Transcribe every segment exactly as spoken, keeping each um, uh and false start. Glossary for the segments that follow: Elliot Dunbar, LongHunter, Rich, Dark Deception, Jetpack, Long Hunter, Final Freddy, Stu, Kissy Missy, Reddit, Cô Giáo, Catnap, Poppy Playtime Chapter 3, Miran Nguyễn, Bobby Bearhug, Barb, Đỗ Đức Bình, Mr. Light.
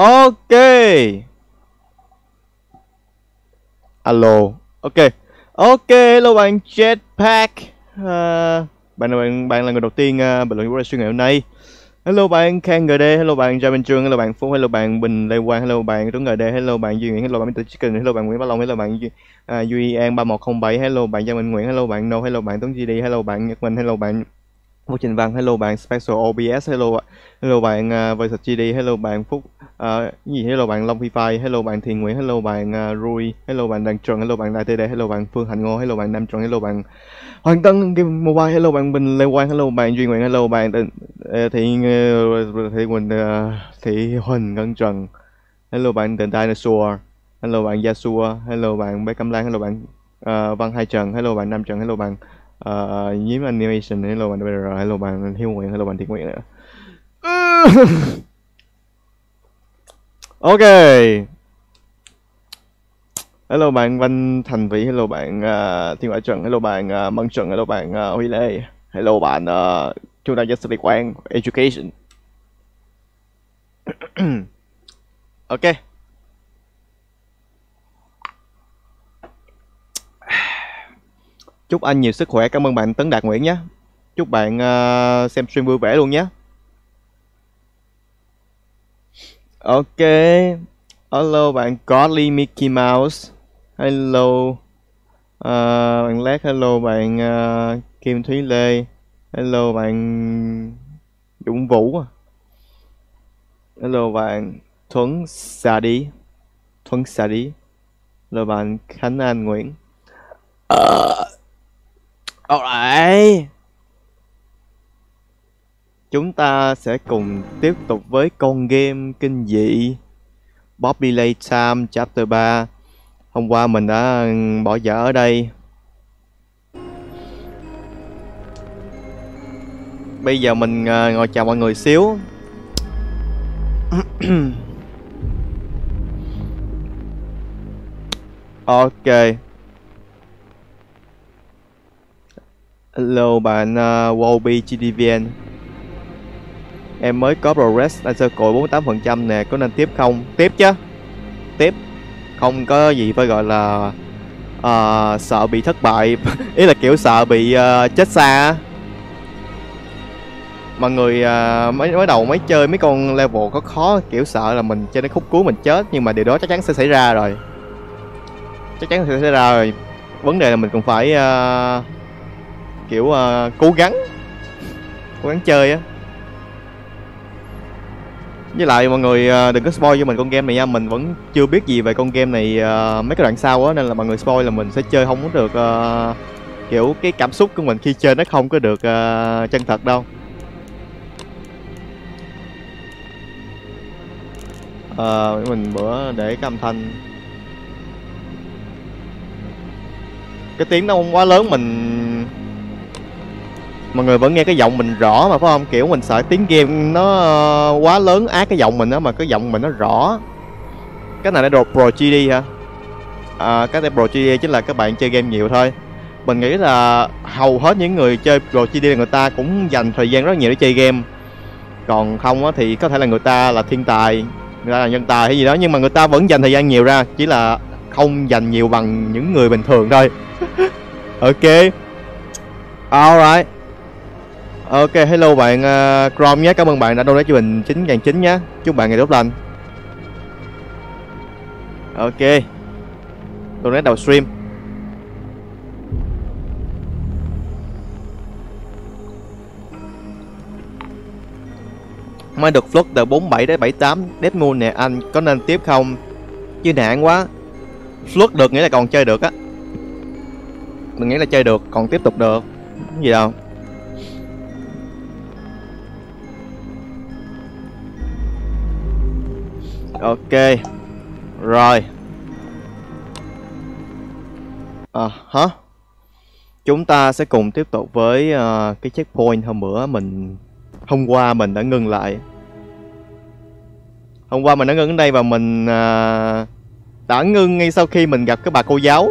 Ok. Alo. Ok. Ok, hello bạn Jetpack. Uh, bạn bạn bạn là người đầu tiên uh, bình luận của stream ngày hôm nay. Hello bạn Khang giê đê, hello bạn Gia Bình Trường, hello bạn Phú, hello bạn Bình Lê Quang, hello bạn Tuấn giê đê, hello bạn Duy Nguyễn, hello bạn mít tơ Chicken, hello bạn Nguyễn Bá Long, hello bạn uh, Duy An ba một không bảy, hello bạn Gia Minh Nguyễn, hello bạn No, hello bạn Tuấn giê đê, hello bạn Nhật Minh, hello bạn Vũ Trình Văn, hello bạn Special o bê ét, hello hello bạn uh, Voice giê đê, hello bạn Phúc uh, gì, hello bạn Long Phi Phai, hello bạn Thiền Nguyễn, hello bạn uh, Rui, hello bạn Đặng Trần, hello bạn Đại tê đê, hello bạn Phương Hạnh Ngô, hello bạn Nam Trần, hello bạn Hoàng Tân Game Mobile, hello bạn Bình Lê Quang, hello bạn Duy Nguyễn, hello bạn Thị Thị Quỳnh, Thị Huỳnh Ngân Trần, hello bạn The Dinosaur, hello bạn Yasua, hello bạn Bé Cẩm Lan, hello bạn uh, Văn Hai Trần, hello bạn Nam Trần, hello bạn Uh, Nhiếm Animation, hello bạn bê rờ, hello bạn Hiếu Nguyễn, hello bạn Thiện Nguyễn nữa. Ok. Hello bạn Văn Thành Vĩ, hello bạn uh, Thiên Ngoại Trần, hello bạn uh, Mân Trần, hello bạn uh, Huy Lê, hello bạn uh, Chúng ta Just Lý Quang Education. Ok. Chúc anh nhiều sức khỏe, cảm ơn bạn Tấn Đạt Nguyễn nhé. Chúc bạn uh, xem stream vui vẻ luôn nhé. Ok. Hello bạn Godly Mickey Mouse. Hello uh, bạn Lát, hello bạn uh, Kim Thúy Lê, hello bạn Dũng Vũ, hello bạn Thuấn Xà Đi, Thuấn Xà Đi, hello bạn Khánh An Nguyễn. uh. Alright. Chúng ta sẽ cùng tiếp tục với con game kinh dị Poppy Playtime Chapter ba. Hôm qua mình đã bỏ dở ở đây. Bây giờ mình ngồi chào mọi người xíu. Ok. Hello bạn uh, Wobi giê đê vê en. Em mới có progress anh sơ cội bốn mươi tám phần trăm nè, có nên tiếp không? Tiếp chứ. Tiếp. Không có gì phải gọi là uh, sợ bị thất bại. Ý là kiểu sợ bị uh, chết xa. Mọi người uh, mới, mới đầu mới chơi mấy con level có khó, kiểu sợ là mình chơi đến khúc cuối mình chết. Nhưng mà điều đó chắc chắn sẽ xảy ra rồi. Chắc chắn sẽ xảy ra rồi. Vấn đề là mình cũng phải uh, kiểu uh, cố gắng cố gắng chơi á. Với lại mọi người uh, đừng có spoil cho mình con game này nha, mình vẫn chưa biết gì về con game này uh, mấy cái đoạn sau á, nên là mọi người spoil là mình sẽ chơi không có được uh, kiểu cái cảm xúc của mình khi chơi nó không có được uh, chân thật đâu. Uh, mình bữa để cái âm thanh cái tiếng nó không quá lớn, mình mọi người vẫn nghe cái giọng mình rõ mà phải không? Kiểu mình sợ tiếng game nó quá lớn ác cái giọng mình đó, mà cái giọng mình nó rõ. Cái này là đồ Pro giê đê hả? À, cái này Pro giê đê chính là các bạn chơi game nhiều thôi. Mình nghĩ là hầu hết những người chơi Pro giê đê là người ta cũng dành thời gian rất nhiều để chơi game. Còn không thì có thể là người ta là thiên tài, người ta là nhân tài hay gì đó, nhưng mà người ta vẫn dành thời gian nhiều ra, chỉ là không dành nhiều bằng những người bình thường thôi. Ok. Alright. Ok, hello bạn uh, Chrome nhé, cảm ơn bạn đã donate cho mình chín nghìn chín trăm nhé. Chúc bạn ngày tốt lành. Ok. Donate đầu stream. Mới được vlog từ bốn mươi bảy đến bảy mươi tám Dead Moon nè anh, có nên tiếp không? Chứ nạn quá. Vlog được nghĩa là còn chơi được á. Mình nghĩ là chơi được, còn tiếp tục được. Cái gì đâu. Ok. Rồi. À, hả? Chúng ta sẽ cùng tiếp tục với uh, cái checkpoint hôm bữa mình hôm qua mình đã ngừng lại. Hôm qua mình đã ngừng ở đây và mình uh, đã ngừng ngay sau khi mình gặp cái bà cô giáo.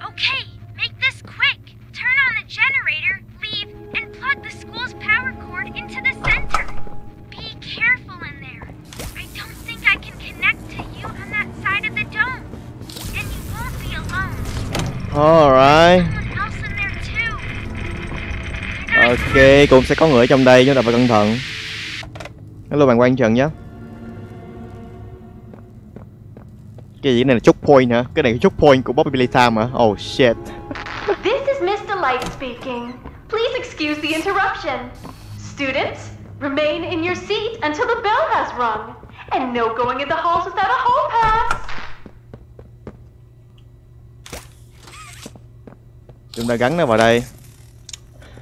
Okay, make this quick. Turn on the generator, leave and plug the school's power cord into the center. Be careful in there. I don't think I Alright. Ok, cũng sẽ có người ở trong đây, chúng ta phải cẩn thận. Hello bạn Quang Trần nhé. Cái gì này là checkpoint hả? Cái này là checkpoint của Bobby Playtime hả? Oh shit. This is mister Light speaking. Please excuse the interruption. Students, remain in your seat until the bell has rung. And no going in the halls without a hall pass. Chúng ta gắn nó vào đây.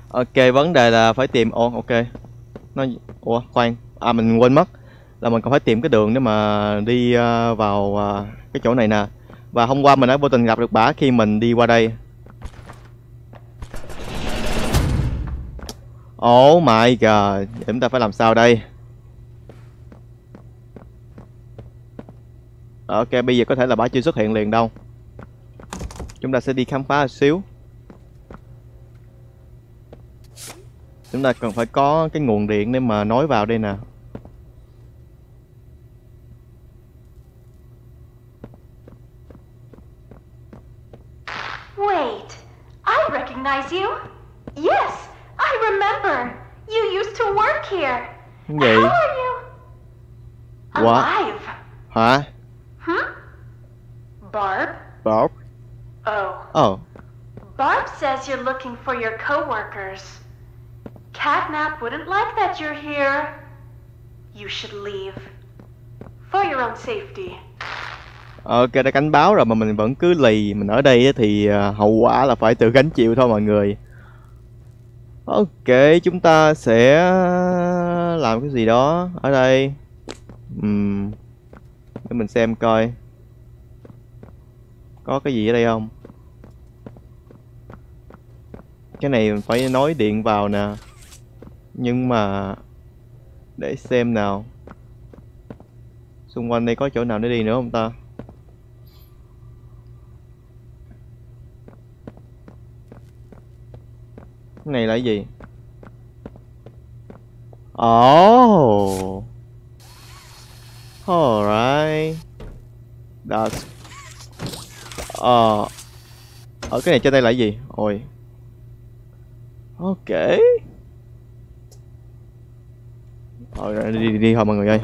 Ok, vấn đề là phải tìm... Ồ, oh, ok. Nó... Ủa, khoan. À, mình quên mất. Là mình còn phải tìm cái đường để mà đi uh, vào uh, cái chỗ này nè. Và hôm qua mình đã vô tình gặp được bả khi mình đi qua đây. Oh my god. Chúng ta phải làm sao đây? Ok, bây giờ có thể là bả chưa xuất hiện liền đâu. Chúng ta sẽ đi khám phá một xíu. Chúng ta cần phải có cái nguồn điện để mà nối vào đây nè. Wait, I recognize you. Yes, I remember. You used to work here. Vậy. How are you? Alive. Hả? Hmm? Barb? Barb? Oh. Oh. Barb says you're looking for your co-workers. Catnap wouldn't like that you're here. You should leave. For your own safety. Ok, đã cảnh báo rồi mà mình vẫn cứ lì. Mình ở đây thì hậu quả là phải tự gánh chịu thôi mọi người. Ok, chúng ta sẽ làm cái gì đó ở đây. uhm. Để mình xem coi có cái gì ở đây không. Cái này mình phải nối điện vào nè. Nhưng mà để xem nào, xung quanh đây có chỗ nào để đi nữa không ta? Cái này là cái gì? Oh, alright, that's. Ờ, uh. ở cái này trên đây là cái gì? Ôi, ok. Rồi, đi, đi, đi, đi thôi mọi người ơi.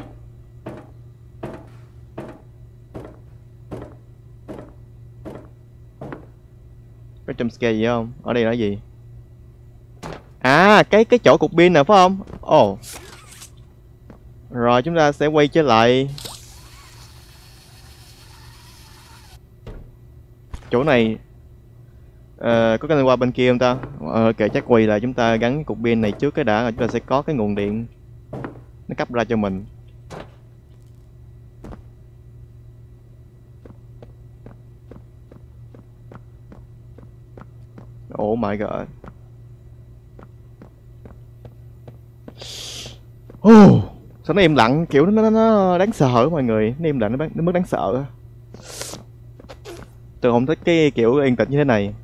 Có jump scare gì không? Ở đây là gì? À, cái cái chỗ cục pin nè phải không? Ồ. Oh. Rồi chúng ta sẽ quay trở lại. Chỗ này à, có cái này qua bên kia không ta? Ờ, ok, chắc quay là chúng ta gắn cục pin này trước cái đã, rồi chúng ta sẽ có cái nguồn điện nó cấp ra cho mình. Oh my god. Oh, sao nó im lặng kiểu nó, nó, nó đáng sợ mọi người. Nó im lặng nó, nó mức đáng sợ. Tôi không thích cái kiểu yên tĩnh như thế này.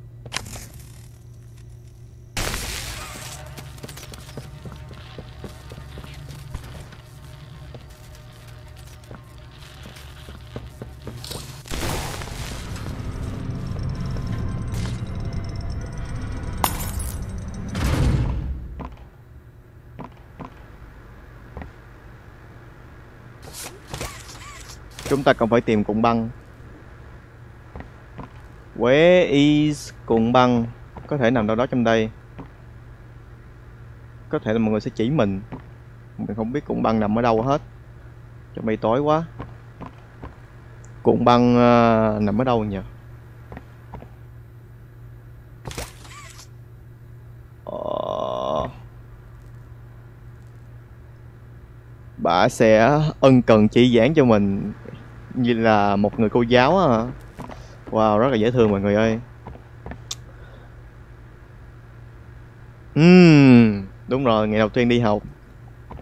Chúng ta còn phải tìm cụm băng. Where is cụm băng? Có thể nằm đâu đó trong đây. Có thể là mọi người sẽ chỉ mình. Mình không biết cụm băng nằm ở đâu hết. Trong đây tối quá. Cụm băng uh, nằm ở đâu nhỉ? uh... Bà sẽ ân cần chỉ giảng cho mình như là một người cô giáo á. Wow, rất là dễ thương mọi người ơi. uhm, Đúng rồi, ngày đầu tiên đi học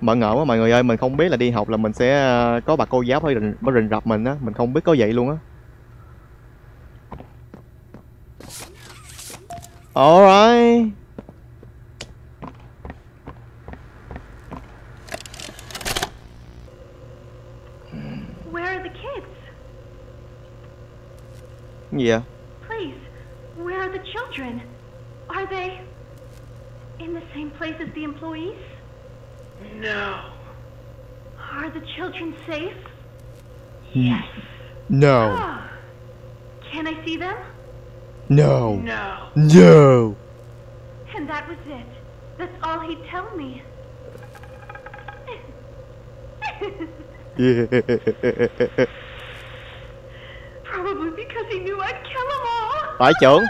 bỡ ngỡ quá mọi người ơi. Mình không biết là đi học là mình sẽ có bà cô giáo phải rình, phải rình rập mình á. Mình không biết có vậy luôn á. Alright. Gì vậy? Please, where are they in the same place as the employees? No. Are the children safe? Yes. No. Oh. Can I see them? No. No. No. And that was it. That's all he'd tell me. Probably because he knew I'd kill them all. Phải trưởng.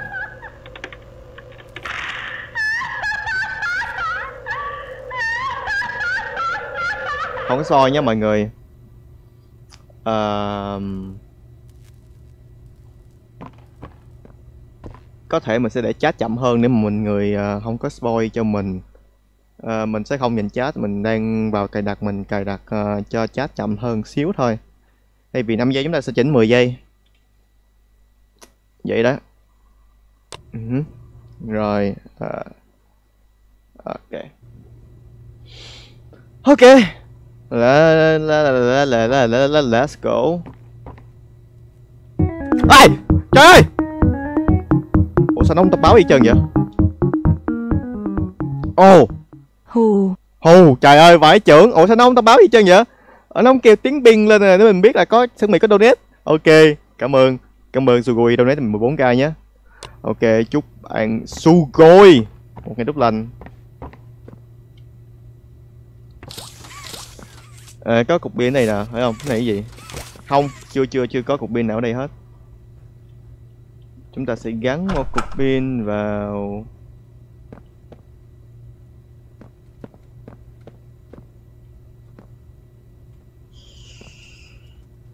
Không soi nha mọi người. Uh, có thể mình sẽ để chat chậm hơn để mọi người uh, không có spoil cho mình. Uh, mình sẽ không nhìn chat, mình đang vào cài đặt, mình cài đặt uh, cho chat chậm hơn xíu thôi. Thay vì năm giây chúng ta sẽ chỉnh mười giây. Vậy đó. Uh-huh. Rồi. Uh, ok. Ok. La la la la la la la la let's go. Ai? Trời ơi. Ủa sao nó không tập báo gì trơn vậy? Ồ. Oh. Hù. Hù, trời ơi vãi trưởng. Ủa sao nó không tập báo gì trơn vậy? Nó không kêu tiếng ping lên rồi để mình biết là có sân mì có donate. Ok, cảm ơn. Cảm ơn Sugoi donate mình mười bốn k nhé. Ok, chúc bạn Sugoi một ngày tốt lành. À, có cục pin này nè, phải không? Cái này cái gì? Không, chưa chưa chưa có cục pin nào ở đây hết. Chúng ta sẽ gắn một cục pin vào.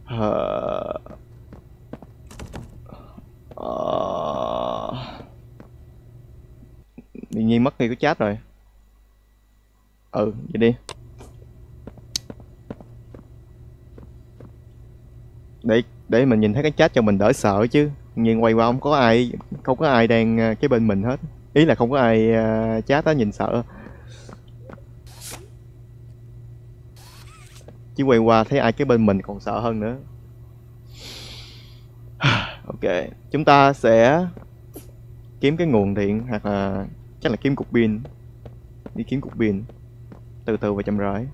À... À... Tự nhiên mất ngay cái chat rồi. Ừ, vậy đi. Để, để mình nhìn thấy cái chat cho mình đỡ sợ chứ. Nhìn quay qua không có ai, không có ai đang cái bên mình hết. Ý là không có ai uh, chat á, nhìn sợ. Chứ quay qua thấy ai cái bên mình còn sợ hơn nữa. Ok, chúng ta sẽ kiếm cái nguồn điện hoặc là chắc là kiếm cục pin. Đi kiếm cục pin. Từ từ và chậm rãi.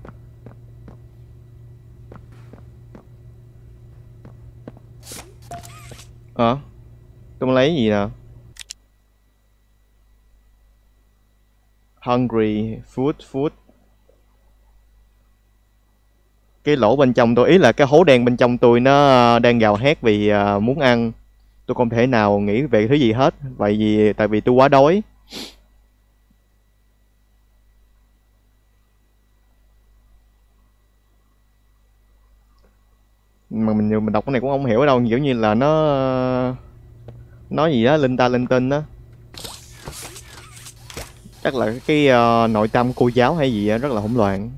Hả? Tôi muốn lấy gì nè? Hungry food food. Cái lỗ bên trong tôi, ý là cái hố đen bên trong tôi nó đang gào hét vì uh, muốn ăn. Tôi không thể nào nghĩ về thứ gì hết. Vậy vì tại vì tôi quá đói. Mà mình mình đọc cái này cũng không hiểu ở đâu, kiểu như là nó nói gì đó linh ta linh tinh đó. Chắc là cái uh, nội tâm cô giáo hay gì đó, rất là hỗn loạn.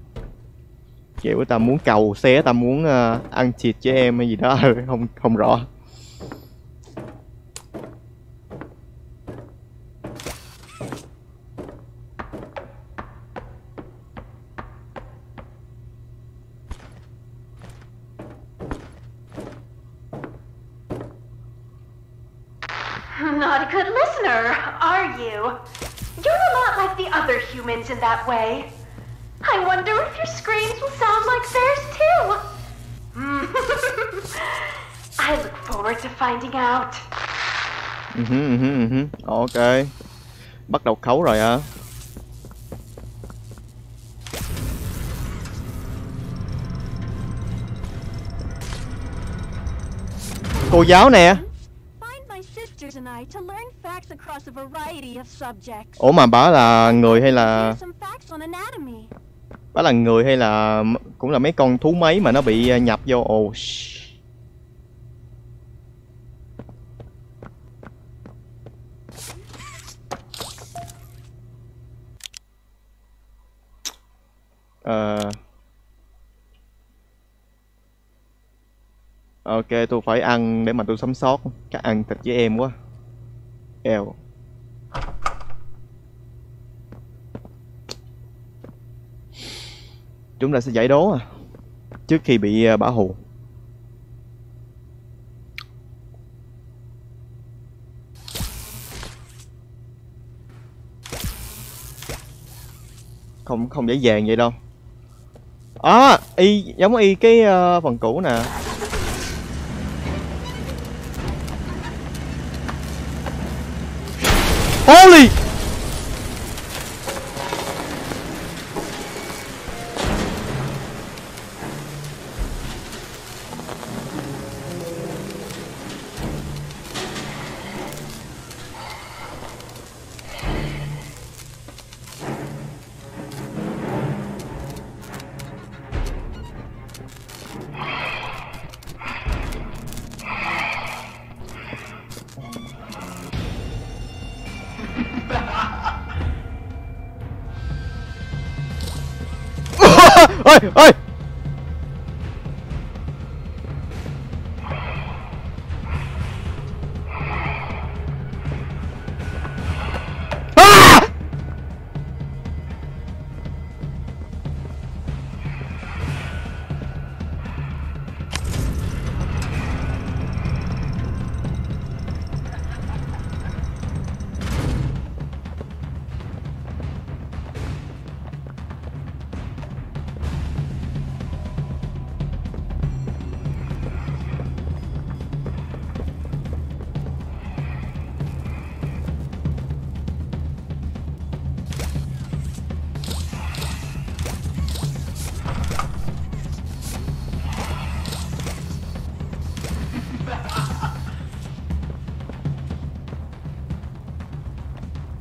Kiểu ta muốn cầu xé, ta muốn uh, ăn thịt trẻ em hay gì đó, không không rõ. Not a good listener, are you? You're a lot like the other humans in that way. I wonder if your screams will sound like theirs too. I look forward to finding out. Uh -huh, uh -huh, uh -huh. Ok. Bắt đầu khấu rồi hả? Cô giáo nè. Ủa mà bà là người hay là... Bả là người hay là cũng là mấy con thú máy mà nó bị nhập vô? Ồ oh, à. Ok, tôi phải ăn để mà tôi sống sót. Chắc ăn thịt với em quá. Eo. Chúng ta sẽ giải đố à, trước khi bị uh, bả hù. Không không dễ dàng vậy đâu. Á, à, y giống y cái uh, phần cũ nè. Holy. Ôi, ôi. À!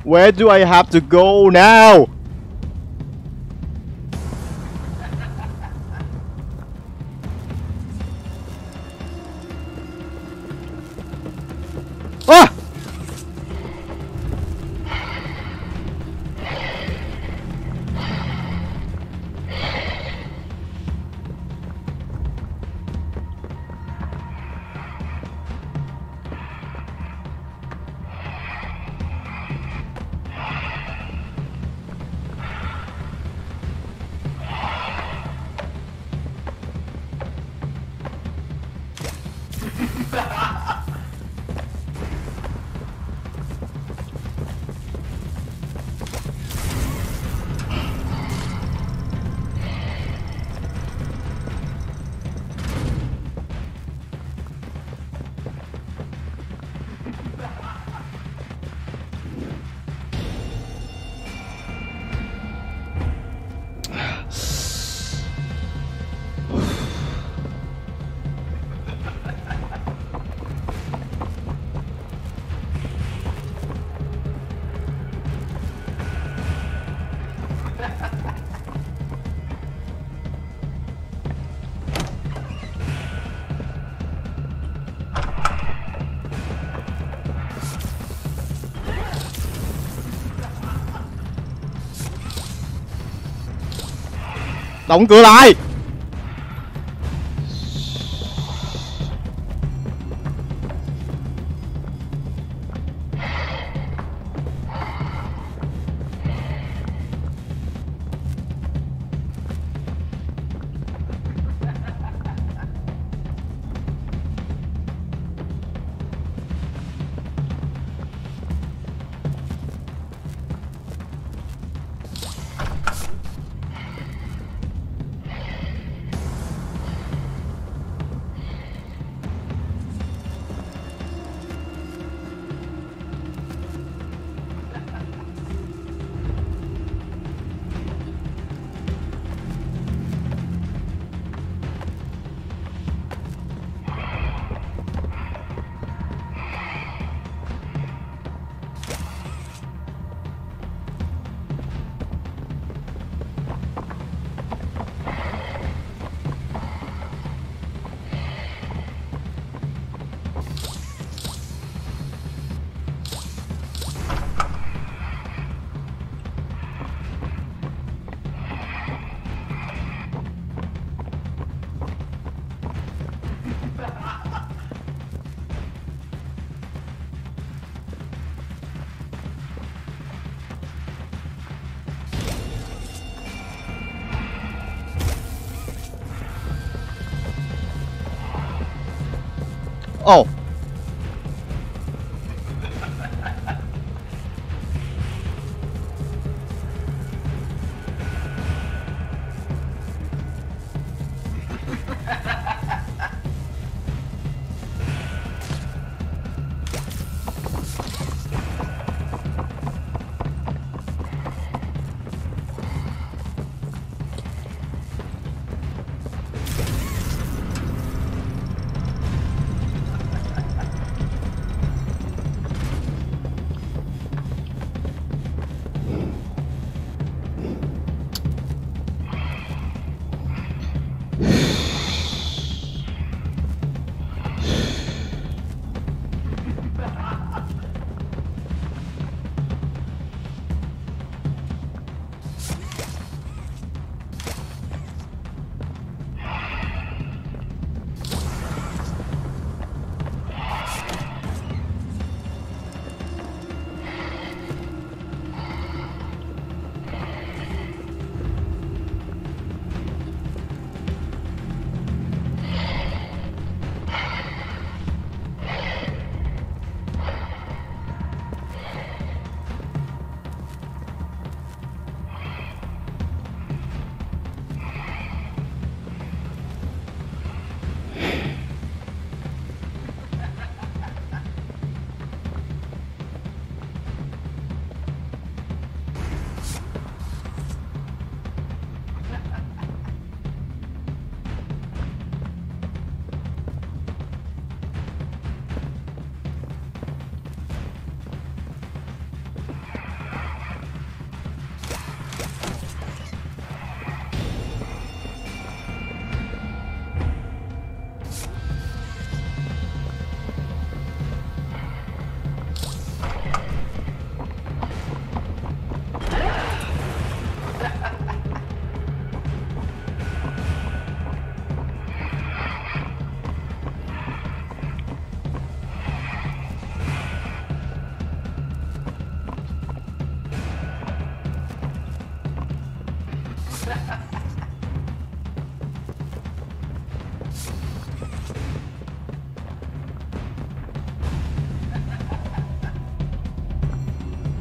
Where do I have to go now? Ah! Đóng cửa lại. Oh.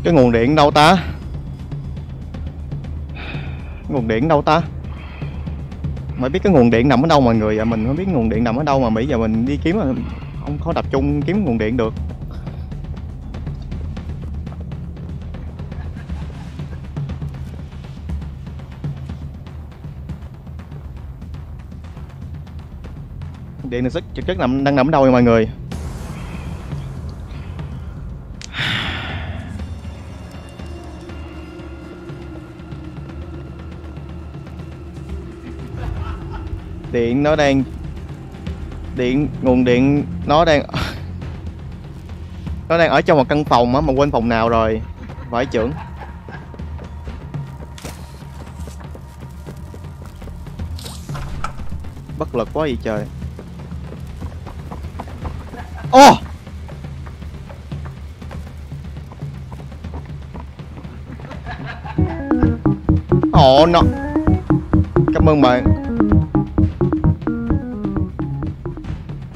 Cái nguồn điện đâu ta? Nguồn điện đâu ta? Mày biết cái nguồn điện nằm ở đâu mọi người? Dạ mình không biết nguồn điện nằm ở đâu mà bây giờ mình đi kiếm không có tập trung kiếm nguồn điện được. Điện này thực chất nằm đang nằm ở đâu vậy mọi người? Điện nó đang... Điện... Nguồn điện... Nó đang... Nó đang ở trong một căn phòng á, mà quên phòng nào rồi. Phải trưởng. Bất lực quá gì trời. Ô! Oh! Ồ, oh, nó... Cảm ơn bạn.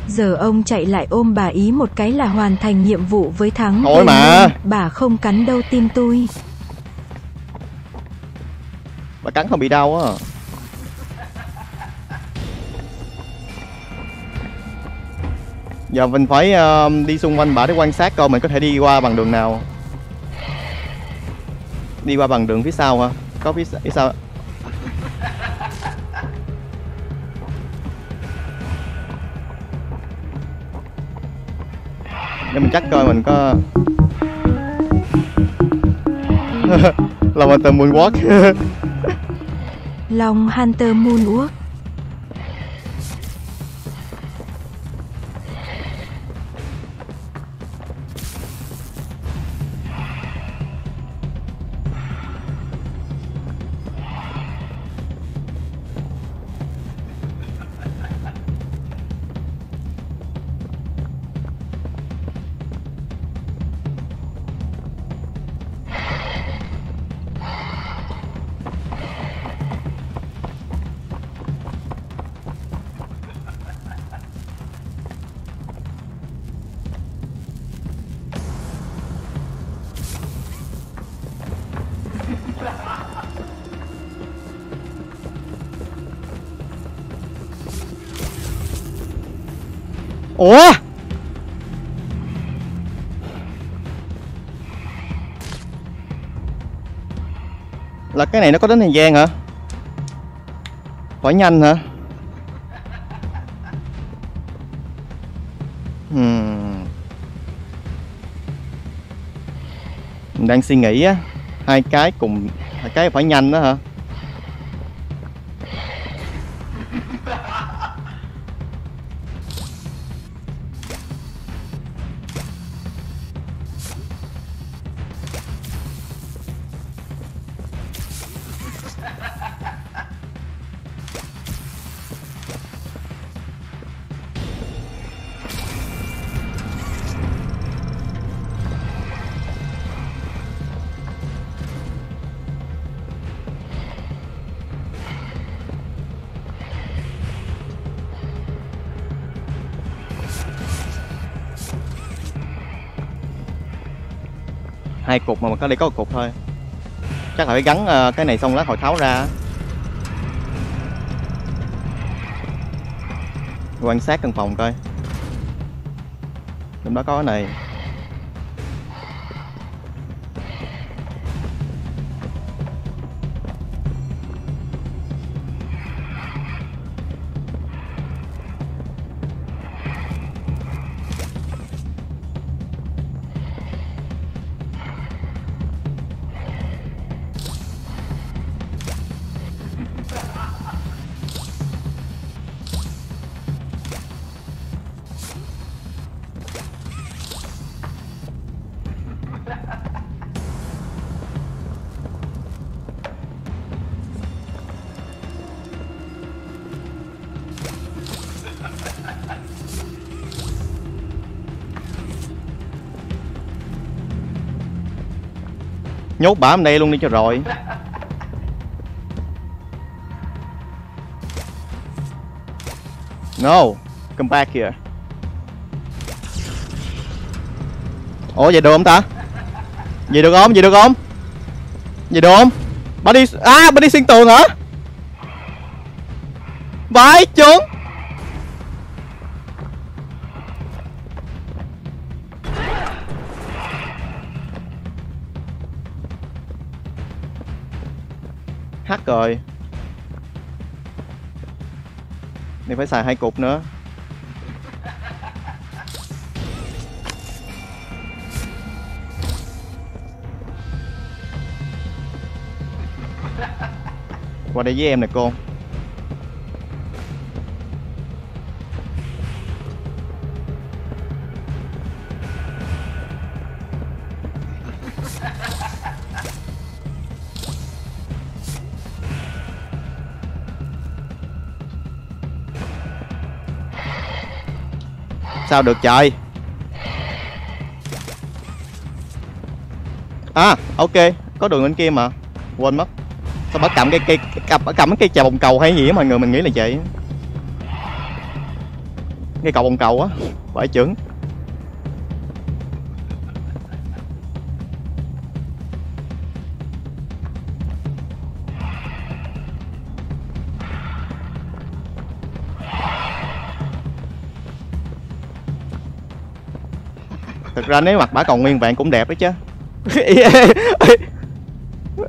Giờ ông chạy lại ôm bà ý một cái là hoàn thành nhiệm vụ với thắng. Thôi mà. Bà không cắn đâu tim tôi. Bà cắn không bị đau á. Giờ mình phải uh, đi xung quanh bà để quan sát coi mình có thể đi qua bằng đường nào. Đi qua bằng đường phía sau hả? Có phía, phía sau. Để mình chắc coi mình có... LongHunter Moonwalk. LongHunter Moonwalk. Ủa? Là cái này nó có đến thời gian hả? Phải nhanh hả? Hmm. Mình đang suy nghĩ á, hai cái cùng hai cái phải nhanh đó hả? Hai cục mà, mà có đây có một cục thôi. Chắc là phải gắn uh, cái này xong lát hồi tháo ra. Quan sát căn phòng coi. Trong đó có cái này. Nhốt bả ở đây luôn đi cho rồi. No. Come back here. Ủa vậy được không ta? Vậy được không? Vậy được không? Vậy được không? Bà đi... À! Bà đi xuyên tường hả? Vãi chốn! Hắt rồi. Nên phải xài hai cục nữa. Qua đây với em nè cô. Sao được trời. À ok, có đường bên kia mà. Quên mất. Sao bắt cầm cái cây cầm cầm cái chà bồng cầu hay gì á mọi người, mình nghĩ là vậy. Cái cầu bồng cầu á, phải chưởng. Thực ra nếu mặt bả còn nguyên vẹn cũng đẹp đấy chứ.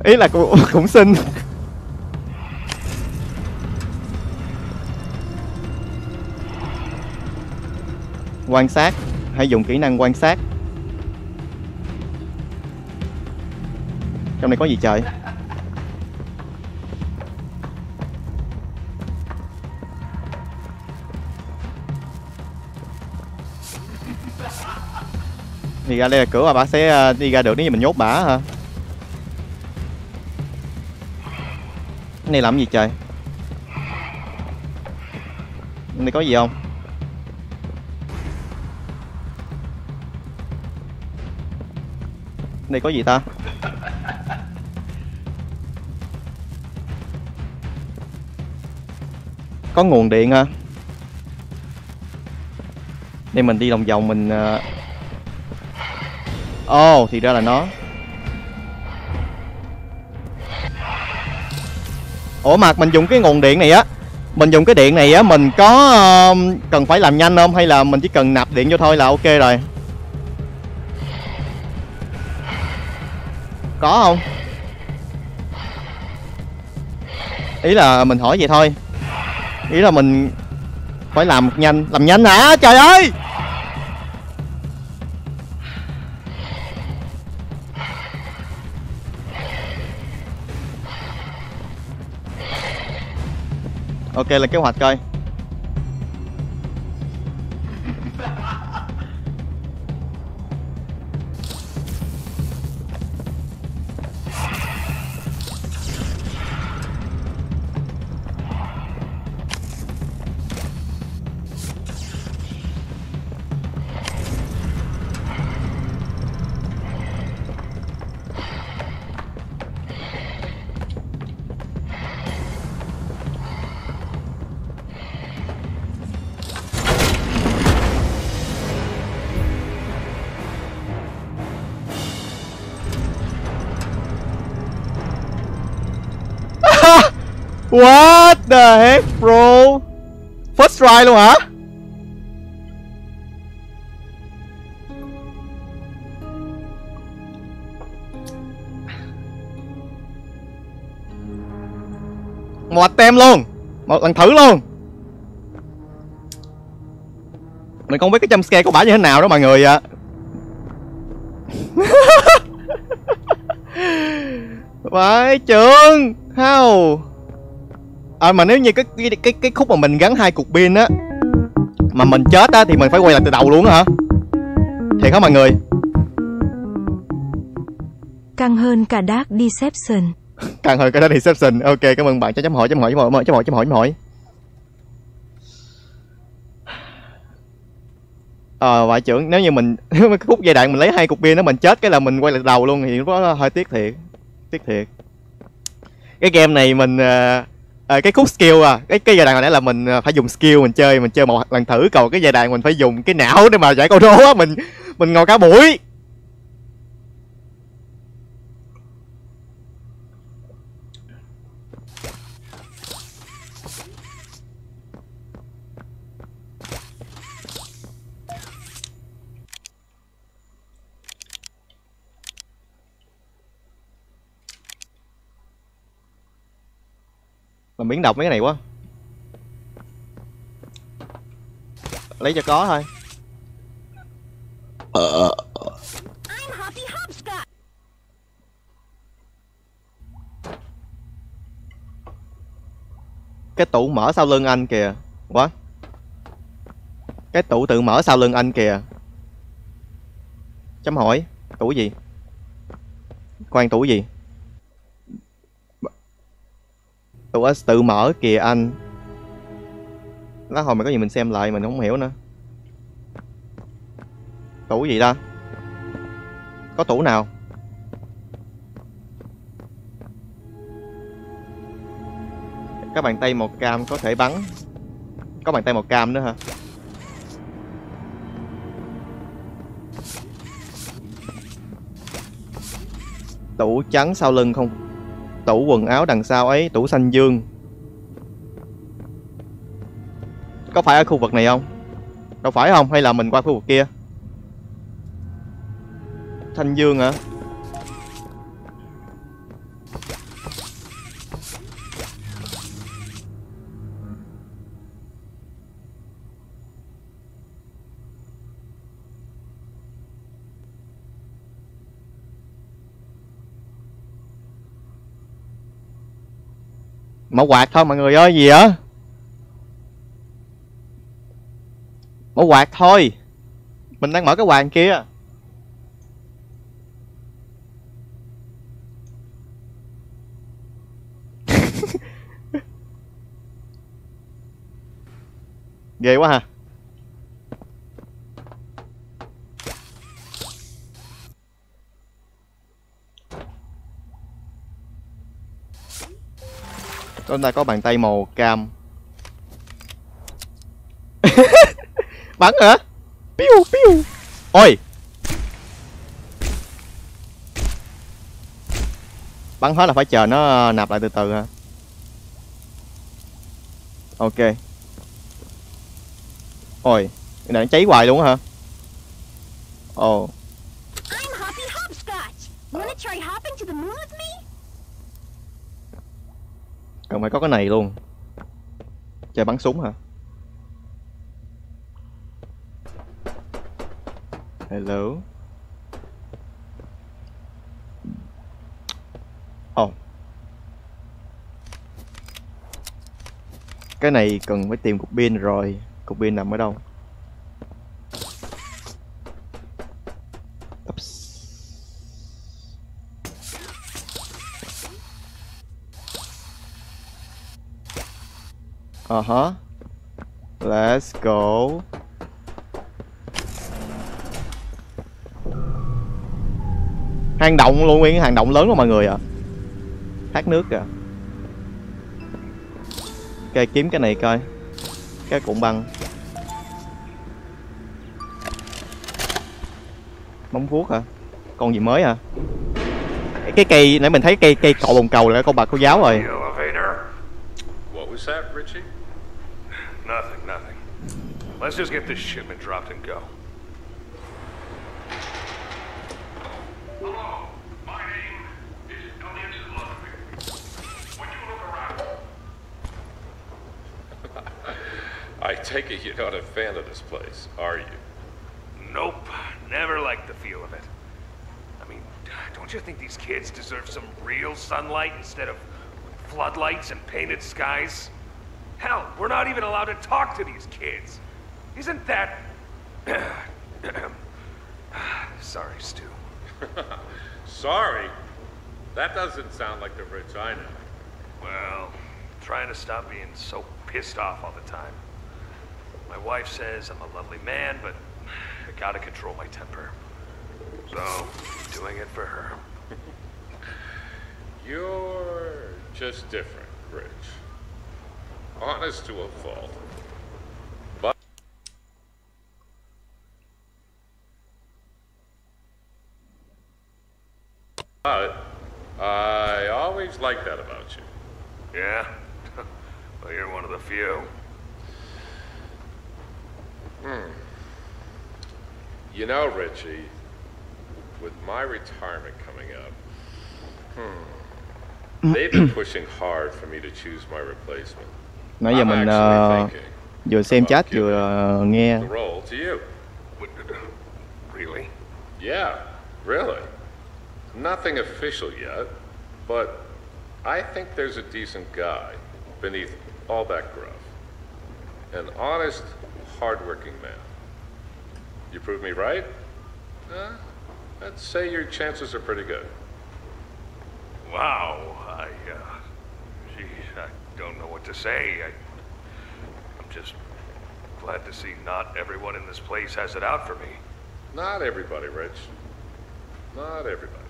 Ý là cũng, cũng xinh. Quan sát, hãy dùng kỹ năng quan sát. Trong này có gì trời? Thì ra đây là cửa mà bà sẽ đi ra được nếu như mình nhốt bà hả? Cái này làm gì trời? Cái này có gì không? Cái này có gì ta? Có nguồn điện hả? Nên mình đi lòng vòng mình... Ồ, oh, thì ra là nó. Ủa mà mình dùng cái nguồn điện này á, mình dùng cái điện này á, mình có uh, cần phải làm nhanh không? Hay là mình chỉ cần nạp điện vô thôi là ok rồi? Có không? Ý là mình hỏi vậy thôi. Ý là mình phải làm nhanh. Làm nhanh hả? Trời ơi! Ok, là kế hoạch coi. What the heck bro? First try luôn hả? Một attempt luôn. Một lần thử luôn. Mình không biết cái jump scare của bả như thế nào đó mọi người ạ. Vãi chưởng. How? À, mà nếu như cái cái cái khúc mà mình gắn hai cục pin á mà mình chết á thì mình phải quay lại từ đầu luôn á hả? Thiệt hả mọi người? Căng hơn cả Dark Deception. Căng hơn cả Dark Deception. Ok, cảm ơn bạn cho chấm hỏi chấm hỏi chấm hỏi chấm hỏi chấm hỏi chấm hỏi. Ờ vãi chưởng, nếu như mình nếu cái khúc dây đạn mình lấy hai cục pin đó mình chết cái là mình quay lại từ đầu luôn thì nó hơi tiếc thiệt, tiếc thiệt. Cái game này mình uh... à, cái khúc skill à, cái cái giai đoạn hồi nãy là mình phải dùng skill, mình chơi mình chơi một lần thử, còn cái giai đoạn mình phải dùng cái não để mà giải câu đố á, mình mình ngồi cả buổi. Mình biến động mấy cái này quá, lấy cho có thôi. Cái tủ mở sau lưng anh kìa, quá. Cái tủ tự mở sau lưng anh kìa. Chấm hỏi, tủ gì? Khoan, tủ gì? Tụi tự mở kìa anh. Lá hồi mình có gì mình xem lại, mình không hiểu nữa. Tủ gì ta? Có tủ nào? Các bàn tay màu cam có thể bắn. Có bàn tay màu cam nữa hả? Tủ trắng sau lưng không? Tủ quần áo đằng sau ấy, tủ xanh dương. Có phải ở khu vực này không? Đâu phải không? Hay là mình qua khu vực kia? Xanh dương hả? Mẫu quạt thôi mọi người ơi, gì á? Mẫu quạt thôi. Mình đang mở cái quạt kia. Ghê quá ha. Chúng ta có bàn tay màu cam. Bắn hả? Piu piu. Ôi, bắn hết là phải chờ nó nạp lại từ từ hả? Ok. Ôi, cái này nó cháy hoài luôn hả? Ồ oh. Cần phải có cái này luôn. Chơi bắn súng hả? Hello. Oh. Cái này cần phải tìm cục pin rồi. Cục pin nằm ở đâu? Uh-huh. Let's go. Hang động luôn, nguyên hang động lớn luôn mọi người ạ. À. Thác nước kìa. Ok, kiếm cái này coi. Cái cụm băng. Móng vuốt hả? Con gì mới hả? Cái cây nãy mình thấy cây cây cậu bồng cầu là con bà cô giáo rồi. Nothing, nothing. Let's just get this shipment dropped and go. Hello, my name is Elliot Dunbar. When you look around, I take it you're not a fan of this place, are you? Nope, never liked the feel of it. I mean, don't you think these kids deserve some real sunlight instead of floodlights and painted skies? Hell, we're not even allowed to talk to these kids. Isn't that... Sorry, Stu. Sorry? That doesn't sound like the Rich I know. Well, I'm trying to stop being so pissed off all the time. My wife says I'm a lovely man, but I gotta control my temper. So, I'm doing it for her. You're just different, Rich. honest to a fault. But I always like that about you. Yeah? Well, you're one of the few. Hmm. You know, Richie, with my retirement coming up, hmm, they've been pushing hard for me to choose my replacement. Nãy giờ mình uh, vừa xem chat vừa uh, nghe. Really? Yeah, really. Nothing official yet, but I think there's a decent guy beneath all that gruff. An honest, hard-working man. You prove me right? Uh, I'd say your chances are pretty good. Wow, I, uh, geez, I don't know what to say. I, I'm just glad to see not everyone in this place has it out for me. Not everybody, Rich. Not everybody.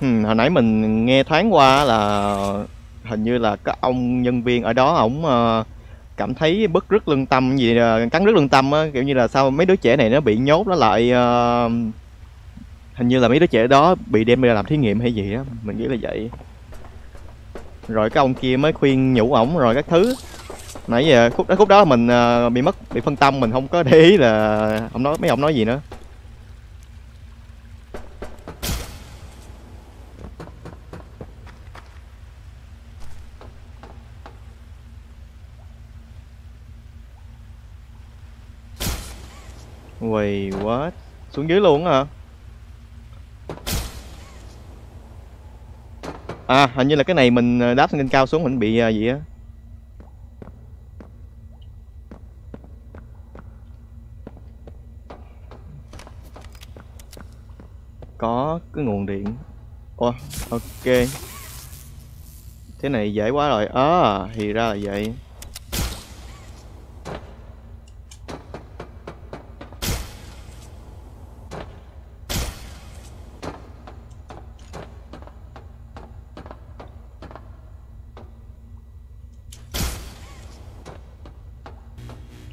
Hmm, hồi nãy mình nghe thoáng qua là hình như là các ông nhân viên ở đó ổng uh, cảm thấy bức rất lương tâm gì uh, cắn rất lương tâm á, kiểu như là sao mấy đứa trẻ này nó bị nhốt nó lại uh, hình như là mấy đứa trẻ đó bị đem ra làm thí nghiệm hay gì á, mình nghĩ là vậy. Rồi các ông kia mới khuyên nhủ ổng rồi các thứ. Nãy giờ khúc đó, khúc đó mình uh, bị mất bị phân tâm, mình không có để ý là ông nói mấy ông nói gì nữa. Wait, what? Xuống dưới luôn hả? À, hình như là cái này mình đáp lên cao xuống mình bị uh, gì á. Có cái nguồn điện. Ồ, ok. Thế này dễ quá rồi. À, thì ra là vậy.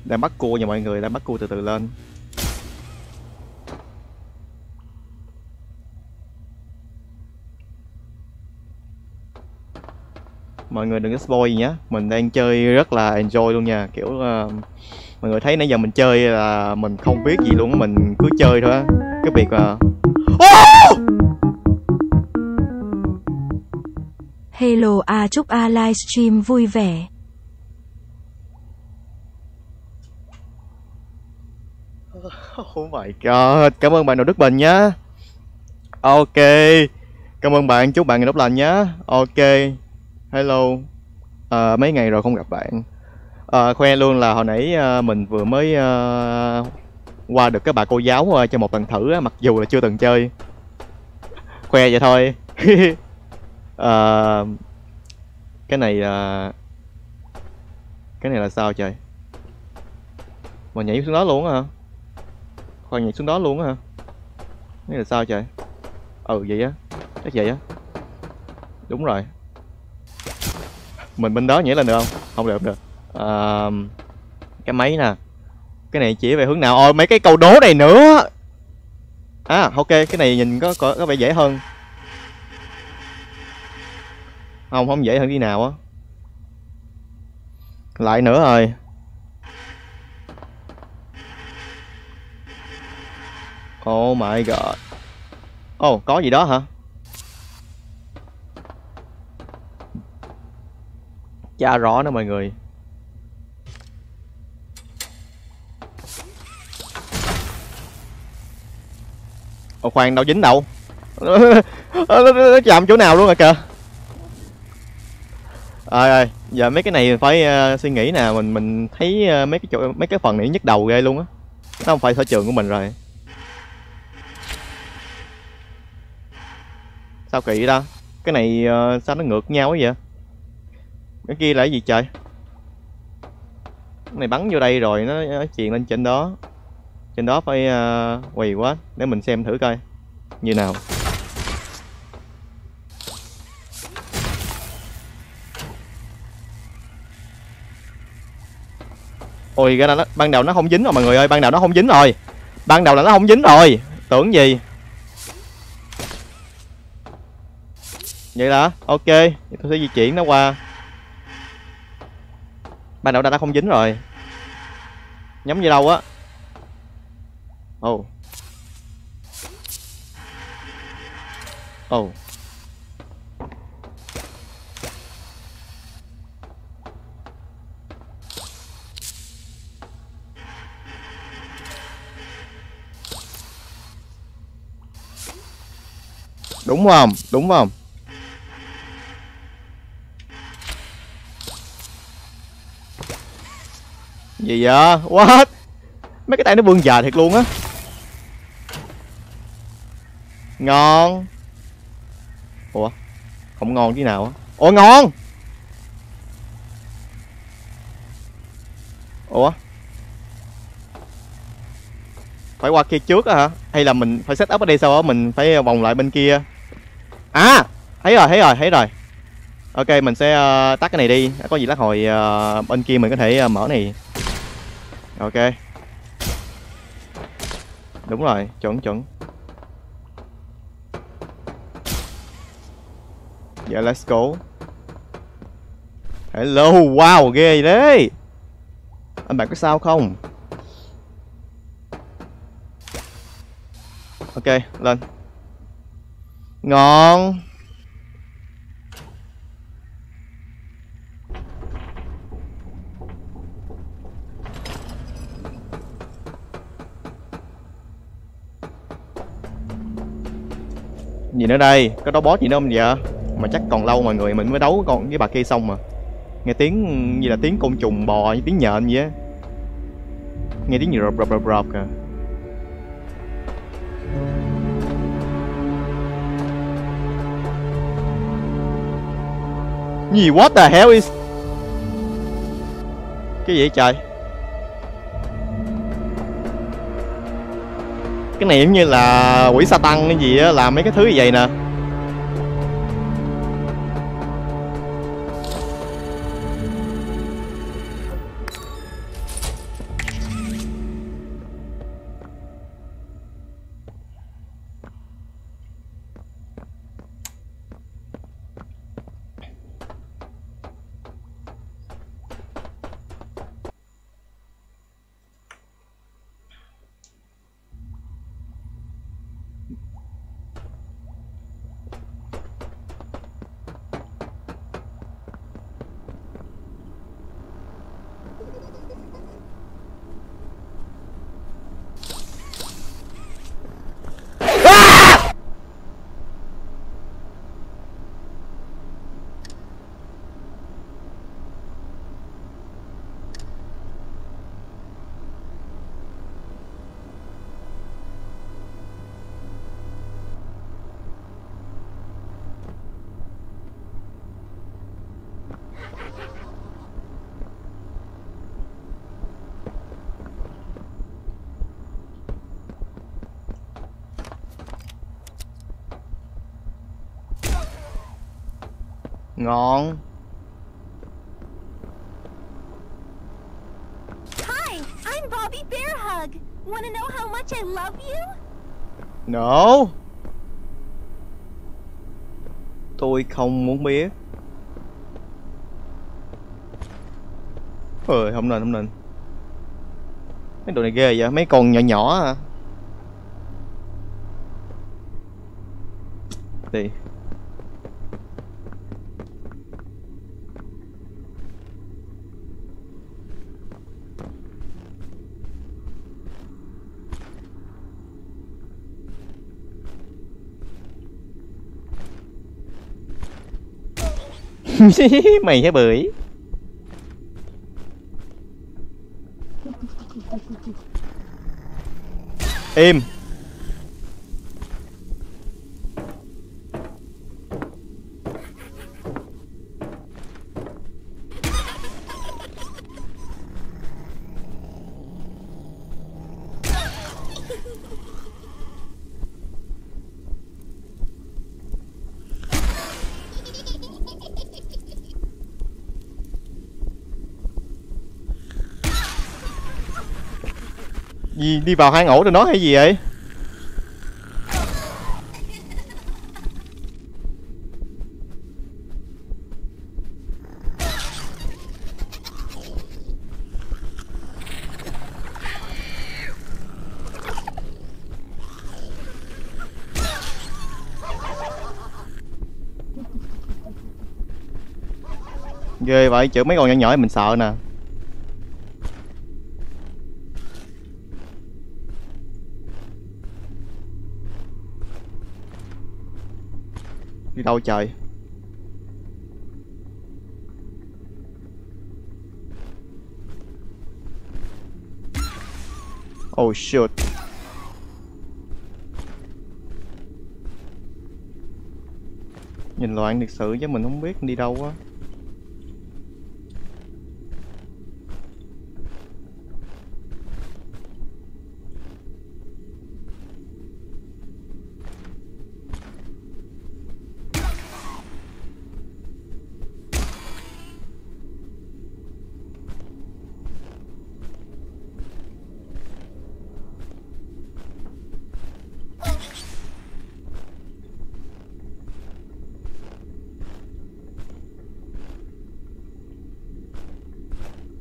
Đang bắt cua nha mọi người, đang bắt cua từ từ lên. Mọi người đừng có spoil nhé, mình đang chơi rất là enjoy luôn nha. Kiểu uh, mọi người thấy nãy giờ mình chơi là mình không biết gì luôn, mình cứ chơi thôi á. Cái việc là uh... Hello A, chúc A livestream vui vẻ. Oh my god, cảm ơn bạn Đỗ Đức Bình nhá. Ok, cảm ơn bạn, chúc bạn ngày tốt lành nhá. Ok, hello. À, mấy ngày rồi không gặp bạn. À, khoe luôn là hồi nãy mình vừa mới uh, qua được các bà cô giáo cho một lần thử, mặc dù là chưa từng chơi. Khoe vậy thôi. À, cái này là cái này là sao trời? Mình nhảy xuống đó luôn hả? Khoan, nhảy xuống đó luôn hả? Đây là sao trời? Ừ vậy á, chắc vậy á. Đúng rồi. Mình bên đó nhảy lên được không? Không được, không được. À, cái máy nè. Cái này chỉ về hướng nào? Ôi mấy cái cầu đố này nữa. À ok, cái này nhìn có có, có vẻ dễ hơn. Không, không dễ hơn đi nào á. Lại nữa rồi. Oh my god. Ồ, oh, có gì đó hả? Chả rõ nữa mọi người. Ồ, oh, khoan, đâu dính đâu. Nó chạm chỗ nào luôn rồi kìa. Rồi rồi, giờ mấy cái này phải uh, suy nghĩ nè, mình mình thấy uh, mấy cái chỗ mấy cái phần này nhức đầu ghê luôn á. Nó không phải sở trường của mình rồi. Sao kỳ vậy ta? Cái này uh, sao nó ngược nhau vậy? Cái kia là cái gì trời? Cái này bắn vô đây rồi nó, nó chuyền lên trên đó. Trên đó phải uh, quỳ quá. Để mình xem thử coi như nào. Ôi cái này nó, ban đầu nó không dính rồi mọi người ơi. Ban đầu nó không dính rồi. Ban đầu là nó không dính rồi. Tưởng gì. Vậy là ok. Vậy tôi sẽ di chuyển nó qua. Ban đầu đã đã không dính rồi. Nhắm gì đâu á. Ồ. Ồ. Đúng không? Đúng không? Gì vậy? What? Mấy cái tay nó vươn dài thiệt luôn á. Ngon. Ủa? Không ngon chứ nào á. Ủa ngon. Ủa? Phải qua kia trước á hả? Hay là mình phải set up ở đây sau đó mình phải vòng lại bên kia. À, thấy rồi, thấy rồi, thấy rồi. Ok, mình sẽ uh, tắt cái này đi. Có gì lát hồi uh, bên kia mình có thể uh, mở này. Ok. Đúng rồi, chuẩn chuẩn. Giờ let's go. Hello, wow, ghê vậy đấy. Anh bạn có sao không? Ok, lên. Ngon. Gì nữa đây? Có đấu boss gì nữa không vậy? Mà chắc còn lâu mọi người, mình mới đấu con với bà kia xong mà. Nghe tiếng như là tiếng côn trùng bò, như tiếng nhện vậy á. Nghe tiếng gì rộp rộp rộp rộp kìa. Gì? What the hell is? Cái gì vậy trời? Cái này giống như là quỷ Satan cái gì á, làm mấy cái thứ như vậy nè. Ngon. Hi, I'm Bobby Bearhug. Want to know how much I love you? No. Tôi không muốn biết. Trời, không nên, không nên. Mấy đồ này ghê vậy, mấy con nhỏ nhỏ hả? Đi. Mày hả bưởi. Im. gì đi vào hang ổ rồi nó hay gì vậy? Ghê vậy, chữ mấy con nhỏ nhỏ mình sợ nè. Đi đâu trời? Oh shit. Nhìn loạn thiệt sự chứ mình không biết đi đâu á.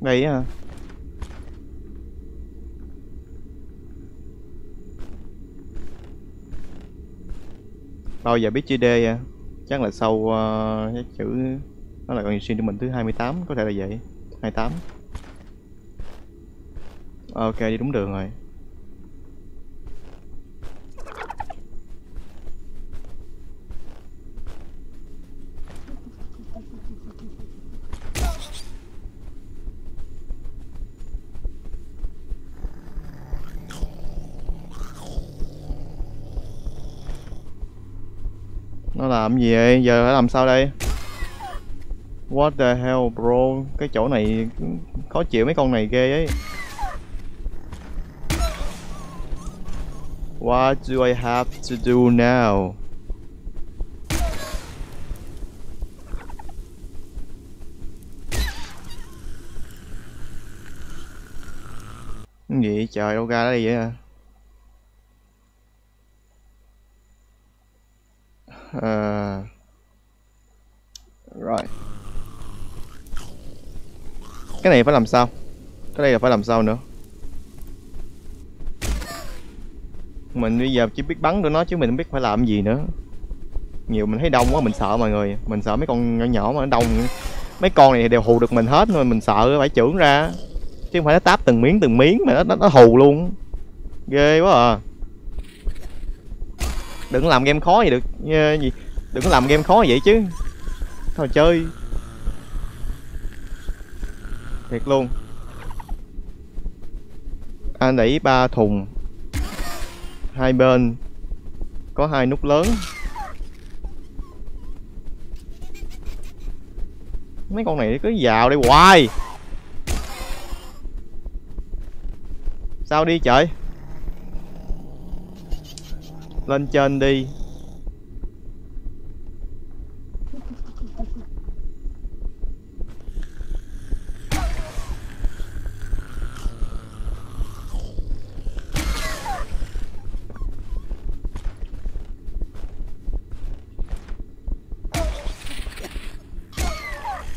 Đây hả? Bao giờ biết chữ D vậy? Chắc là sau uh, cái chữ nó là con xin cho mình thứ hai mươi tám, có thể là vậy. hai mươi tám. Ok, đi đúng đường rồi. Nó làm gì vậy? Giờ phải làm sao đây? What the hell bro? Cái chỗ này khó chịu mấy con này ghê ấy. What do I have to do now? Cái gì trời, đâu ra đây vậy à? Uh, right. Cái này phải làm sao? Cái đây là phải làm sao nữa? Mình bây giờ chỉ biết bắn tụi nó chứ mình không biết phải làm gì nữa. Nhiều mình thấy đông quá mình sợ mọi người. Mình sợ mấy con nhỏ nhỏ mà nó đông. Mấy con này đều hù được mình hết mà mình sợ phải chưởng ra. Chứ không phải nó táp từng miếng từng miếng mà nó, nó, nó hù luôn. Ghê quá à. Đừng làm game khó gì được gì, đừng có làm game khó vậy chứ. Thôi chơi. Thiệt luôn. Anh đẩy ba thùng. Hai bên có hai nút lớn. Mấy con này cứ vào đây hoài. Sao đi trời? Lên trên đi.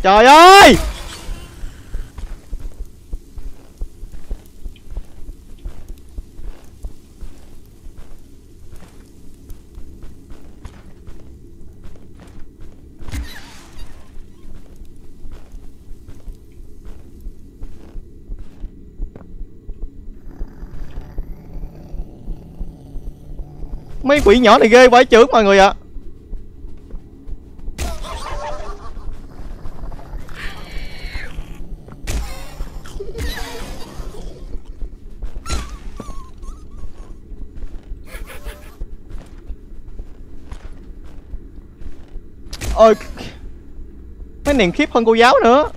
Trời ơi! Mấy quỷ nhỏ này ghê quá chưởng mọi người ạ. À. Ôi mấy niềm khiếp hơn cô giáo nữa.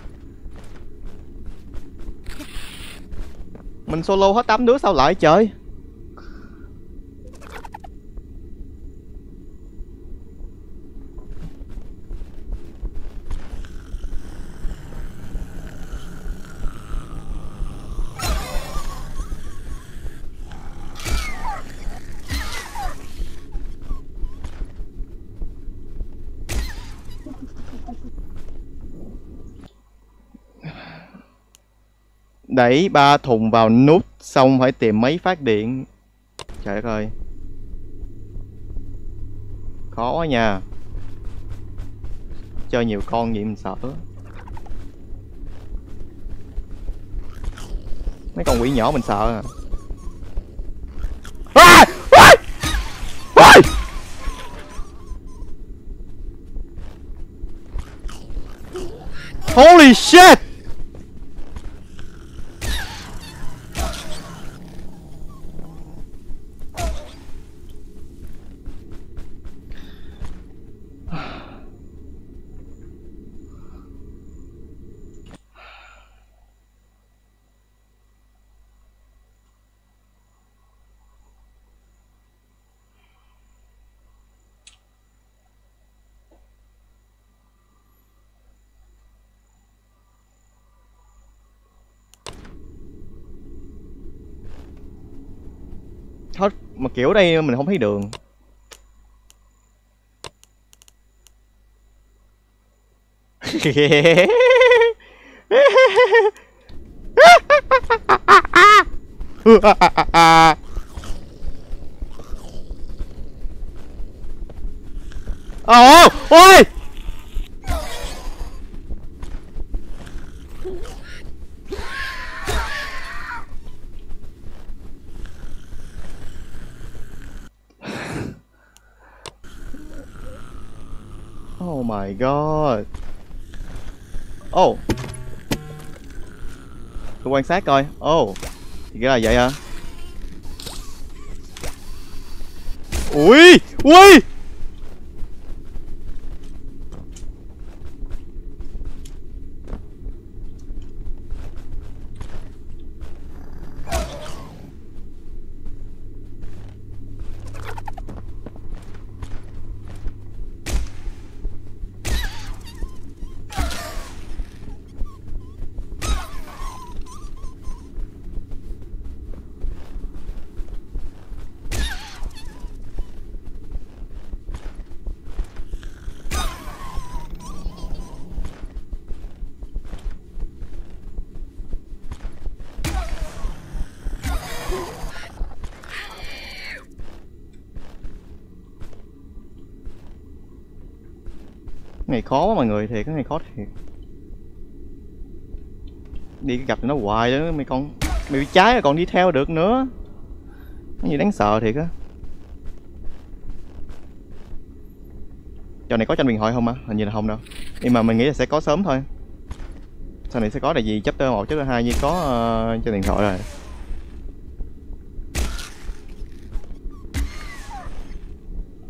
Mình solo hết tám đứa sao lại trời. Đẩy ba thùng vào nút, xong phải tìm máy phát điện. Trời đất ơi, khó nha. Cho nhiều con vậy mình sợ. Mấy con quỷ nhỏ mình sợ. À, à, à. Holy shit. Mà kiểu đây mình không thấy đường. Ồ, ôi! Oh my god. Oh, tôi quan sát coi. Oh, thì cái là vậy hả? Ui, ui. Này khó quá mọi người, thiệt cái này khó thiệt. Đi gặp nó hoài đó mấy con. Mày bị trái rồi còn đi theo được nữa. Cái gì đáng sợ thiệt á. Trò này có tranh điện thoại không á? À? Hình như là không đâu. Nhưng mà mình nghĩ là sẽ có sớm thôi. Sau này sẽ có, tại vì chapter một, chapter hai như có uh, tranh điện thoại rồi.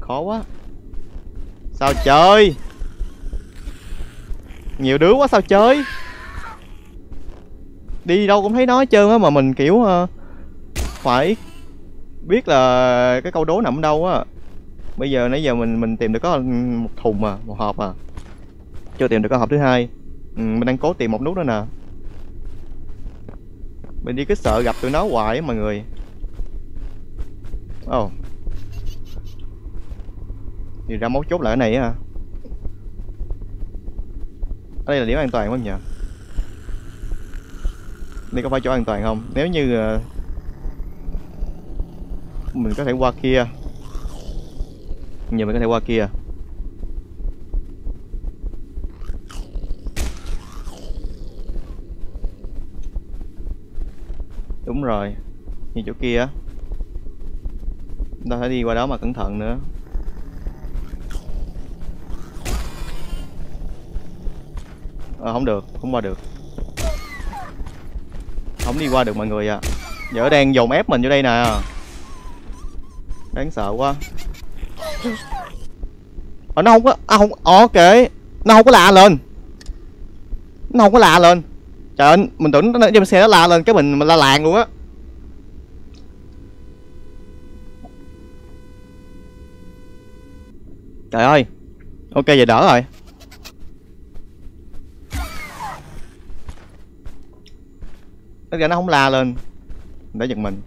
Khó quá. Sao chơi? Nhiều đứa quá sao chơi. Đi đâu cũng thấy nó hết trơn á. Mà mình kiểu uh, phải biết là cái câu đố nằm đâu á. Bây giờ nãy giờ mình mình tìm được có một thùng à, một hộp à. Chưa tìm được cái hộp thứ hai. Ừ, mình đang cố tìm một nút đó nè. Mình đi cứ sợ gặp tụi nó hoài á mọi người. Ồ oh. Thì ra mấu chốt lại cái này á. Ở đây là điểm an toàn quá không nhỉ? Đây có phải chỗ an toàn không? Nếu như uh, mình có thể qua kia. Giờ mình có thể qua kia. Đúng rồi. Như chỗ kia. Chúng ta phải đi qua đó mà cẩn thận nữa. À, không được, không qua được. Không đi qua được mọi người à. Giờ đang dồn ép mình vô đây nè. Đáng sợ quá. Ờ, nó không có... À, không... Ok. Nó không có lạ lên. Nó không có lạ lên. Trời ơi, mình tưởng nó trên xe nó lạ lên. Cái mình, mình la làng luôn á. Trời ơi. Ok, giờ đỡ rồi. Tất cả nó không la lên. Để giật mình.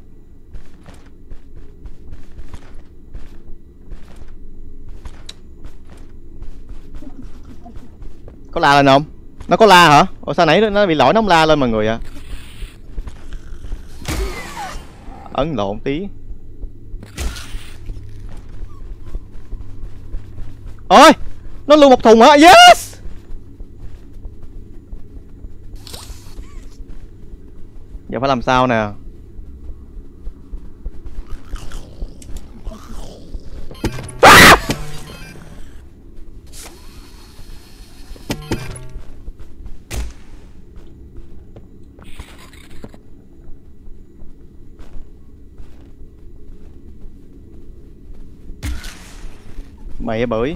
Có la lên không? Nó có la hả? Ủa sao nãy nó bị lỗi nó không la lên mọi người ạ à? ấn lộn tí. Ôi, nó luôn một thùng hả? Yes. Giờ phải làm sao nè? À! Mẹ bưởi.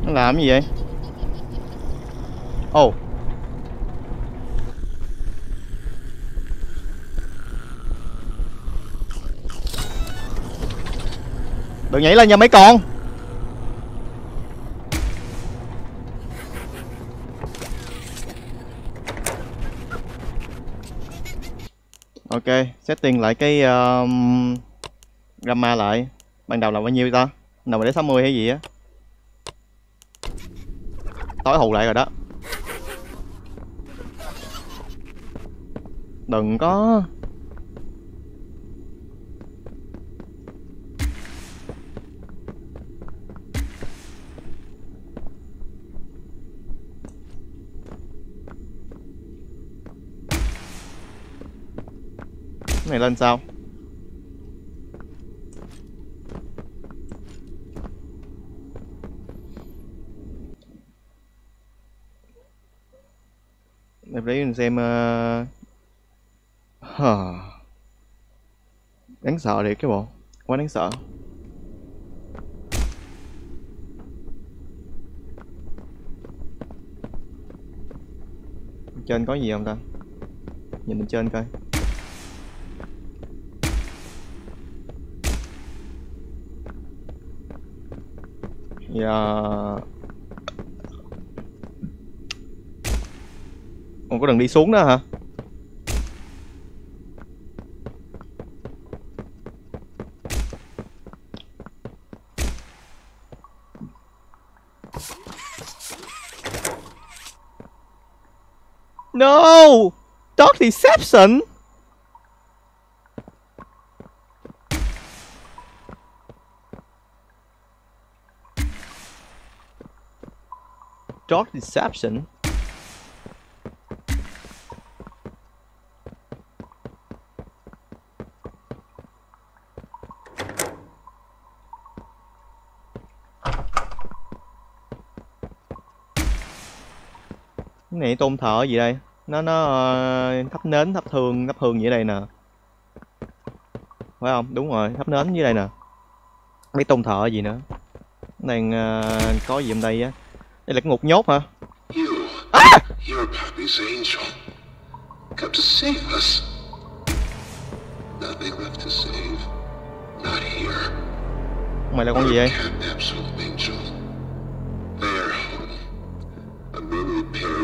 Làm gì vậy? Ồ, oh. Đừng nhảy lên nha mấy con. Ok, setting lại cái uh, gamma lại. Ban đầu là bao nhiêu ta? Nào mà để sáu mươi hay gì á? Tối hù lại rồi đó. Đừng có. Cái này lên sao? Để mình xem. uh... huh. Đáng sợ thiệt cái bộ. Quá đáng sợ. Trên có gì không ta? Nhìn lên trên coi. Dạ. Còn có đường đi xuống đó hả? No! Dark Deception! Dark Deception? Này tôn thờ gì đây? Nó nó uh, thắp nến, thắp hương, thắp hương dưới đây nè. Phải không? Đúng rồi, thắp nến dưới đây nè. Mấy tôn thờ gì nữa? Này uh, có gì hôm đây á? Đây là cái ngục nhốt hả? À! Mày là con gì vậy?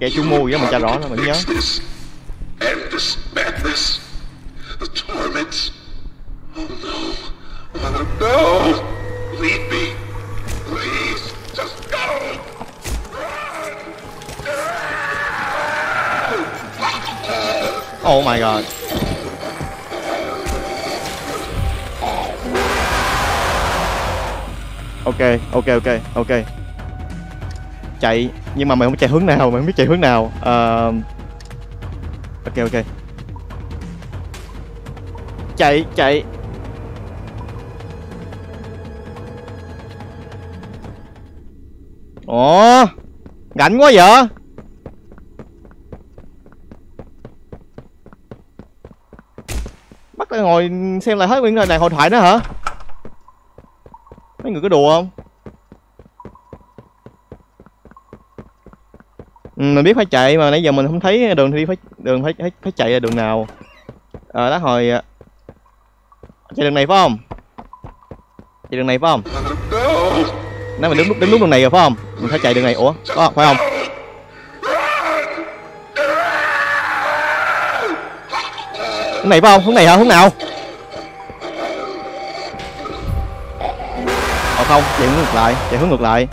kẻ chú mưu gì đó, mình tra rõ nó, mình nhớ. Oh my god. Ok, ok, ok, ok. Chạy, nhưng mà mày không chạy hướng nào, mày không biết chạy hướng nào. uh... Ok, ok. Chạy, chạy. Ủa, rảnh quá vậy. Bắt lại ngồi xem lại hết nguyên đàn hội thoại nữa hả? Mấy người có đùa không? Ừ, mình biết phải chạy mà nãy giờ mình không thấy đường thì phải đường phải phải, phải chạy là đường nào. Ờ à, đó hồi chạy đường này phải không? Chạy đường này phải không? Nãy mình đứng đúng, đúng, đúng đường này rồi phải không? Mình phải chạy đường này, ủa có phải không? Hướng này phải không? Hướng này hả? Hướng nào? Ờ không, chạy hướng ngược lại, chạy hướng ngược lại.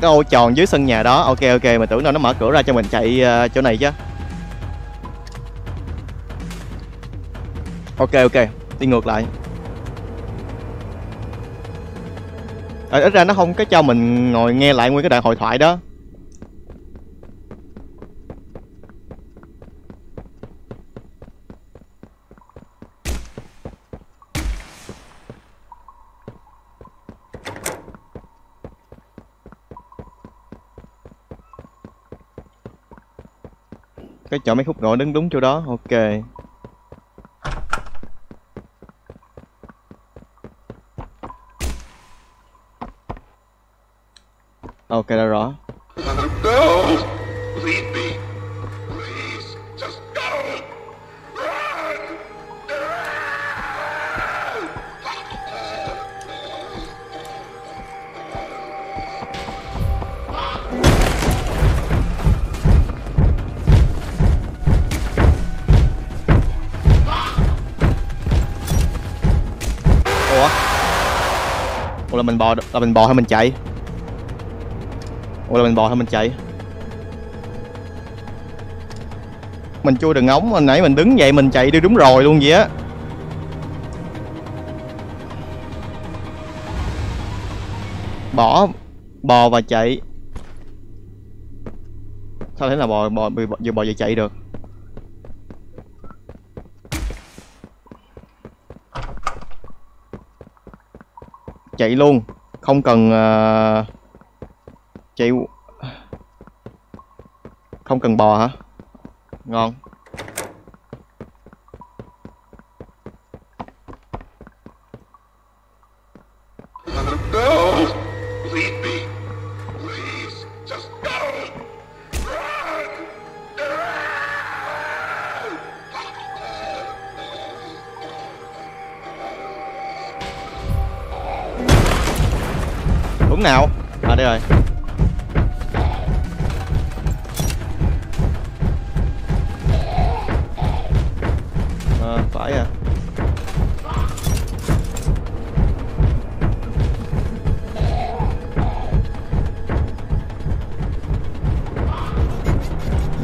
Cái ô tròn dưới sân nhà đó, ok ok, mình tưởng đâu nó mở cửa ra cho mình chạy uh, chỗ này chứ. Ok ok, đi ngược lại. Ờ, ít ra nó không có cho mình ngồi nghe lại nguyên cái đoạn hội thoại đó. Cái chỗ mấy khúc gỗ đứng đúng chỗ đó, ok. Ok, đã rõ. Ủa là mình bò, là mình bò hay mình chạy? Ủa là mình bò hay mình chạy? Mình chui đường ống, hồi nãy mình đứng vậy mình chạy đi đúng rồi luôn vậy á. Bỏ, bò và chạy. Sao thế là bò, bò, vừa bò vừa chạy được? Chạy luôn, không cần uh, chạy, không cần bò hả? Ngon. Nào à, đây rồi. À, phải à.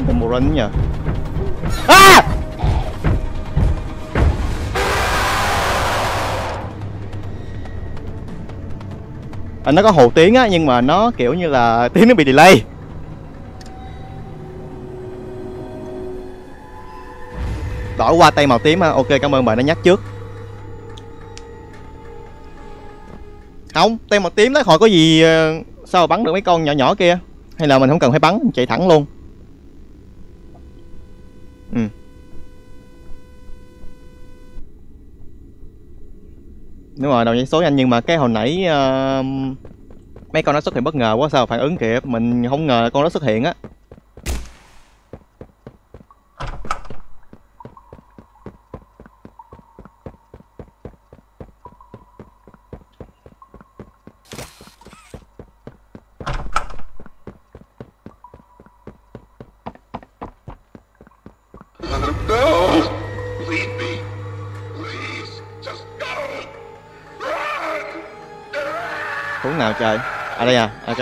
Mình mù rắn nhỉ. À! À, nó có hồ tiếng á, nhưng mà nó kiểu như là tiếng nó bị delay. Đổi qua tay màu tím ha, ok cảm ơn bạn đã nhắc trước. Không, tay màu tím nó khỏi có gì, sao bắn được mấy con nhỏ nhỏ kia. Hay là mình không cần phải bắn, chạy thẳng luôn. Ừ. Đúng rồi, đầu dãy số nhanh, nhưng mà cái hồi nãy uh, mấy con nó xuất hiện bất ngờ quá, sao phản ứng kịp, mình không ngờ con nó xuất hiện á. No! Leave me. Please. Just go. Run. Hướng nào trời? À đây à, ok.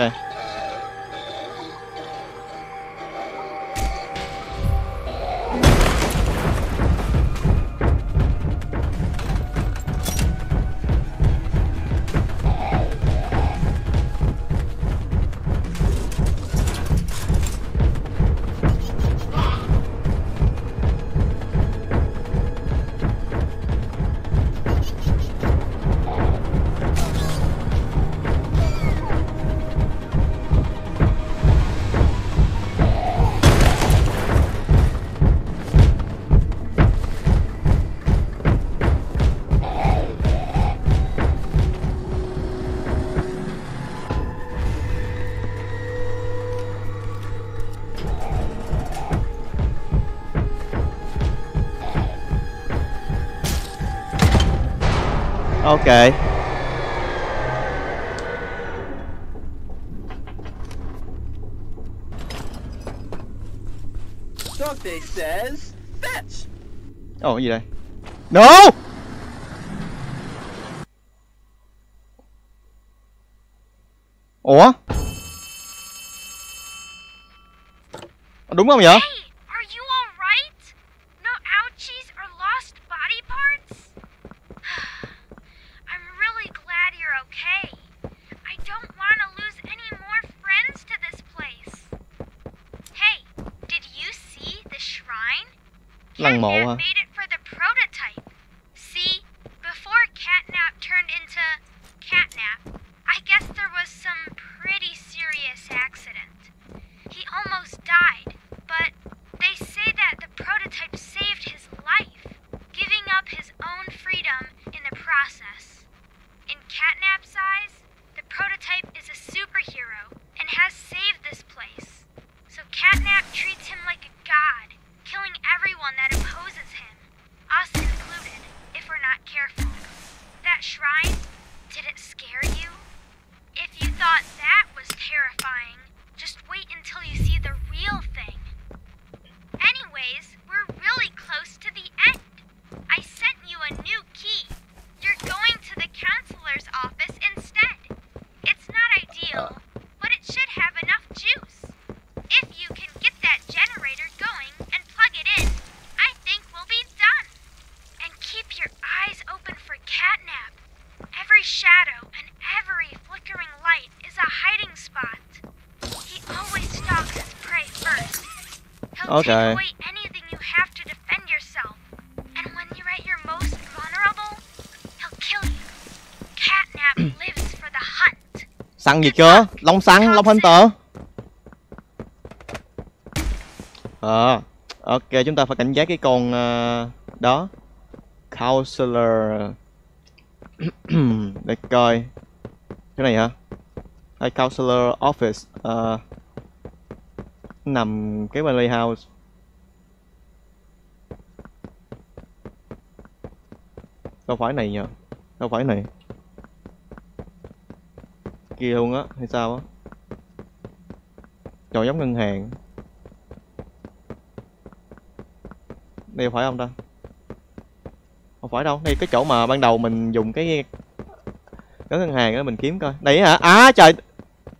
Ok. Something says fetch. Ồ, cái gì đây? No! Ủa? Đúng không vậy? Lăng mộ hả? See, before Catnap turned into Catnap, I guess there was some pretty serious accident. He almost died, but they say that the prototype saved his life, giving up his own freedom in the process. In Catnap's eyes, the prototype is a superhero and has saved this place. So Catnap treats him like a god. Killing everyone that opposes him, us included, if we're not careful. That shrine, did it scare you? If you thought that was terrifying, just wait until you see the real thing. Anyways, we're really close to the end. I sent you a new key. You're going to the counselor's office instead. It's not ideal, but it should have enough juice. If you can get that generator going and plug it in, I think we'll be done. And keep your eyes open for Catnap. Every shadow and every flickering light is a hiding spot. He always stalks his prey first. He'll okay. take away anything you have to defend yourself. And when you're at your most vulnerable, he'll kill you. Catnap lives for the hunt. Săn gì chưa? Long săn, Long Hunter. Ờ, ok, chúng ta phải cảnh giác cái con uh, đó. Counselor. Để coi. Cái này hả? Hay Counselor Office. uh, Nằm cái bên Playhouse. Đâu phải này nhờ. Đâu phải này. Kia luôn á, hay sao á. Trời, giống ngân hàng. Đây phải không ta? Không phải đâu, đây cái chỗ mà ban đầu mình dùng cái cái ngân hàng đó mình kiếm coi. Đây hả? Á trời.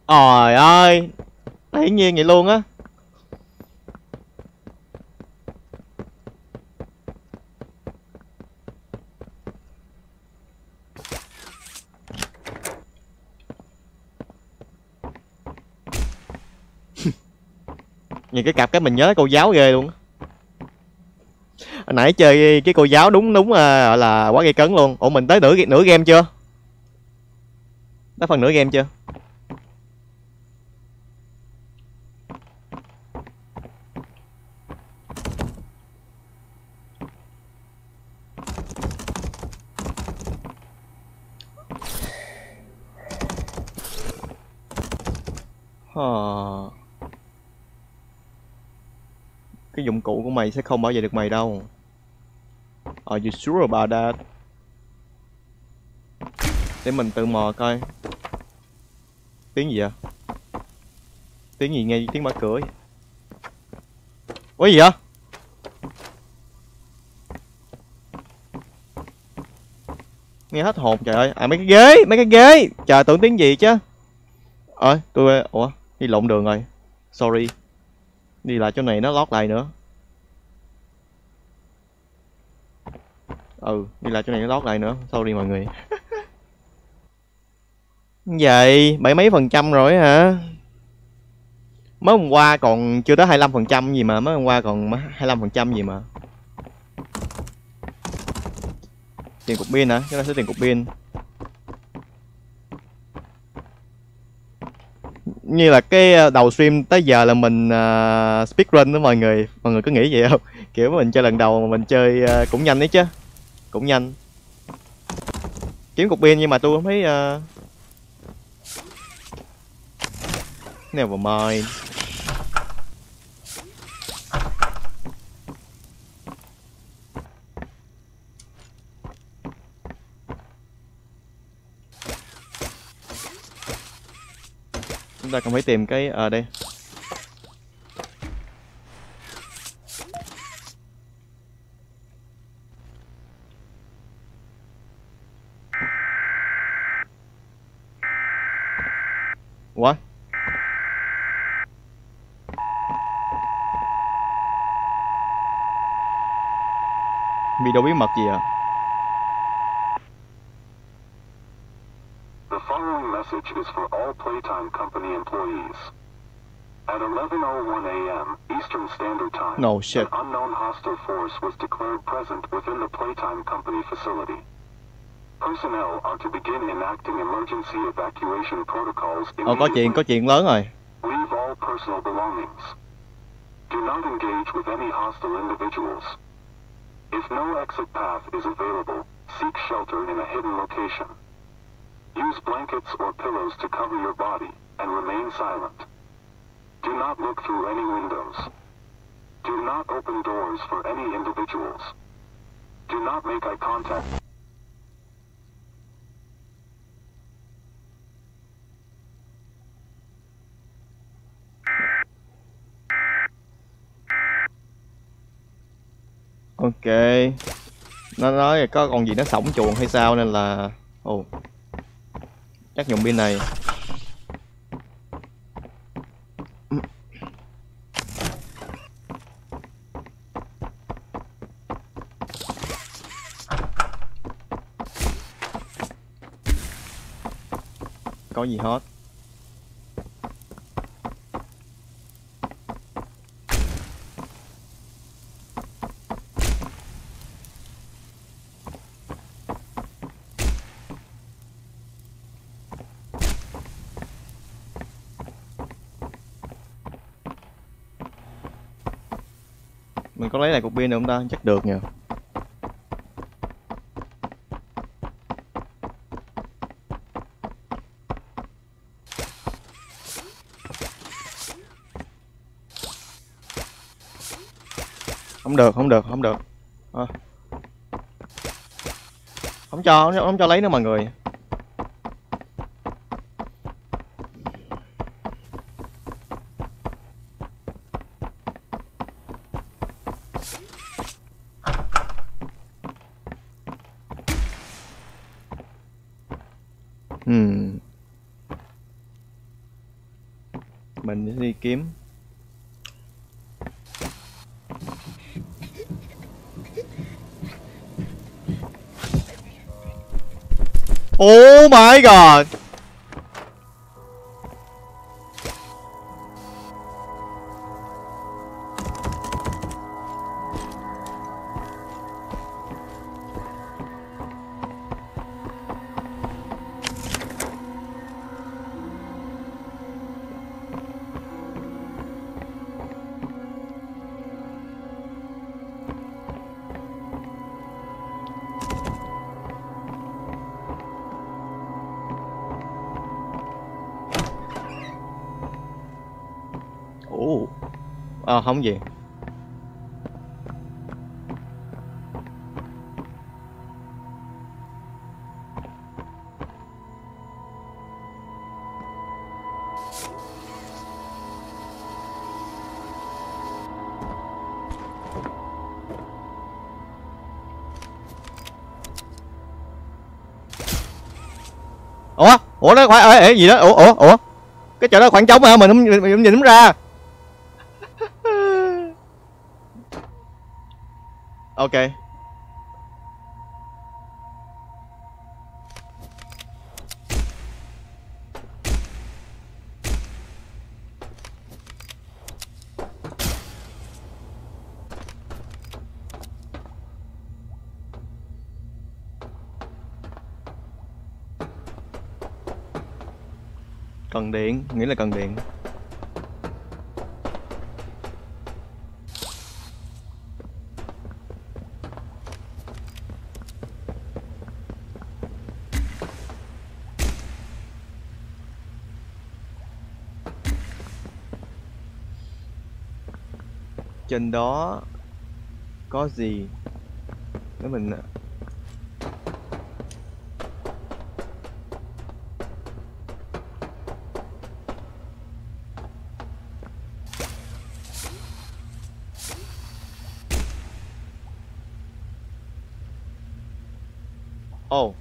Trời ơi. Hiển nhiên vậy luôn á. Nhìn cái cặp cái mình nhớ cô giáo ghê luôn á. Hồi nãy chơi cái cô giáo đúng đúng là, là quá gây cấn luôn. Ủa mình tới nửa nửa game chưa? Tới phần nửa game chưa? Huh. Cái dụng cụ của mày sẽ không bảo vệ được mày đâu. Are you sure about that? Để mình tự mò coi. Tiếng gì vậy? Tiếng gì nghe tiếng mở cửa vậy? Ủa gì vậy? Nghe hết hồn trời ơi. À mấy cái ghế, mấy cái ghế. Trời tưởng tiếng gì chứ. Ờ, à, tôi... Ủa, đi lộn đường rồi. Sorry. Đi lại chỗ này nó lót lại nữa. Ừ, đi lại chỗ này nó lót lại nữa. Sorry mọi người. Vậy, bảy mấy phần trăm rồi hả? Mới hôm qua còn chưa tới hai mươi lăm phần trăm gì mà. Mới hôm qua còn hai mươi lăm phần trăm gì mà. Tiền cục pin hả? Cái đó sẽ tiền cục pin. Như là cái đầu stream tới giờ là mình uh, speedrun đó mọi người. Mọi người có nghĩ vậy không? Kiểu mình chơi lần đầu mà mình chơi uh, cũng nhanh đấy chứ. Cũng nhanh. Kiếm cục pin nhưng mà tôi không thấy... Uh... Never mind. Chúng ta cần phải tìm cái ở à, đây. What? Video bí mật gì ạ? À? Message is for all Playtime Company employees. At eleven oh one a m Eastern Standard Time, no shit. An unknown hostile force was declared present within the Playtime Company facility. Personnel are to begin enacting emergency evacuation protocols immediately. Oh, có chuyện, có chuyện lớn rồi. Leave all personal belongings. Do not engage with any hostile individuals. If no exit path is available, seek shelter in a hidden location. Use blankets or pillows to cover your body and remain silent. Do not look through any windows. Do not open doors for any individuals. Do not make eye contact. Ok. Nó nói có còn gì nó sổng chuồng hay sao nên là... Ồ. Oh. Chắc dùng pin này. Có gì hết. Mình có lấy lại cục pin được không ta? Chắc được nhờ. Không được, không được, không được à. Không cho, không cho lấy nữa mọi người. Kiếm oh my god. Ờ, không gì. Ủa, ủa đó phải ê, ê gì đó, ủa ủa ủa cái chỗ đó khoảng trống hả? Mình không, mình không nhìn ra. Ok. Cần điện, nghĩ là cần điện. Trên đó có gì để mình oh.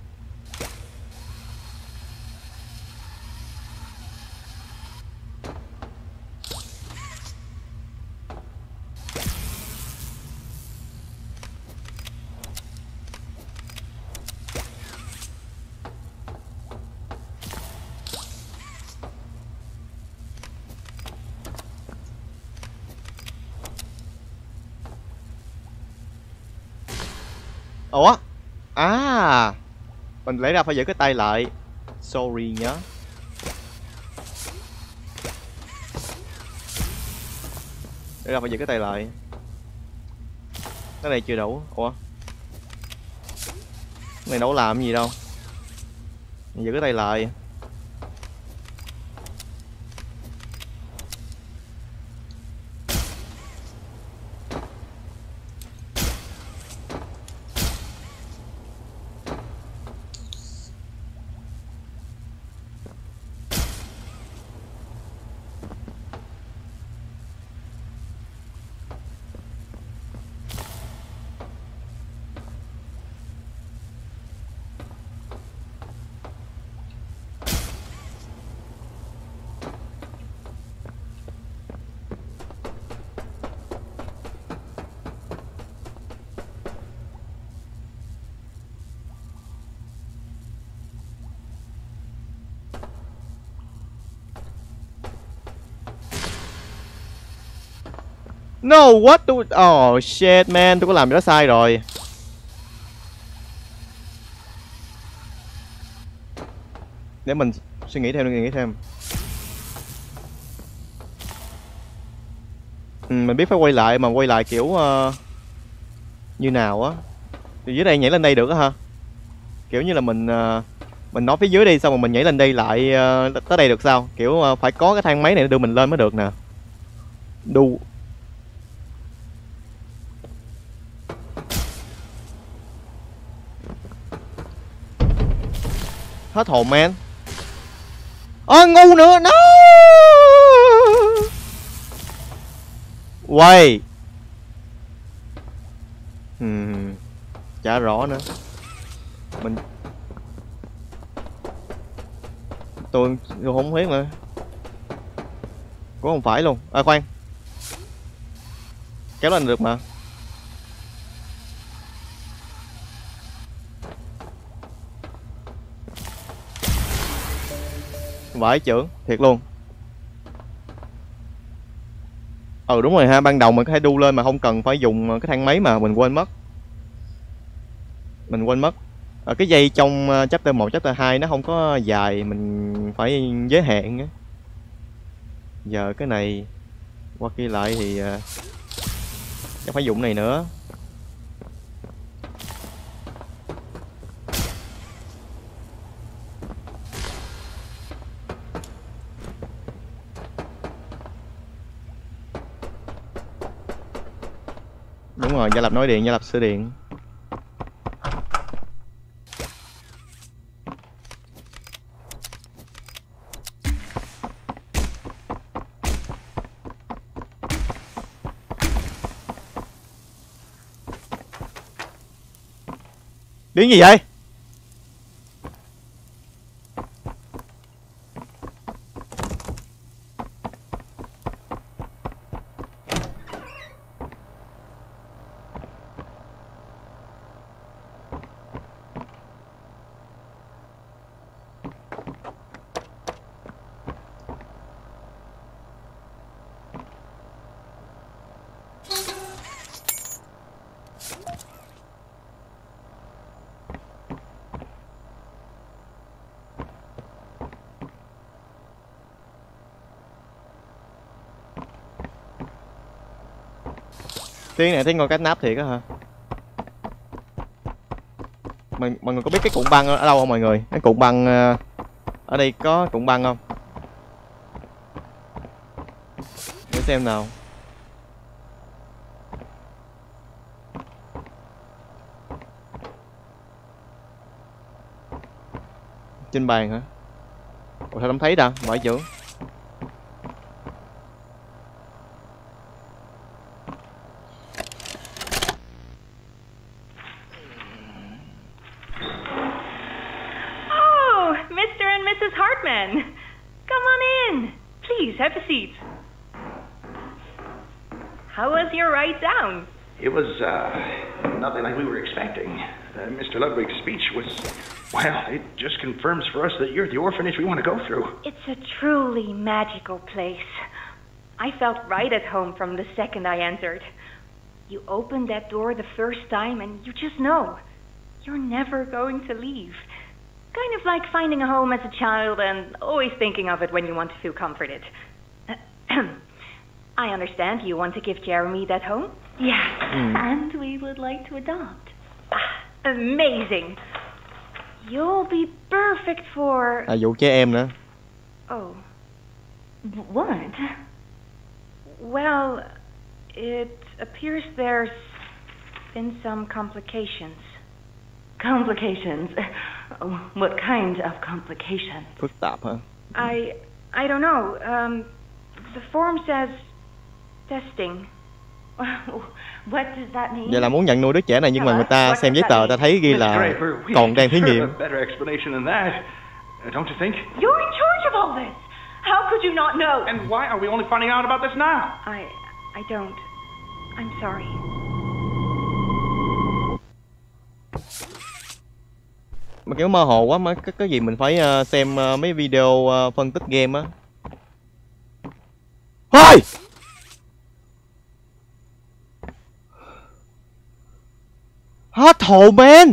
Ủa? À, mình lấy ra phải giữ cái tay lại. Sorry nhá. Lấy ra phải giữ cái tay lại. Cái này chưa đủ. Ủa? Cái này đâu làm gì đâu. Mình giữ cái tay lại. No, what do... Oh shit man, tôi có làm gì đó sai rồi. Để mình suy nghĩ thêm, suy nghĩ thêm. Ừ, mình biết phải quay lại, mà quay lại kiểu... Uh, như nào á. Từ dưới đây nhảy lên đây được á hả? Kiểu như là mình... Uh, mình nói phía dưới đi, xong rồi mình nhảy lên đây lại uh, tới đây được sao? Kiểu uh, phải có cái thang máy này để đưa mình lên mới được nè. Đu... Hết hồn man. Ơ à, ngu nữa. No. Quay. Hmm. Chả rõ nữa. Mình Tôi, tôi không biết nữa. Cũng không phải luôn. À khoan. Kéo lên được mà. Vãi chưởng, thiệt luôn. Ừ đúng rồi ha, ban đầu mình có thể đu lên mà không cần phải dùng cái thang máy mà mình quên mất. Mình quên mất à, cái dây trong chapter một, chapter hai nó không có dài, mình phải giới hạn á. Giờ cái này qua kia lại thì à, chắc phải dùng này nữa. Đúng rồi, gia lập nối điện, gia lập sửa điện. Điên gì vậy? Tiếng này thấy ngồi Catnap thiệt á hả? Mọi, mọi người có biết cái cụm băng ở đâu không mọi người? Cái cụm băng ở đây có cụm băng không? Để xem nào. Trên bàn hả? Ủa sao không thấy đâu? Mở chữ. It was uh, nothing like we were expecting. Uh, Mister Ludwig's speech was, well, it just confirms for us that you're the orphanage we want to go through. It's a truly magical place. I felt right at home from the second I entered. You opened that door the first time and you just know. You're never going to leave. Kind of like finding a home as a child and always thinking of it when you want to feel comforted. I understand you want to give Jeremy that home? Yes, mm. and we would like to adopt. Ah, amazing. You'll be perfect for... À, vụ trẻ em nữa. Oh. What? Well, it appears there's been some complications. Complications? What kind of complications? Phức tạp hả? I, I don't know. Um, the form says testing. What does that mean? Vậy là muốn nhận nuôi đứa trẻ này nhưng mà người ta xem giấy tờ ta thấy ghi là còn đang thí nghiệm. Don't you think? You're in charge of all this. How could you not know? And why are we only finding out about this now? I I don't. I'm sorry. Mà kiểu mơ hồ quá, mà cái cái gì mình phải xem mấy video phân tích game á. Thôi! Hết hồn men.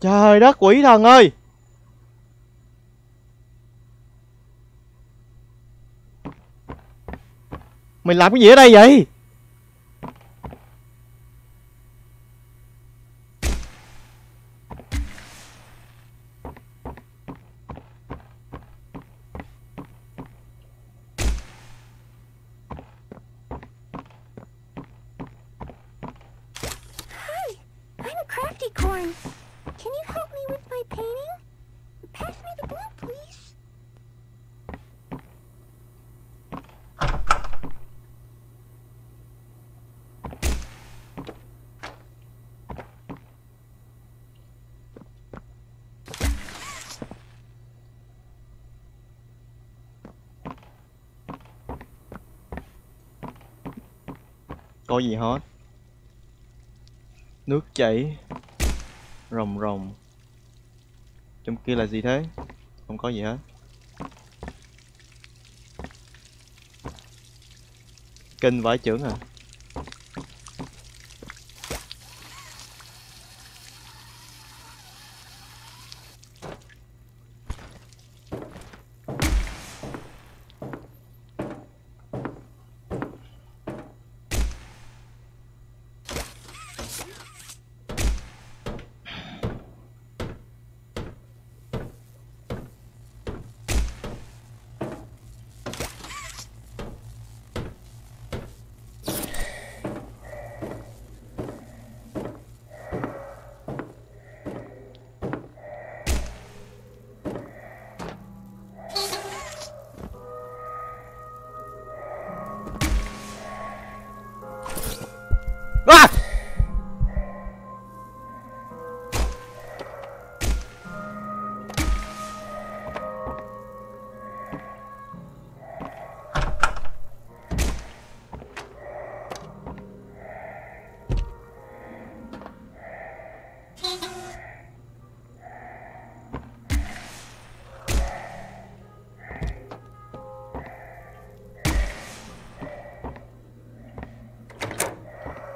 Trời đất quỷ thần ơi. Mình làm cái gì ở đây vậy? Có gì hết. Nước chảy rồng rồng. Trong kia là gì thế? Không có gì hết. Kinh vãi chưởng à.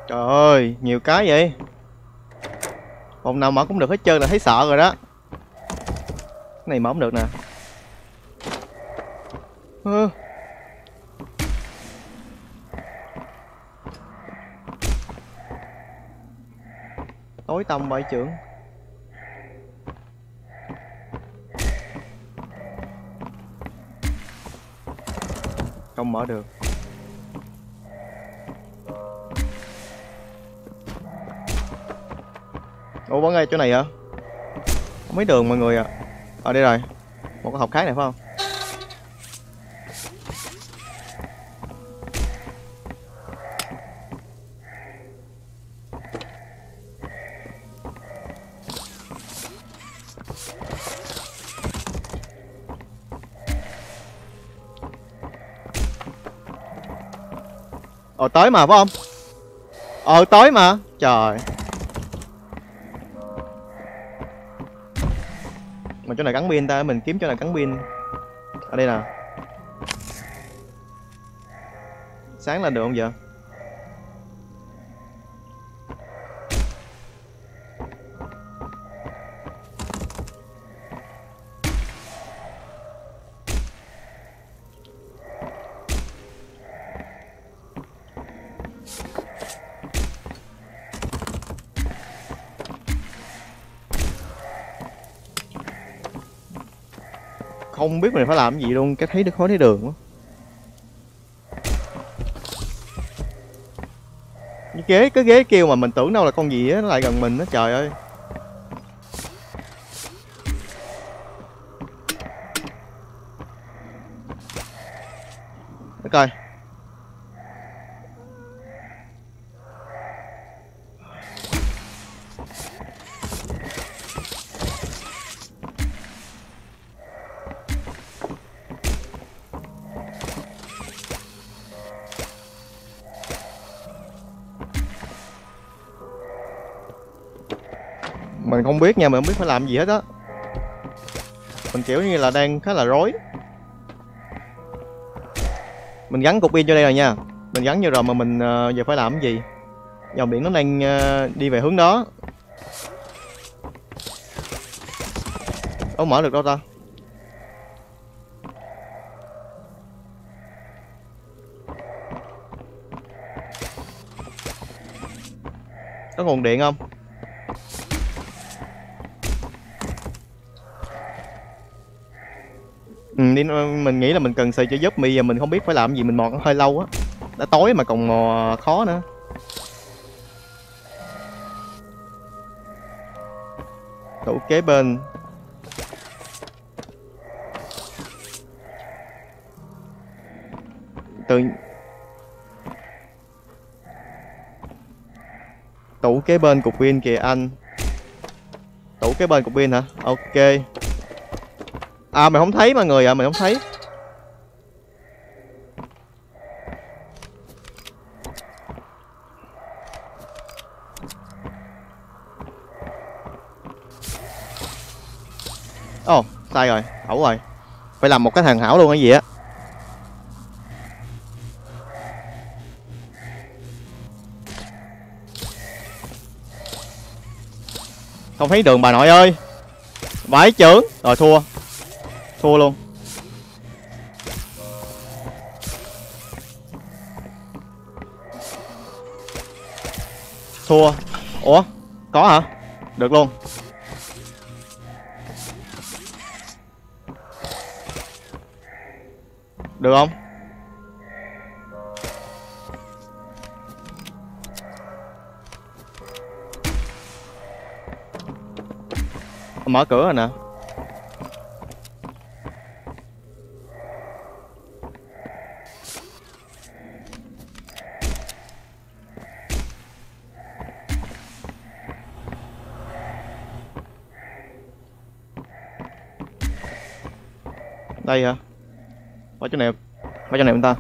Trời ơi, nhiều cái vậy. Phòng nào mở cũng được hết trơn là thấy sợ rồi đó. Cái này mở không được nè. Ơ tối tăm bãi trưởng. Không mở được. Ủa bắn ngay chỗ này hả? Có mấy đường mọi người ạ. À? Ở à, đây rồi. Một cái hộp khác này phải không? Ờ tới mà phải không? Ờ tới mà. Trời. Mà chỗ này gắn pin ta, mình kiếm chỗ này gắn pin. Ở đây nè. Sáng lên được không vậy? Không biết mình phải làm gì luôn, cái thấy được khó thấy đường quá. Cái ghế, cái ghế kêu mà mình tưởng đâu là con gì á, nó lại gần mình đó, trời ơi. Để coi. Mình không biết nha, mình không biết phải làm gì hết á. Mình kiểu như là đang khá là rối. Mình gắn cục pin vô đây rồi nha. Mình gắn vô rồi mà mình uh, giờ phải làm cái gì? Dòng điện nó đang uh, đi về hướng đó. Ủa mở được đâu ta? Có nguồn điện không? Ừ, mình nghĩ là mình cần sự trợ giúp. Bây giờ mình không biết phải làm gì, mình mò hơi lâu á. Đã tối mà còn mò khó nữa. Tủ kế bên. Từ... Tủ kế bên cục pin kìa anh. Tủ kế bên cục pin hả? Ok. À mình không thấy mọi người ạ, à, mình không thấy. Ồ, oh, sai rồi, ẩu rồi. Phải làm một cái hoàn hảo luôn hay gì á. Không thấy đường bà nội ơi. Vãi chưởng, rồi thua. Thua luôn. Thua. Ủa? Có hả? Được luôn. Được không? Mở cửa rồi nè. Đây hả? Qua chỗ này, qua chỗ này chúng ta.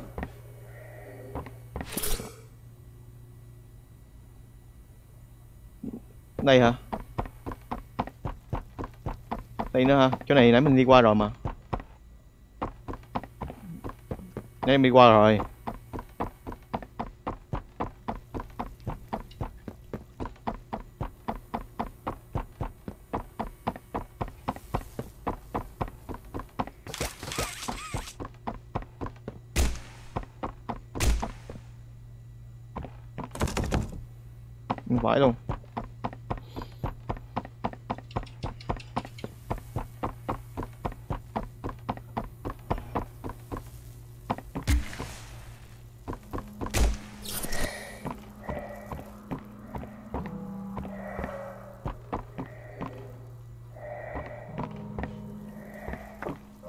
Đây hả? Đây nữa hả? Chỗ này nãy mình đi qua rồi mà. Nãy em đi qua rồi. Mình vãi luôn.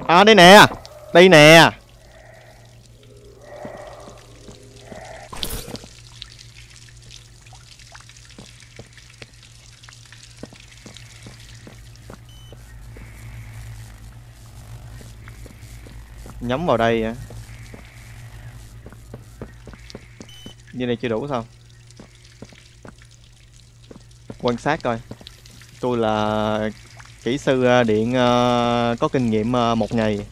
À đây nè, đây nè. Nhắm vào đây à. Như này chưa đủ sao? Quan sát coi. Tôi là kỹ sư điện uh, có kinh nghiệm uh, một ngày.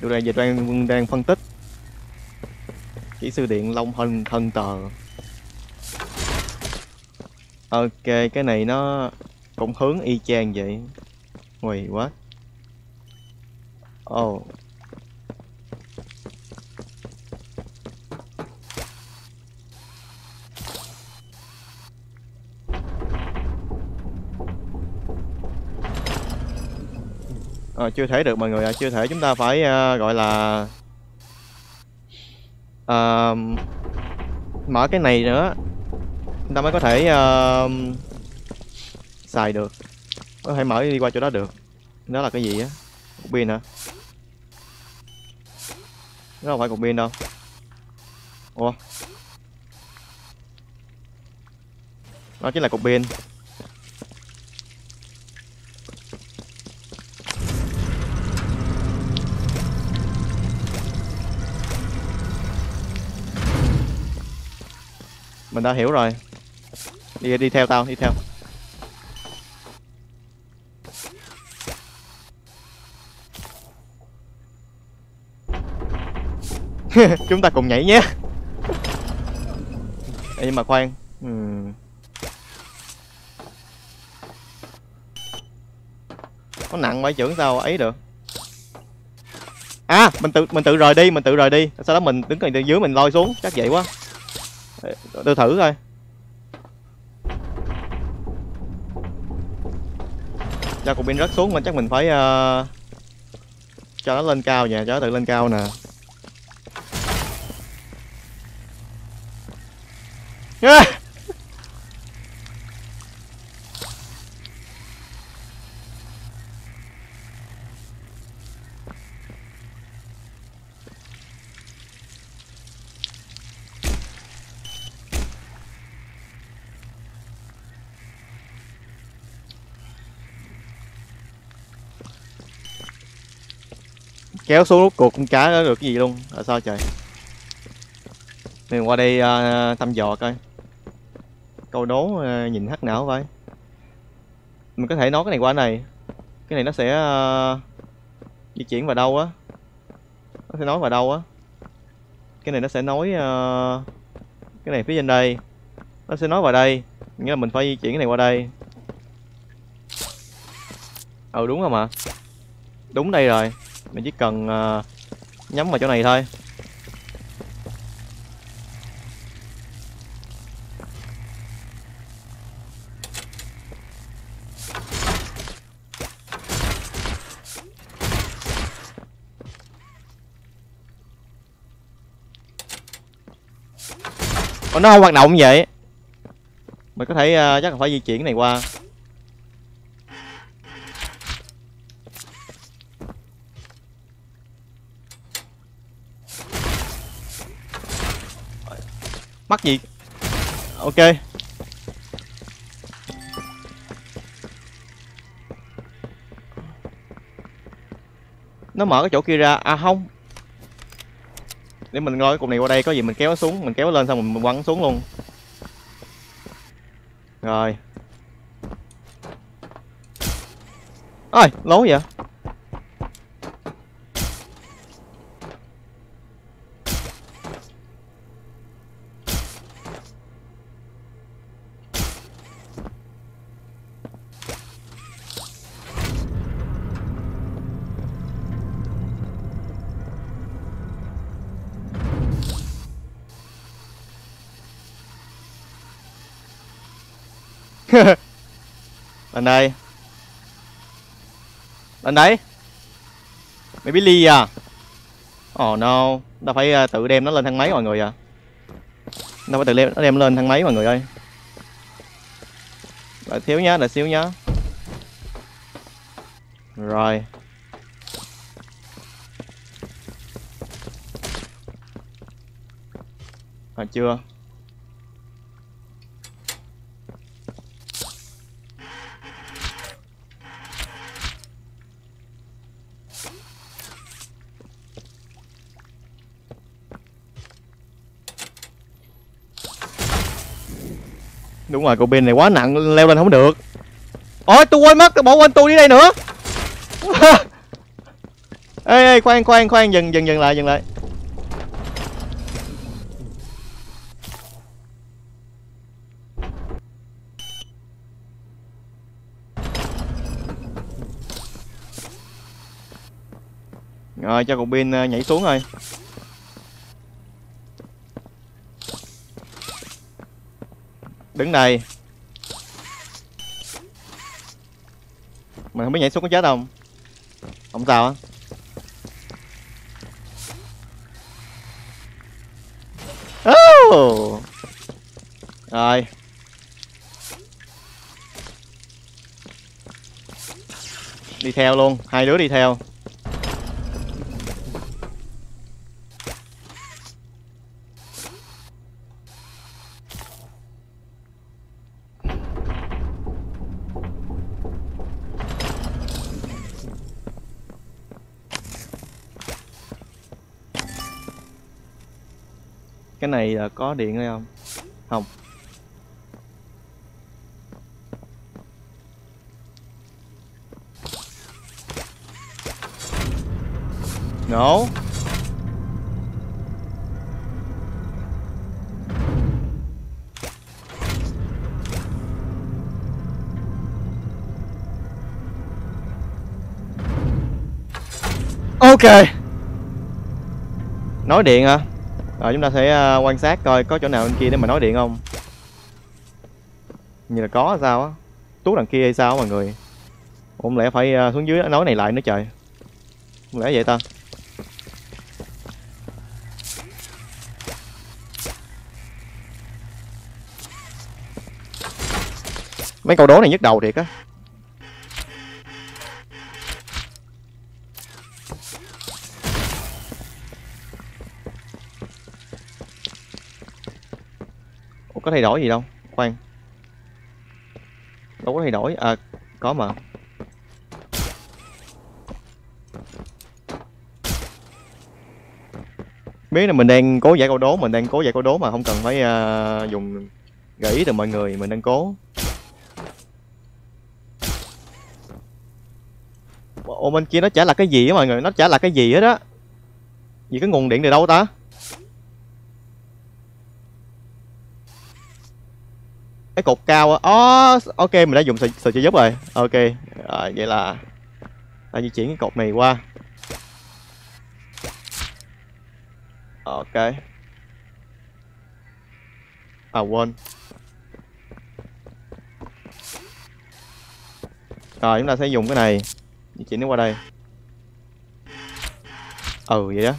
Điều này giờ đang, đang phân tích. Kỹ sư điện LongHunter. Ok, cái này nó cũng hướng y chang vậy. Nguy quá. Ồ oh. À, chưa thể được mọi người ạ, à. Chưa thể, chúng ta phải uh, gọi là uh, mở cái này nữa, chúng ta mới có thể uh, xài được, có thể mở đi qua chỗ đó được. Đó là cái gì á? Cục pin hả? Nó không phải cục pin đâu. Ủa? Đó chính là cục pin. Mình đã hiểu rồi. Đi đi theo tao, đi theo. Chúng ta cùng nhảy nhé. Ê, nhưng mà khoan. Uhm. Có nặng bãi trưởng sao ấy được. À, mình tự mình tự rời đi, mình tự rời đi. Sau đó mình đứng ở dưới mình lôi xuống, chắc vậy quá. Đưa thử coi. Cho cục pin rớt xuống, mình chắc mình phải uh, cho nó lên cao nha, cho nó tự lên cao nè. À! Kéo xuống nút cuộc con cá đó được cái gì luôn. Ở sao trời. Mình qua đây uh, thăm dò coi. Câu đố uh, nhìn hắc não vậy. Mình có thể nói cái này qua này. Cái này nó sẽ uh, di chuyển vào đâu á. Nó sẽ nói vào đâu á. Cái này nó sẽ nói uh, cái này phía trên đây. Nó sẽ nói vào đây. Nghĩa là mình phải di chuyển cái này qua đây. Ừ đúng không ạ? Đúng đây rồi. Mình chỉ cần uh, nhắm vào chỗ này thôi. Ủa, nó không hoạt động vậy. Mình có thể uh, chắc là phải di chuyển cái này qua. Mắc gì? Ok. Nó mở cái chỗ kia ra. À không. Để mình ngồi cái cục này qua đây. Có gì mình kéo nó xuống. Mình kéo nó lên xong mình quăng xuống luôn. Rồi. Ôi lố vậy. Lên đây. Lên đấy. Mày biết ly à? Oh no. Tao phải uh, tự đem nó lên thang máy mọi người à. Tao phải tự đem nó đem lên thang máy mọi người ơi. Đợi thiếu nhá, đợi xíu nhá. Rồi. À, chưa. Đúng rồi, cục pin này quá nặng, leo lên không được. Ôi tôi quên mất, bỏ quên tôi đi đây nữa. Ê ê, khoan khoan khoan, dừng dừng dừng lại dừng lại. Rồi cho cục pin nhảy xuống rồi. Đứng đây. Mình không biết nhảy xuống có chết không? Không sao á. Oh. Rồi. Đi theo luôn, hai đứa đi theo. Cái này là có điện hay không? Không. Nổ. Ok. Nói điện hả? Rồi chúng ta sẽ uh, quan sát coi có chỗ nào bên kia để mà nói điện không. Như là có sao á. Tuốt đằng kia hay sao mọi người. Không lẽ phải uh, xuống dưới nói này lại nữa trời. Không lẽ vậy ta. Mấy câu đố này nhức đầu thiệt á. Có thay đổi gì đâu, khoan. Đâu có thay đổi, à có mà. Biết là mình đang cố giải câu đố, mình đang cố giải câu đố mà không cần phải uh, dùng gợi ý từ mọi người, mình đang cố. Ồ bên kia nó chả là cái gì á mọi người, nó chả là cái gì hết á. Vì cái nguồn điện từ đâu ta? Cái cột cao á, oh, ok mình đã dùng sự, sự trợ giúp rồi, ok, rồi, vậy là ta di chuyển cái cột này qua, ok, à quên, rồi chúng ta sẽ dùng cái này, di chuyển nó qua đây, ừ vậy đó.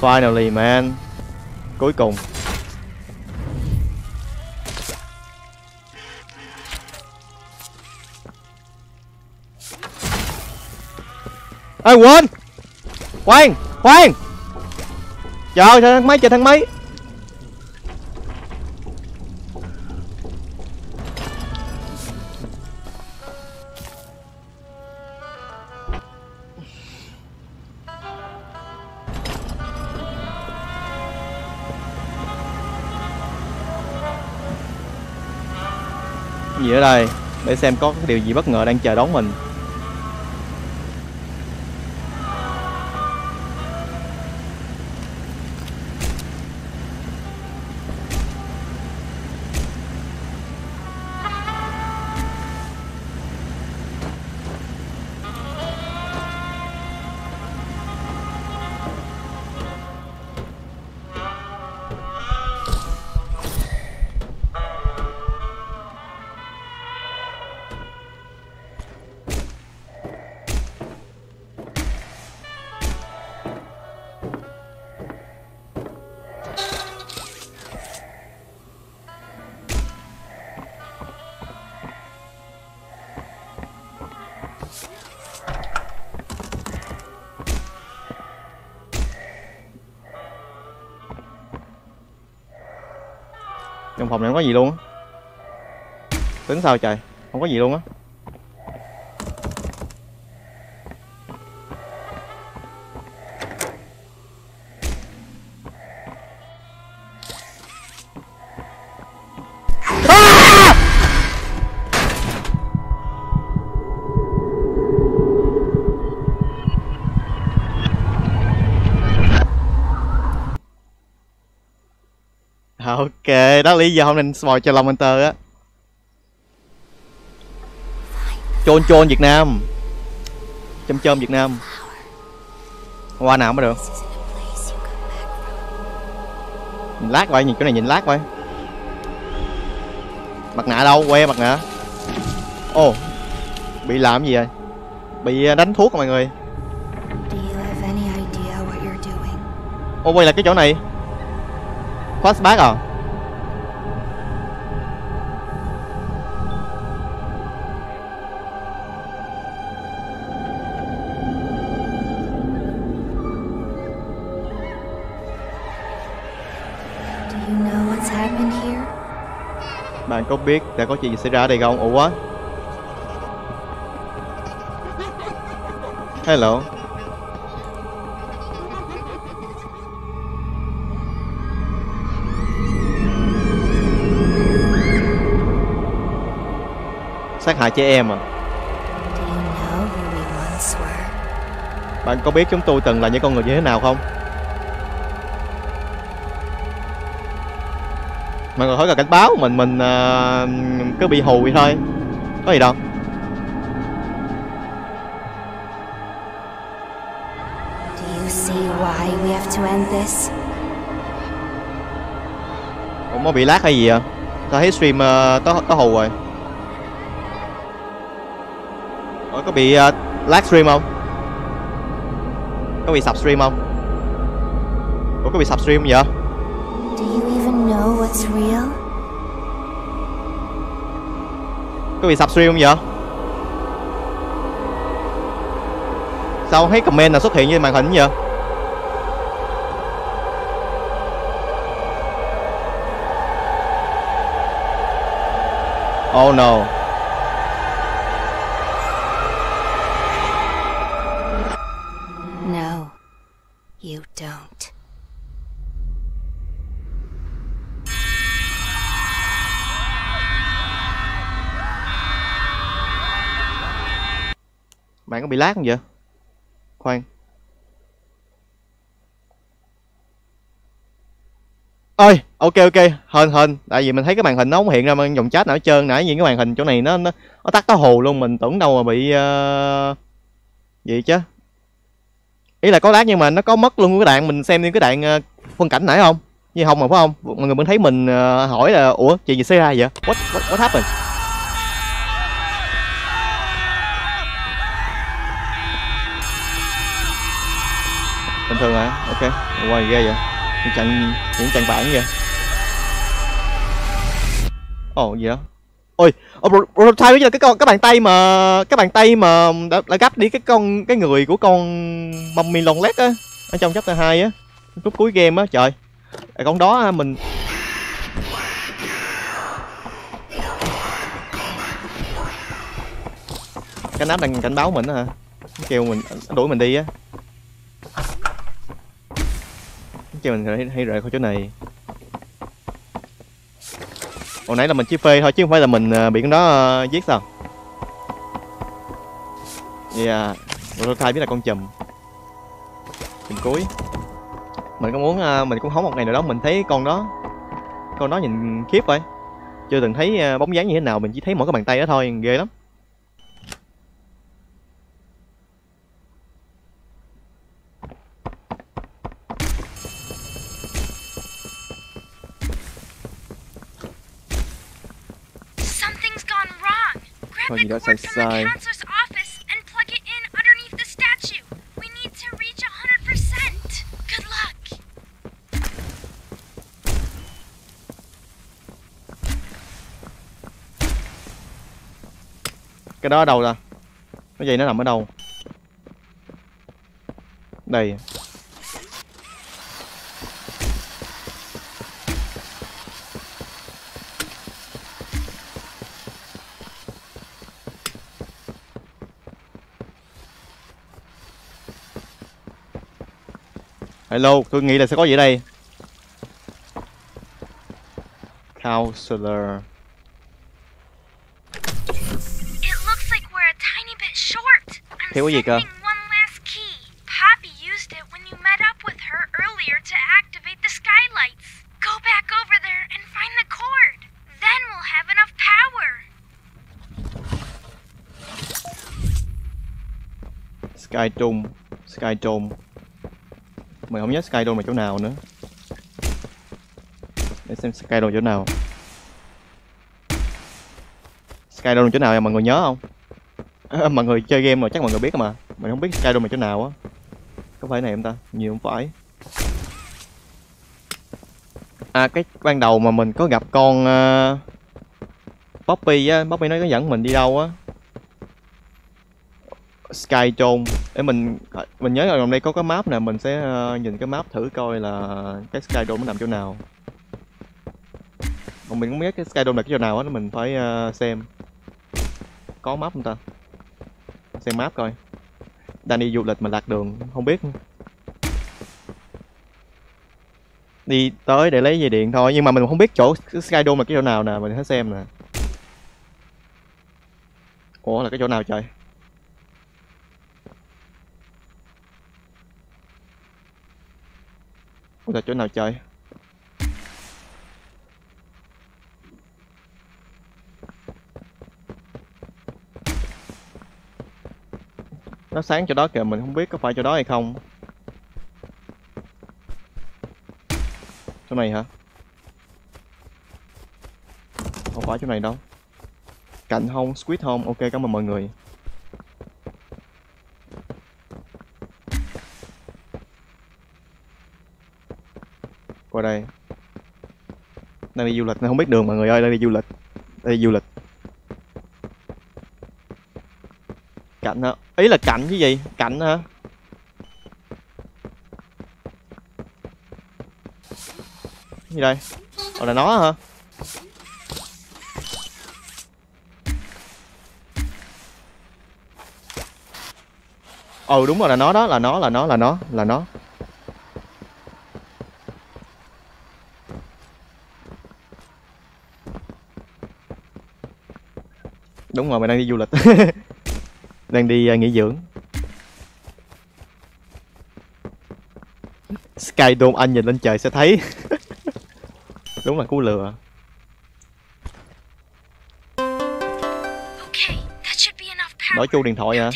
Finally man. Cuối cùng. Ê quên. Khoan, khoan. Trời ơi, thằng máy, chờ thằng máy. Gì ở đây để xem có cái điều gì bất ngờ đang chờ đón mình. Trong phòng này không có gì luôn á. Tính sao trời, không có gì luôn á. Ok, đó lý do không nên spoil cho LongHunter á. Chôn chôn Việt Nam, chôm chôm Việt Nam. Qua nào mới được. Nhìn lát vậy, nhìn cái này nhìn lát vậy. Mặt nạ đâu, que mặt nạ. Ồ, oh, bị làm gì rồi? Bị đánh thuốc mọi người. Ô oh, quay lại cái chỗ này. Flashback à? Bạn có biết đã có chuyện gì xảy ra ở đây không? Ủa quá. Hello. Sát hại trẻ em à? Bạn có biết chúng tôi từng là những con người như thế nào không? Mọi người hỏi là cảnh báo mình mình uh, cứ bị hù vậy thôi, có gì đâu. Cũng có bị lag hay gì à? Tao thấy stream uh, có có hù rồi. Ủa, có bị uh, lag stream không? Có bị sub stream không? Ủa có bị sub stream không vậy? Có bị sub stream không vậy? Sao thấy comment nào xuất hiện trên màn hình vậy? Oh no. No, you don't. Bạn có bị lag không vậy? Khoan. Ơi, ok ok, hên hên, tại vì mình thấy cái màn hình nó không hiện ra mà dòng chat nào hết trơn, nãy nhiên cái màn hình chỗ này nó nó, nó tắt nó hù luôn, mình tưởng đâu mà bị uh, vậy chứ. Ý là có lag nhưng mà nó có mất luôn cái đoạn mình xem cái đoạn uh, phân cảnh nãy không? Như không mà phải không? Mọi người vẫn thấy mình uh, hỏi là ủa, chuyện gì xảy ra vậy? What what what happened? Bình thường hả? À? Ok, quay ghê vậy, những trận những trận bản vậy. Ồ oh, gì đó? Ôi, oh, thay là cái con cái bàn tay mà cái bàn tay mà đã, đã gấp đi cái con cái người của con mummy longlet á, ở trong chapter hai á, lúc cuối game á, trời, cái con đó mình. Cái nắp đang cảnh báo mình á hả? Kêu mình đuổi mình đi á. Chứ mình hãy, hãy rời khỏi chỗ này. Hồi nãy là mình chỉ phê thôi chứ không phải là mình uh, bị con đó uh, giết sao. Yeah, tôi thay biết là con chùm. Chùm cuối. Mình có muốn uh, mình cũng hóng một ngày nào đó mình thấy con đó. Con đó nhìn khiếp vậy. Chưa từng thấy uh, bóng dáng như thế nào, mình chỉ thấy mỗi cái bàn tay đó thôi, ghê lắm. Thôi gì đó sai sai. Cái đó ở đâu ra? Cái gì nó nằm ở đâu? Đây. Hello, tôi nghĩ là sẽ có gì đây. Counselor. Thiếu cái gì cơ? Sky Dome, Sky Dome. Mình không nhớ Sky Dome là chỗ nào nữa. Để xem Sky Dome chỗ nào. Sky Dome chỗ nào mà mọi người nhớ không? À, mọi người chơi game rồi chắc mọi người biết mà. Mình không biết Sky Dome là chỗ nào á. Có phải này không ta? Nhiều không phải. À, cái ban đầu mà mình có gặp con uh, Poppy á, Poppy nó có dẫn mình đi đâu á. Sky Dome để mình mình nhớ là gần đây có cái map nè, mình sẽ uh, nhìn cái map thử coi là cái Sky Dome nó nằm chỗ nào. Còn mình cũng biết cái Sky Dome là cái chỗ nào á, mình phải uh, xem có map không ta, xem map coi. Đang đi du lịch mà lạc đường không biết đi tới để lấy dây điện thôi, nhưng mà mình không biết chỗ Sky Dome là cái chỗ nào nè, mình hãy xem nè. Ủa là cái chỗ nào trời? Ủa là chỗ nào trời? Nó sáng chỗ đó kìa, mình không biết có phải chỗ đó hay không. Chỗ này hả? Không phải chỗ này đâu. Cạnh home, Squid Home, ok cảm ơn mọi người. Qua đây. Đang đi du lịch, đang không biết đường mọi người ơi, đang đi du lịch. Đang đi du lịch. Cạnh hả? Ý là cạnh chứ gì? Cạnh hả? Gì đây? Còn là nó hả? Ừ đúng rồi là nó đó, là nó, là nó, là nó, là nó. Đúng rồi, mình đang đi du lịch. Đang đi uh, nghỉ dưỡng. Sky Dome, anh nhìn lên trời sẽ thấy. Đúng là cú lừa. Đổi chuông điện thoại hả?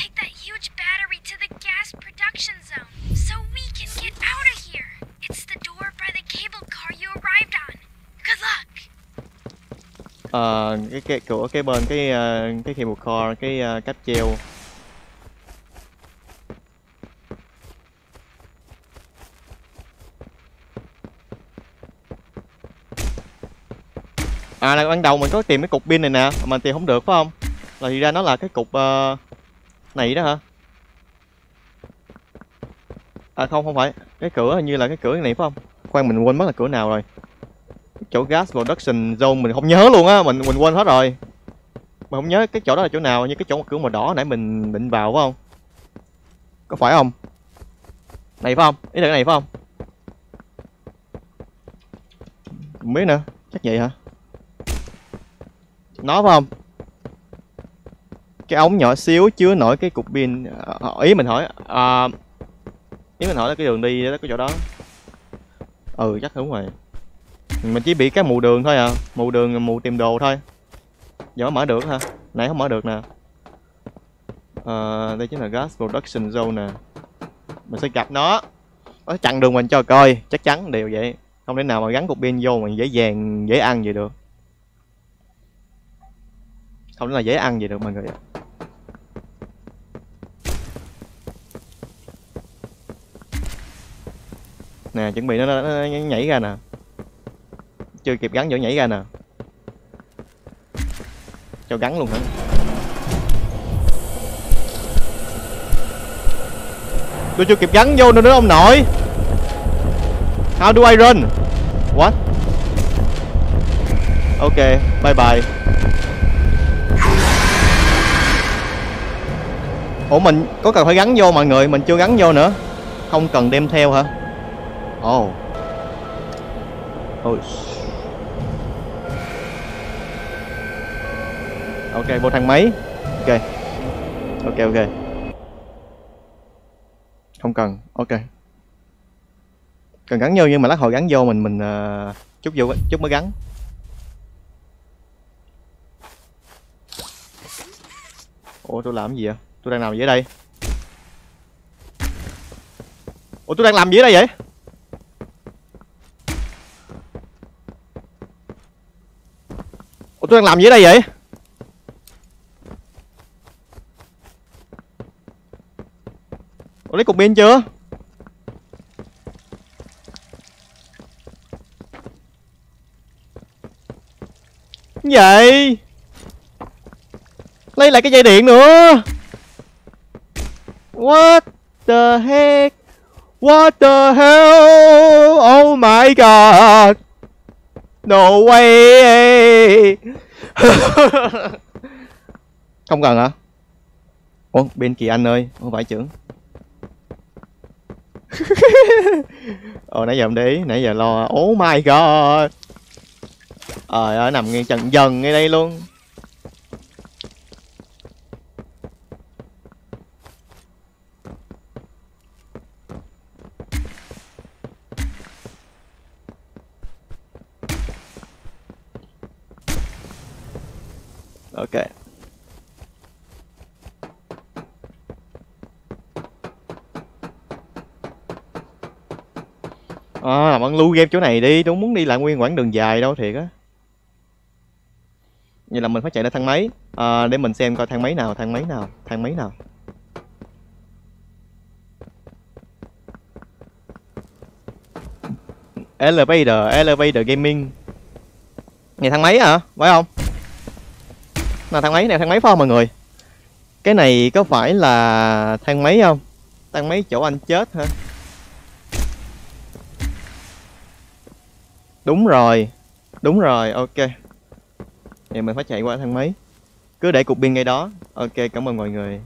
Ờ, uh, cái, cái cửa cái bên cái uh, cái cable car, cái uh, cáp treo. À là ban đầu mình có tìm cái cục pin này nè, mà tìm không được phải không? Là thì ra nó là cái cục uh, này đó hả? À không, không phải. Cái cửa hình như là cái cửa này phải không? Khoan mình quên mất là cửa nào rồi. Chỗ Gas Production Zone mình không nhớ luôn á, mình mình quên hết rồi. Mình không nhớ cái chỗ đó là chỗ nào, như cái chỗ cửa màu đỏ nãy mình định vào phải không? Có phải không? Này phải không? Ý là cái này phải không? Không biết nữa, chắc vậy hả? Nó phải không? Cái ống nhỏ xíu chứa nổi cái cục pin. À, ý mình hỏi à, ý mình hỏi là cái đường đi đó, cái chỗ đó. Ừ chắc đúng rồi. Mình chỉ bị cái mù đường thôi à, mù đường mù tìm đồ thôi. Giờ mở được hả? Nãy không mở được nè. À, đây chính là Gas Production Zone nè. Mình sẽ gặp nó. Nó chặn đường mình cho coi, chắc chắn đều vậy. Không thể nào mà gắn cục pin vô mà dễ dàng, dễ ăn vậy được. Không thể là dễ ăn vậy được mọi người ạ. Nè, chuẩn bị nó, nó, nó nhảy ra nè. Chưa kịp gắn vô nhảy ra nè. Cho gắn luôn hả? Tôi chưa kịp gắn vô nữa đó ông nội. How do I run? What? Ok, bye bye. Ủa mình có cần phải gắn vô mọi người, mình chưa gắn vô nữa. Không cần đem theo hả? Oh. Ôi. Ok, vô thang máy. Ok. Ok ok. Không cần. Ok. Cần gắn vô nhưng mà lát hồi gắn vô mình mình uh, chút vô chút mới gắn. Ủa tôi làm gì vậy? Tôi đang làm gì ở đây? Ủa tôi đang làm gì ở đây vậy? Ủa tôi đang làm gì ở đây vậy? Ủa lấy cục pin chưa? Cái gì? Lấy lại cái dây điện nữa. What the heck? What the hell? Oh my god. No way. Không cần hả? Ủa, bên Kỳ Anh ơi, không phải trưởng. Ờ nãy giờ không để ý, nãy giờ lo. Oh my god. Ờ à, nằm ngay trần dần ngay đây luôn. Ok. À, làm ăn lưu game chỗ này đi, tôi muốn đi lại nguyên quãng đường dài đâu thiệt á. Vậy là mình phải chạy ra thang máy à, để mình xem coi thang máy nào, thang máy nào, thang máy nào. Elevator, Elevator Gaming. Này thang máy hả? Phải không? Nào thang máy, này thang máy phải không mọi người? Cái này có phải là thang máy không? Thang máy chỗ anh chết hả? Đúng rồi, đúng rồi, ok. Vậy mình phải chạy qua thang máy. Cứ để cục pin ngay đó. Ok, cảm ơn mọi người.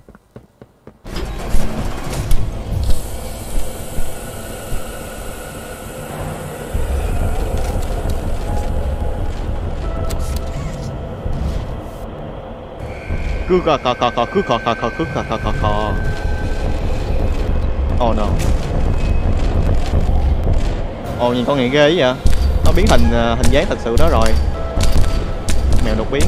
Cứ cò cò cò cò cứ cò cò cò cứ cò cò cò cò. Oh no. Oh nhìn con này ghê vậy. Nó biến hình hình dáng thật sự đó rồi. Mèo đột biến.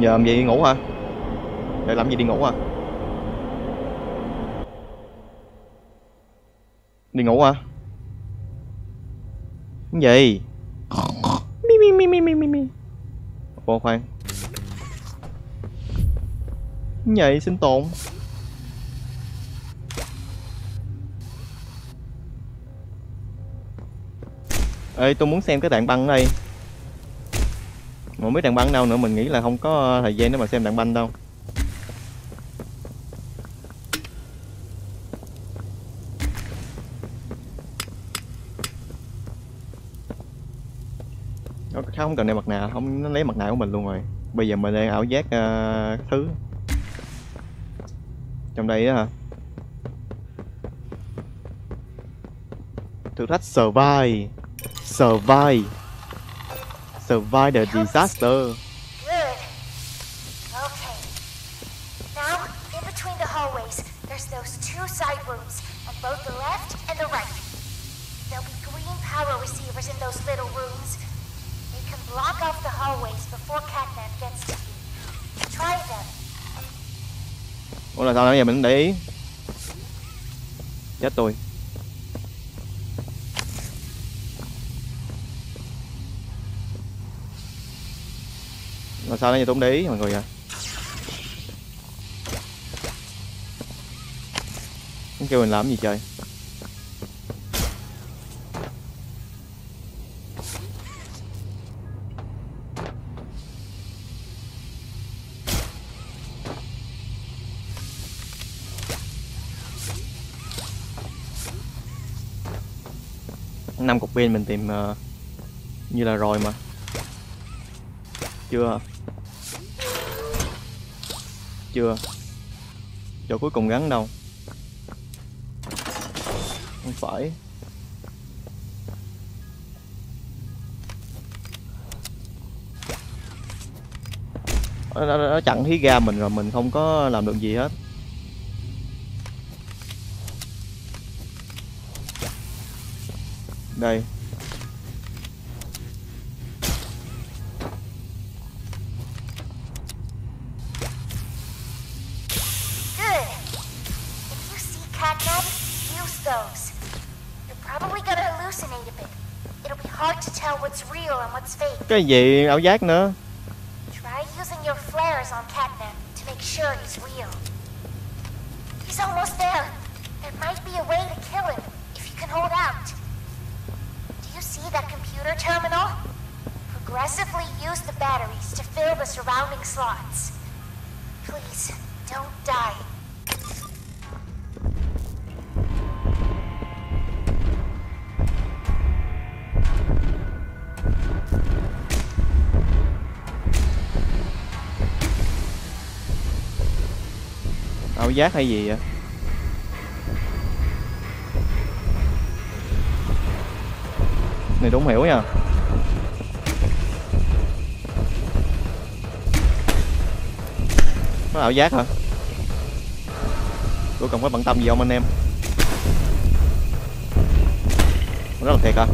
Giờ làm gì đi ngủ hả? Để làm gì đi ngủ hả? Đi ngủ hả? Cái gì? Mi mi mi mi mi mi mi. Ủa khoan. Cái gì sinh tồn? Ê tôi muốn xem cái đạn băng ở đây. Mà biết đạn băng đâu nữa, mình nghĩ là không có thời gian để mà xem đạn băng đâu. Nó không cần đeo mặt nạ, không nó lấy mặt nạ của mình luôn rồi. Bây giờ mình đang ảo giác uh, thứ trong đây đó hả? Thử thách survive. Survive. Survive the disaster. Good. Okay. Now, in between the hallways, there's those two side rooms on both the left and the right. There'll be green power receivers in those little rooms. They can block off the hallways before Catnap gets to you. Try them. Ủa là sao nãy giờ mình để ý? Chết tôi. Mà sao nãy giờ tôi không để ý mọi người ạ? Nó kêu mình làm gì trời? Năm cục pin mình tìm uh, như là rồi mà. Chưa. chưa? Chỗ cuối cùng gắn đâu? Không phải. Nó, nó, nó chặn hí ga mình rồi, mình không có làm được gì hết. Đây. Cái gì ảo giác nữa? Ảo giác hay gì vậy? Này đúng hiểu nha. Nó ảo giác hả? Tôi cần phải bận tâm gì không anh em? Rất là thiệt hả?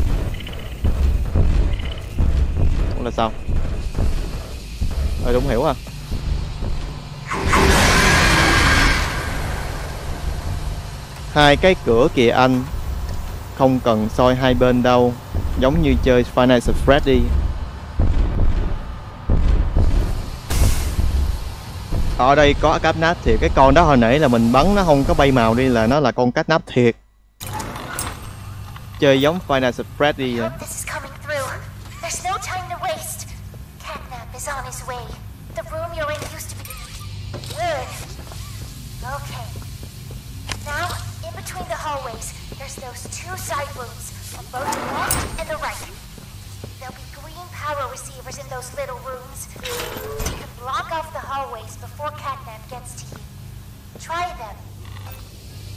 Cũng là sao? Ê đúng hiểu hả? Hai cái cửa kìa anh. Không cần soi hai bên đâu. Giống như chơi Final Freddy. Ở đây có Catnap thiệt. Cái con đó hồi nãy là mình bắn nó không có bay màu đi là nó là con Catnap thiệt. Chơi giống Final Freddy vậy.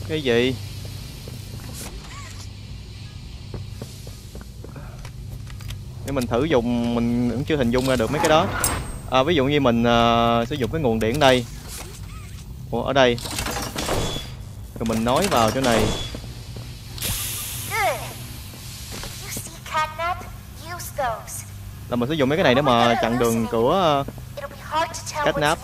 Cái gì? Để mình thử dùng, mình cũng chưa hình dung ra được mấy cái đó. À, ví dụ như mình uh, sử dụng cái nguồn điện đây. Ủa, ở đây. Rồi mình nói vào chỗ này. Là mình sử dụng mấy cái này để mà chặn đường của Catnap.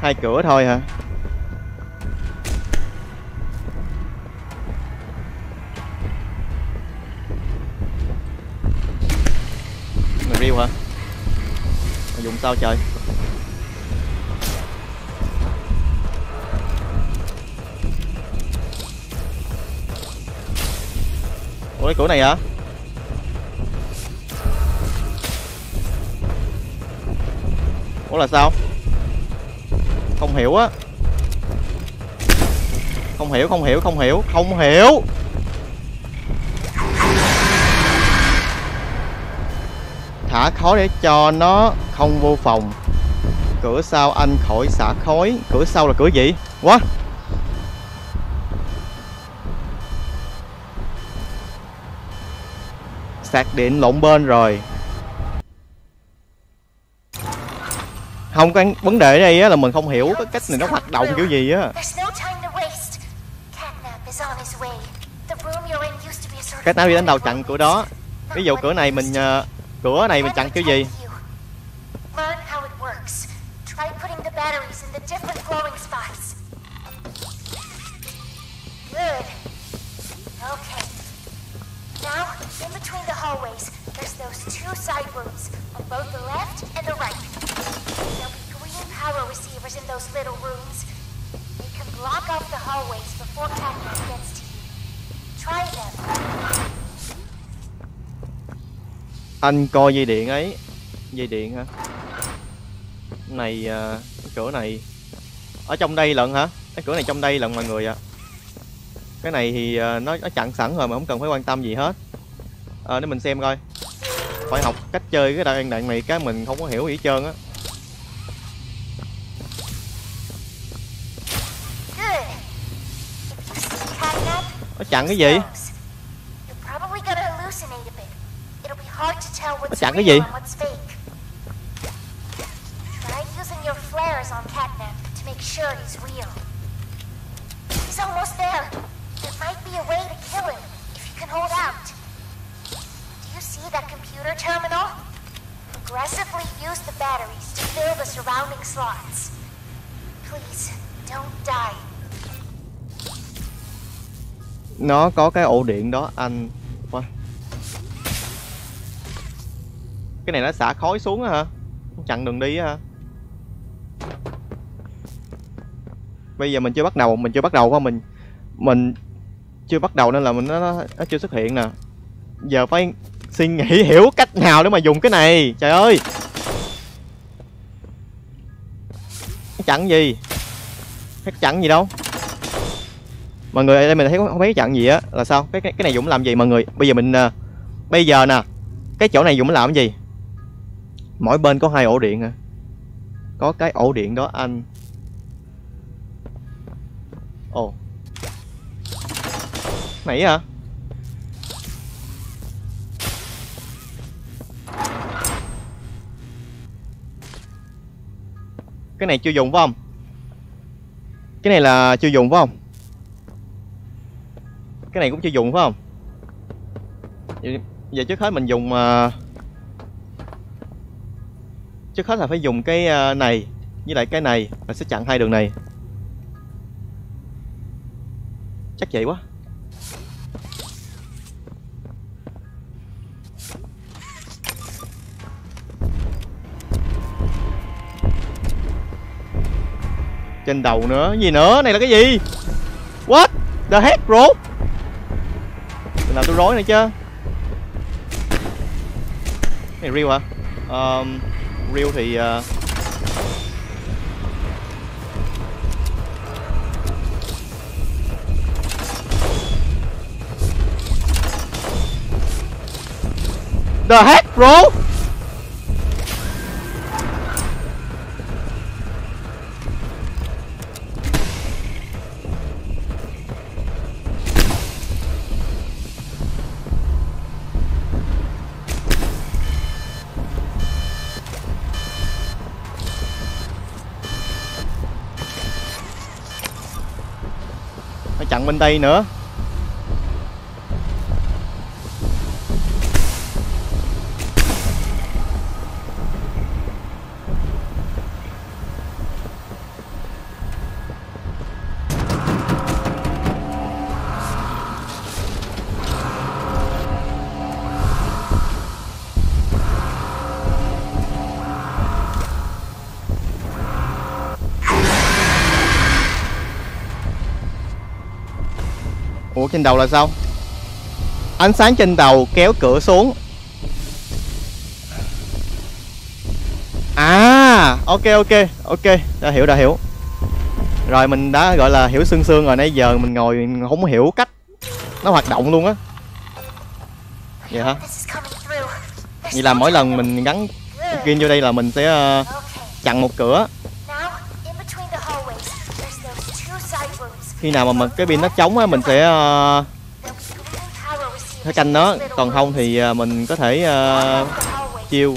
Hai cửa thôi hả? Mày real hả? Mày dùng sao trời? Ủa cái cửa này hả? Ủa là sao? Không hiểu á. Không hiểu, không hiểu, không hiểu, không hiểu. Thả khói để cho nó không vô phòng. Cửa sau anh khỏi xả khói. Cửa sau là cửa gì? Quá. Sạc điện lộn bên rồi. Không, cái vấn đề ở đây á, là mình không hiểu cái cách này nó hoạt động kiểu gì á. Cái nào đi đến đầu chặn cửa đó. Ví dụ cửa này mình uh, cửa này mình chặn kiểu gì? Anh coi dây điện ấy. Dây điện hả? Này, uh, cái cửa này. Ở trong đây lận hả? Cái cửa này trong đây là mọi người ạ. À. Cái này thì nó, nó chặn sẵn rồi mà không cần phải quan tâm gì hết. À, để mình xem coi. Phải học cách chơi cái đoạn đạn này, cái mình không có hiểu gì hết trơn á. Nó chặn cái gì? Nó chặn cái gì? Nó có cái ổ điện đó anh. Wow. Cái này nó xả khói xuống á hả? Chặn đường đi á hả? Bây giờ mình chưa bắt đầu, mình chưa bắt đầu quá mình mình chưa bắt đầu nên là mình nó, nó chưa xuất hiện nè. Giờ phải suy nghĩ hiểu cách nào để mà dùng cái này. Trời ơi. Chặn gì? Cái chặn gì đâu? Mọi người ở đây mình thấy không thấy chặn gì á là sao? Cái cái, cái này Dũng làm gì mọi người? Bây giờ mình uh, bây giờ nè, cái chỗ này Dũng làm cái gì? Mỗi bên có hai ổ điện à. Có cái ổ điện đó anh. Ồ. Oh. Này hả? Cái này chưa dùng phải không? Cái này là chưa dùng phải không? Cái này cũng chưa dùng phải không? Giờ trước hết mình dùng uh... trước hết là phải dùng cái này với lại cái này, mình sẽ chặn hai đường này. Chắc vậy quá. Trên đầu nữa, gì nữa? Này là cái gì? What the heck bro? Mình làm tôi rối này chứ. Cái này real hả? Ờ... Um, real thì... Uh... The heck bro? Chặn bên đây nữa. Ủa trên đầu là sao? Ánh sáng trên đầu kéo cửa xuống. À, ok ok ok, đã hiểu đã hiểu. Rồi mình đã gọi là hiểu sương sương rồi, nãy giờ mình ngồi mình không hiểu cách nó hoạt động luôn á. Vậy hả? Vậy là mỗi lần mình gắn kim vô đây là mình sẽ chặn một cửa. Khi nào mà mình cái pin nó trống á mình sẽ uh, phải canh nó, còn không thì uh, mình có thể uh, chiêu.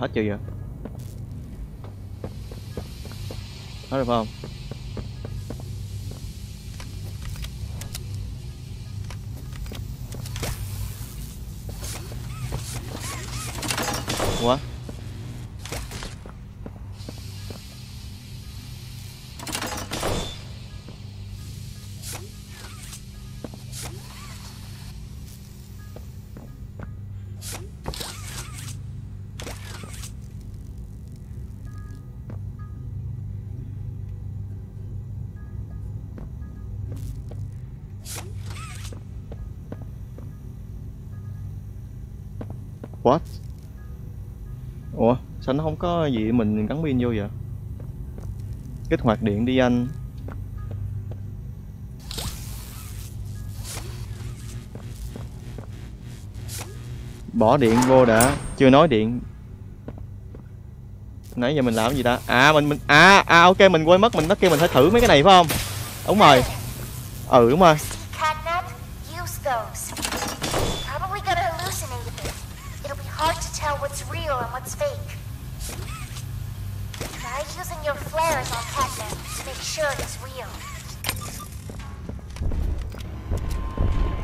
Hết chưa vậy? Hết rồi phải không? Ủa? What? Ủa sao nó không có gì mình gắn pin vô vậy? Kích hoạt điện đi anh. Bỏ điện vô đã, chưa nói điện. Nãy giờ mình làm cái gì ta? À mình mình à à ok mình quên mất, mình nó kêu mình phải thử mấy cái này phải không? Đúng rồi. Ừ đúng rồi.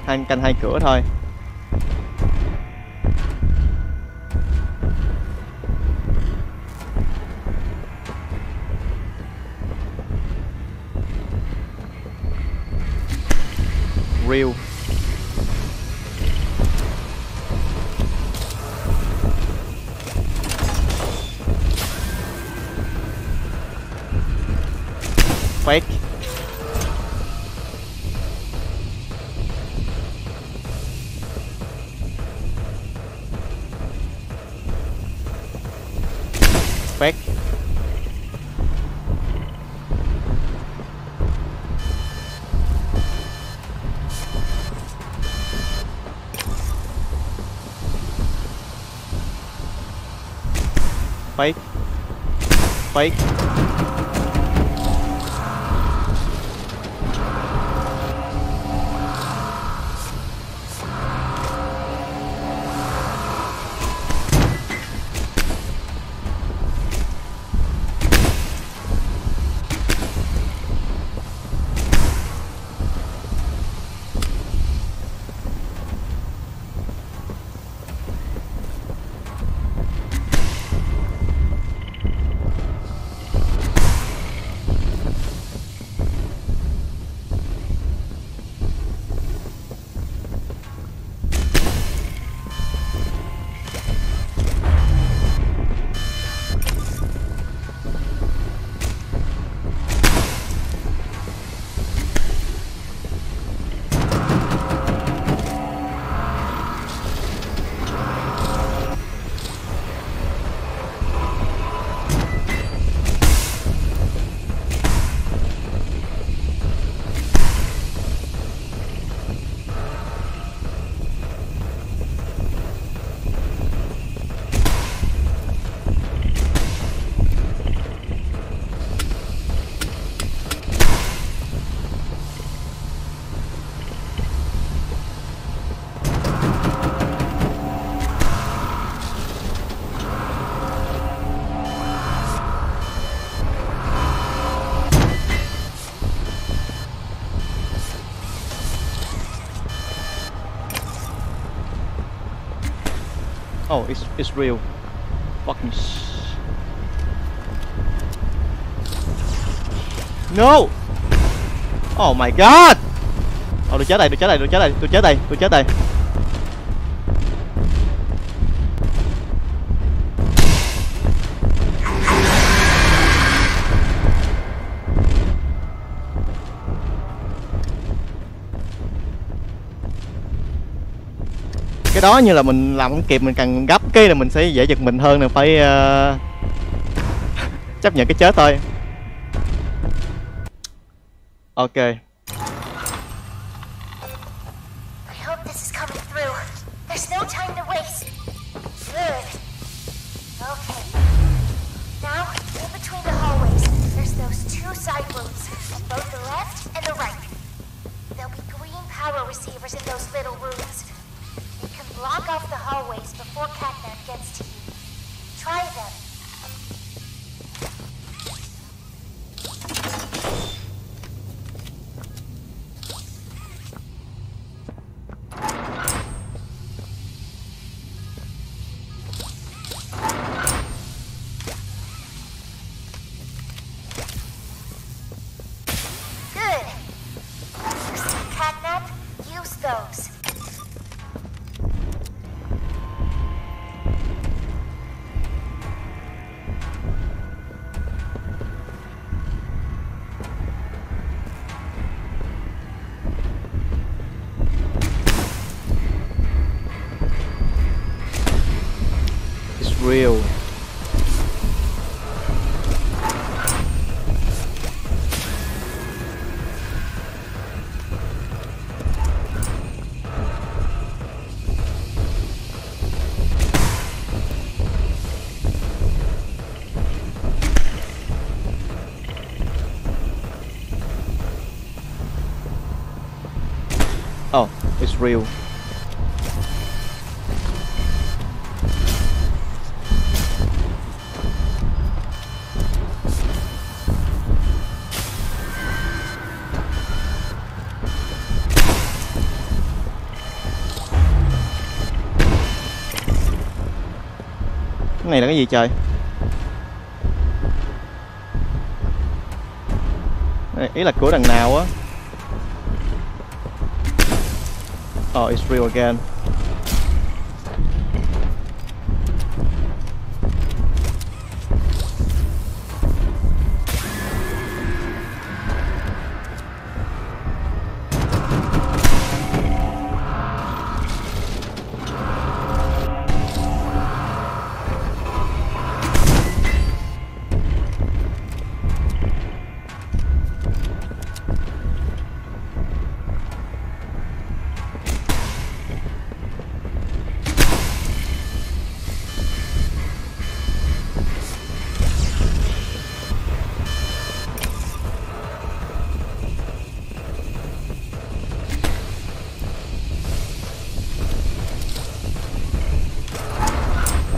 Hai canh hai cửa thôi. Real. Fake. Fake. Fake. Fake. Oh, it's it's real. Fucking sh- No. Oh my god. Oh, tôi chết đây, tôi chết đây, tôi chết đây, tôi chết đây, tôi chết đây. Cái đó như là mình làm không kịp, mình càng gấp cái là mình sẽ dễ giật mình hơn, là phải uh, chấp nhận cái chết thôi. Ok. Lock off the hallways before Catnap gets to you. Try them. Good. You see Catnap? Use those. real. Oh, it's real. Cái này là cái gì trời? Ý là cửa đằng nào á? Oh, it's real again.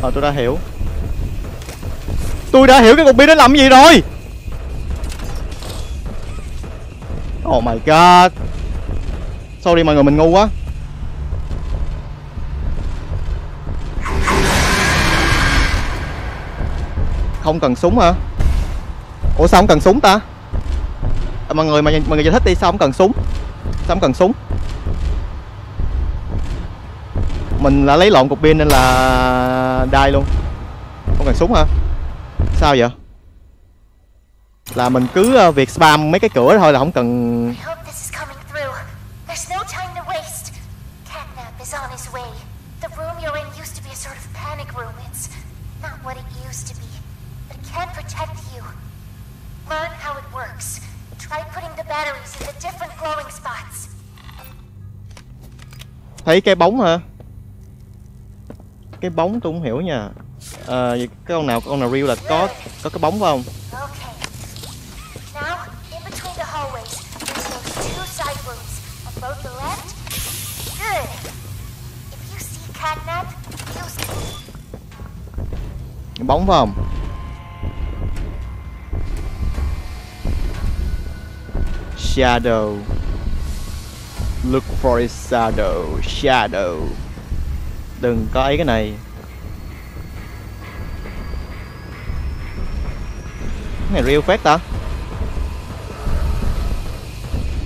Ờ, tôi đã hiểu. Tôi đã hiểu cái cục pin nó làm gì rồi. Oh my god. Sorry mọi người, mình ngu quá. Không cần súng hả? Ủa sao không cần súng ta? À, mọi người, mọi người giải thích đi, sao không cần súng? Sao không cần súng? Mình đã lấy lộn cục pin nên là đai luôn. Không cần súng hả? Sao vậy? Là mình cứ việc spam mấy cái cửa thôi là không cần. Thấy cái bóng hả? Cái bóng tôi không hiểu nha. À, vậy cái con nào con nào real là có có cái bóng phải không? Bóng phải không? Shadow. Look for his shadow. Shadow. Đừng có ấy cái này. Cái này real phết ta.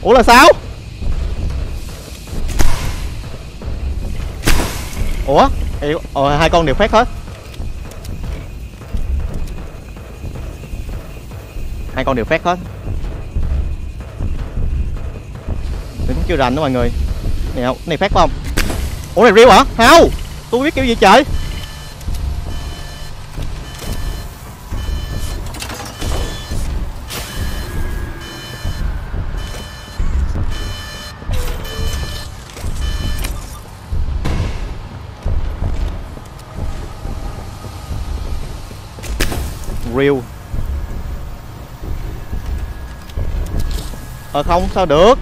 Ủa là sao? Ủa? Ờ, hai con đều phết hết. Hai con đều phết hết. Mình cũng chưa rành đó mọi người. Này không? Này phết không? Ủa này real hả? Không! Tôi biết kiểu gì trời. Real. Ờ không, sao được.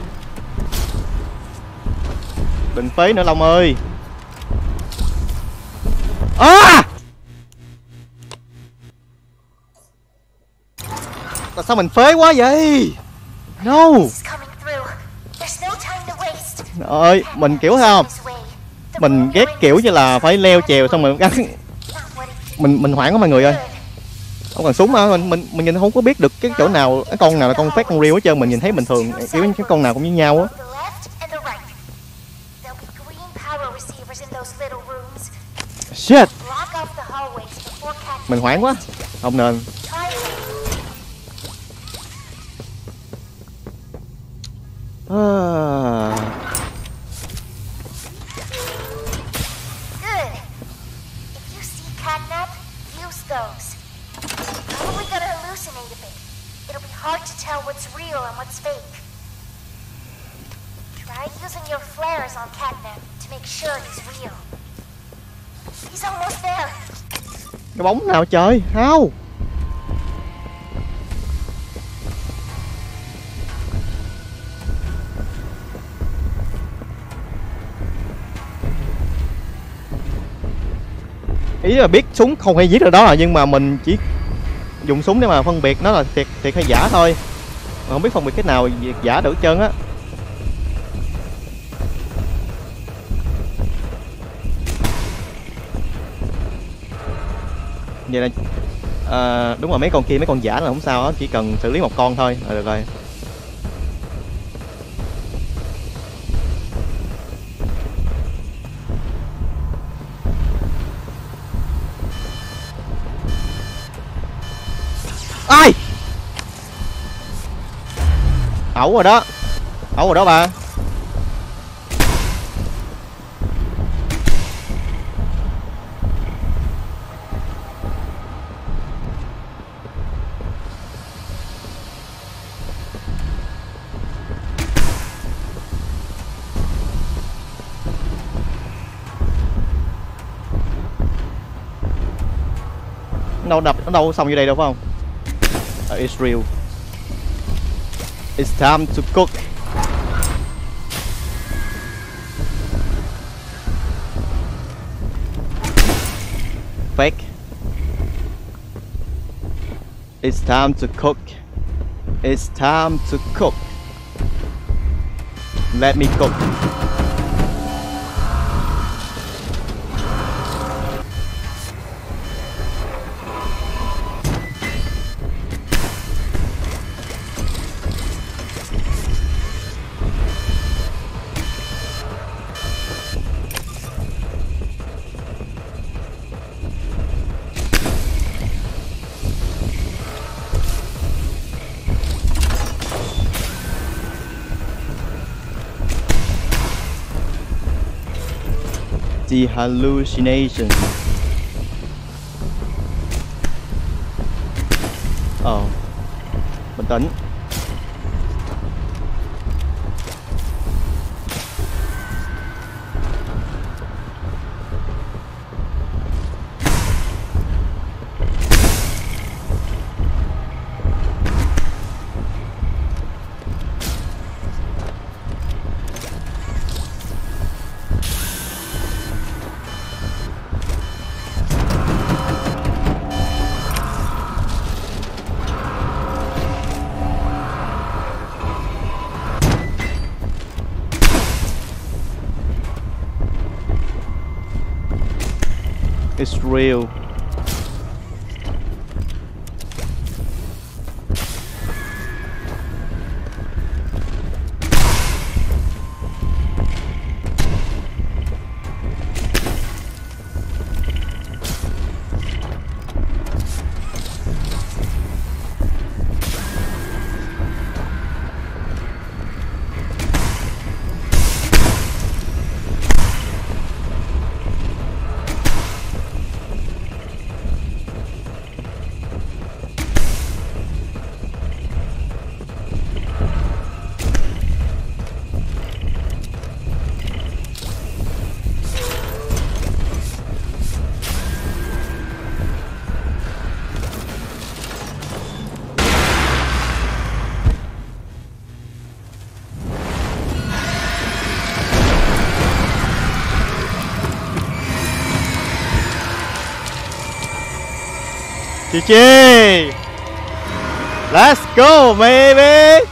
Đừng phí nữa Long ơi. À! Tại sao mình phế quá vậy? No. Trời ơi, mình kiểu sao không? Mình ghét kiểu như là phải leo chèo xong mình gắn. Mình mình hoảng quá mọi người ơi. Không cần súng mà mình mình mình nhìn không có biết được cái chỗ nào, cái con nào là con phép con real hết trơn, mình nhìn thấy bình thường, kiểu cái con nào cũng như nhau á. Shit. Mình hoảng quá. Không nên. À. fate. Try using your flares on Catnap to make sure he's real. He's almost there. Cái bóng nào trời? Hao. Ý là biết súng không hay giết rồi đó, nhưng mà mình chỉ dùng súng để mà phân biệt nó là thiệt thiệt hay giả thôi. Mà không biết phân biệt cái nào việc giả được trơn á. Vậy là à, đúng rồi, mấy con kia mấy con giả là không sao á, chỉ cần xử lý một con thôi là được rồi. Ai ẩu rồi đó, ẩu rồi đó bà. Đâu đập nó đâu xong vô đây đâu phải không? Uh, it's real. It's time to cook. Fake. It's time to cook. It's time to cook. Let me cook. The hallucination. Ờ, bình tĩnh. It's real. giê giê. Let's go baby.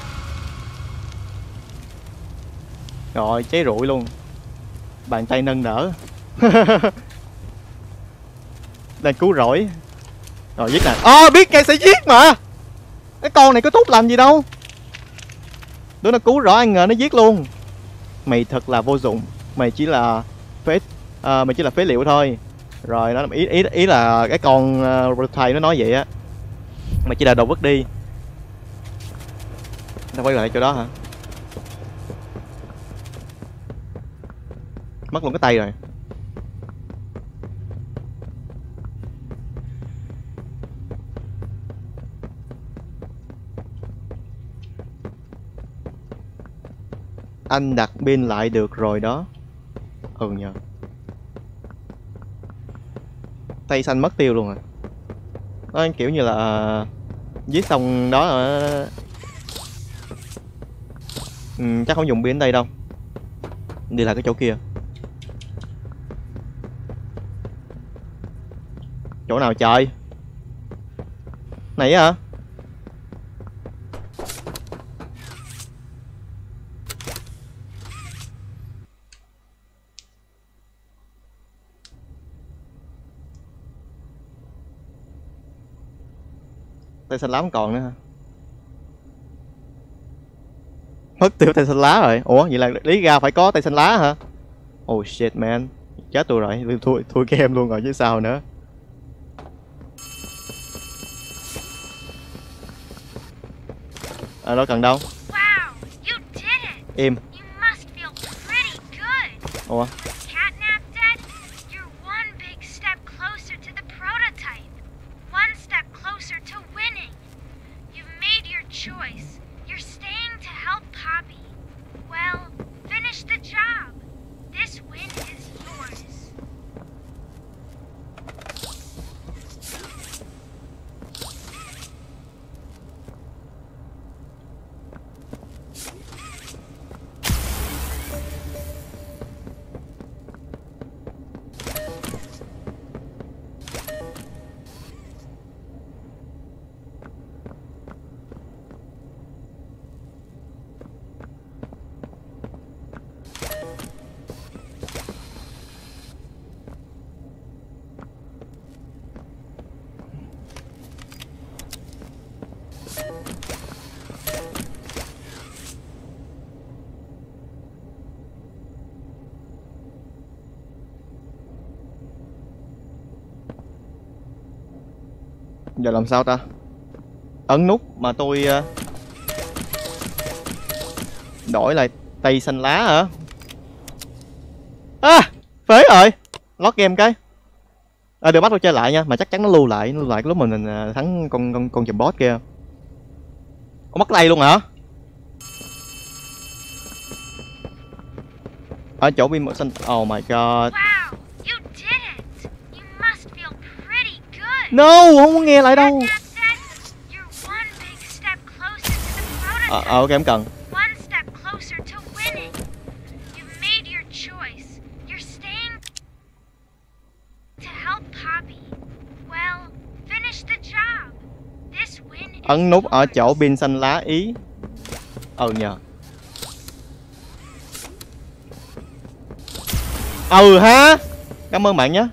Rồi cháy rụi luôn. Bàn tay nâng đỡ. Đang cứu rỗi. Rồi giết nè. Ơ biết ngay sẽ giết mà. Cái con này có tốt lành gì đâu. Đứa nó cứu rỗi ai ngờ nó giết luôn. Mày thật là vô dụng. Mày chỉ là phế à, Mày chỉ là phế liệu thôi. Rồi nó ý ý ý là cái con uh, thầy nó nói vậy á, mà chỉ là đồ vứt đi. Tao quay lại chỗ đó hả? Mất luôn cái tay rồi. Anh đặt pin lại được rồi đó. Ừ nhờ. Tay xanh mất tiêu luôn à. Nó kiểu như là giết xong đó là... ừ, chắc không dùng pin ở đây đâu. Đi lại cái chỗ kia. Chỗ nào trời? Này hả? Tay xanh lá không còn nữa hả? Mất tiêu tay xanh lá rồi. Ủa vậy là lý ra phải có tay xanh lá hả? Oh shit man. Chết tôi rồi, tôi thua, thua game luôn rồi chứ sao nữa. À, đó cần đâu? Wow, you did it. Im. You must feel pretty good. Ủa? Catnap dead, you're one big step closer to the prototype. One step closer to winning. You've made your choice. You're staying to help Poppy. Well, finish the job. This win is yours. Giờ làm sao ta? Ấn nút mà tôi đổi lại tay xanh lá hả? À, phế rồi. Lót game cái. À, được bắt tôi chơi lại nha, mà chắc chắn nó lưu lại, lưu lại cái lúc mà mình thắng con con con chùm boss kia. Ông mất tay luôn hả? Ở chỗ pin màu xanh. Oh my god. No, không muốn nghe lại đâu. Ờ, à, ok, em cần. Ấn nút ở chỗ pin xanh lá ý. Ừ nhờ. Ừ ha. Cảm ơn bạn nhé.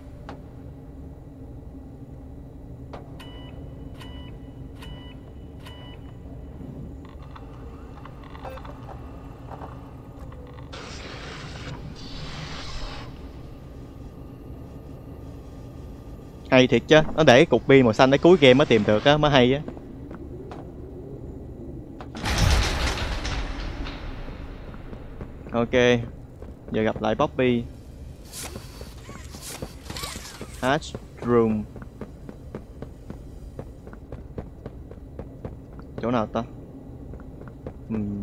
Hay thiệt chứ, nó để cục pin màu xanh tới cuối game mới tìm được á, mới hay á. Ok, giờ gặp lại Poppy. Hatch room. Chỗ nào ta? Uhm.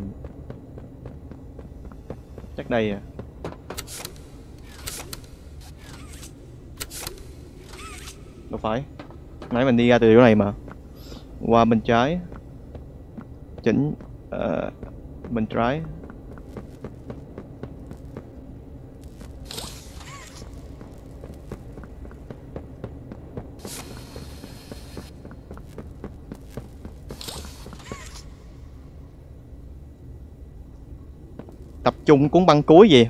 Chắc đây à. Đâu phải. Nãy mình đi ra từ chỗ này mà. Qua bên trái. Chỉnh uh, bên trái. Tập trung cuốn băng cuối gì.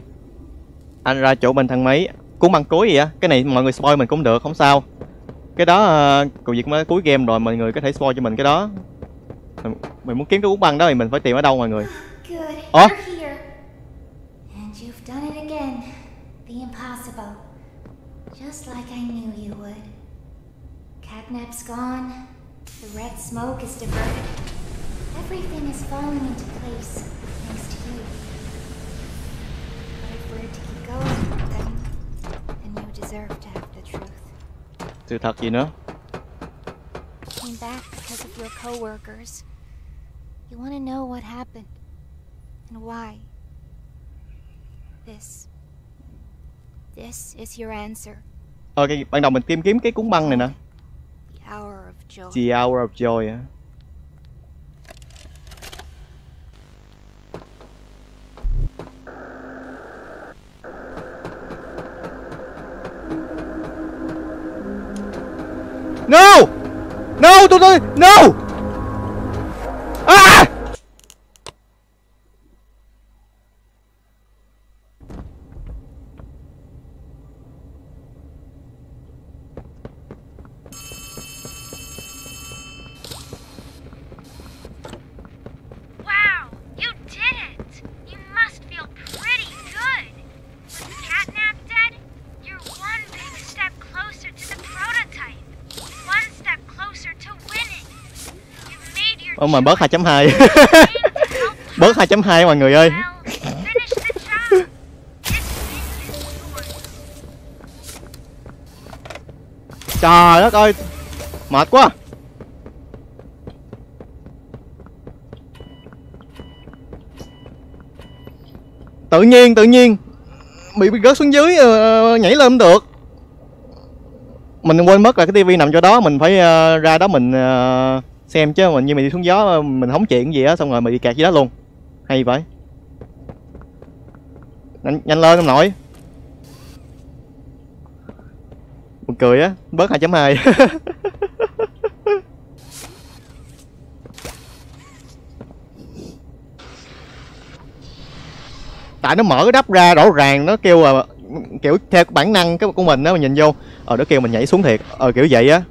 Anh ra chỗ bên thang máy. Cuốn băng cuối gì á? Cái này mọi người spoil mình cũng được, không sao. Cái đó cậu việc mới cuối game rồi, mọi người có thể spoil cho mình cái đó. Mình, mình muốn kiếm cái cuốn băng đó thì mình phải tìm ở đâu mọi người. Ủa? Sự thật gì nữa? Came back because of your coworkers. You want to know what happened and why. This. This is your answer. Ờ, cái, ban đầu mình tìm kiếm cái cuốn băng này nè. The hour of joy. The hour of joy. No! No, tụi tôi! No! À! Ôi mà bớt hai chấm hai. Bớt hai chấm hai mọi người ơi. Trời đất ơi, mệt quá. Tự nhiên tự nhiên bị, bị rớt xuống dưới, uh, nhảy lên không được. Mình quên mất là cái tivi nằm chỗ đó, mình phải uh, ra đó mình uh, xem chứ, mình như mình đi xuống gió mình hóng chuyện gì á, xong rồi mình bị kẹt gì đó luôn. Hay vậy. Nhanh, nhanh lên ông nội. Buồn cười á, bớt hai chấm hai. Tại nó mở cái đắp ra rõ ràng, nó kêu là kiểu theo bản năng cái của mình đó, mình nhìn vô ờ nó kêu mình nhảy xuống thiệt, ờ kiểu vậy á.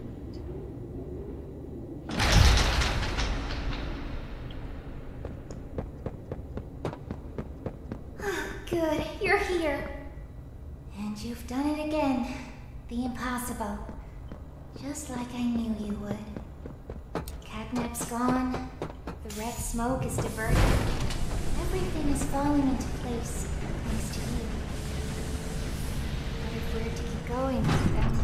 The impossible, just like I knew you would. Catnap's gone, the red smoke is diverted, everything is falling into place thanks to you. But if we're to keep going with them,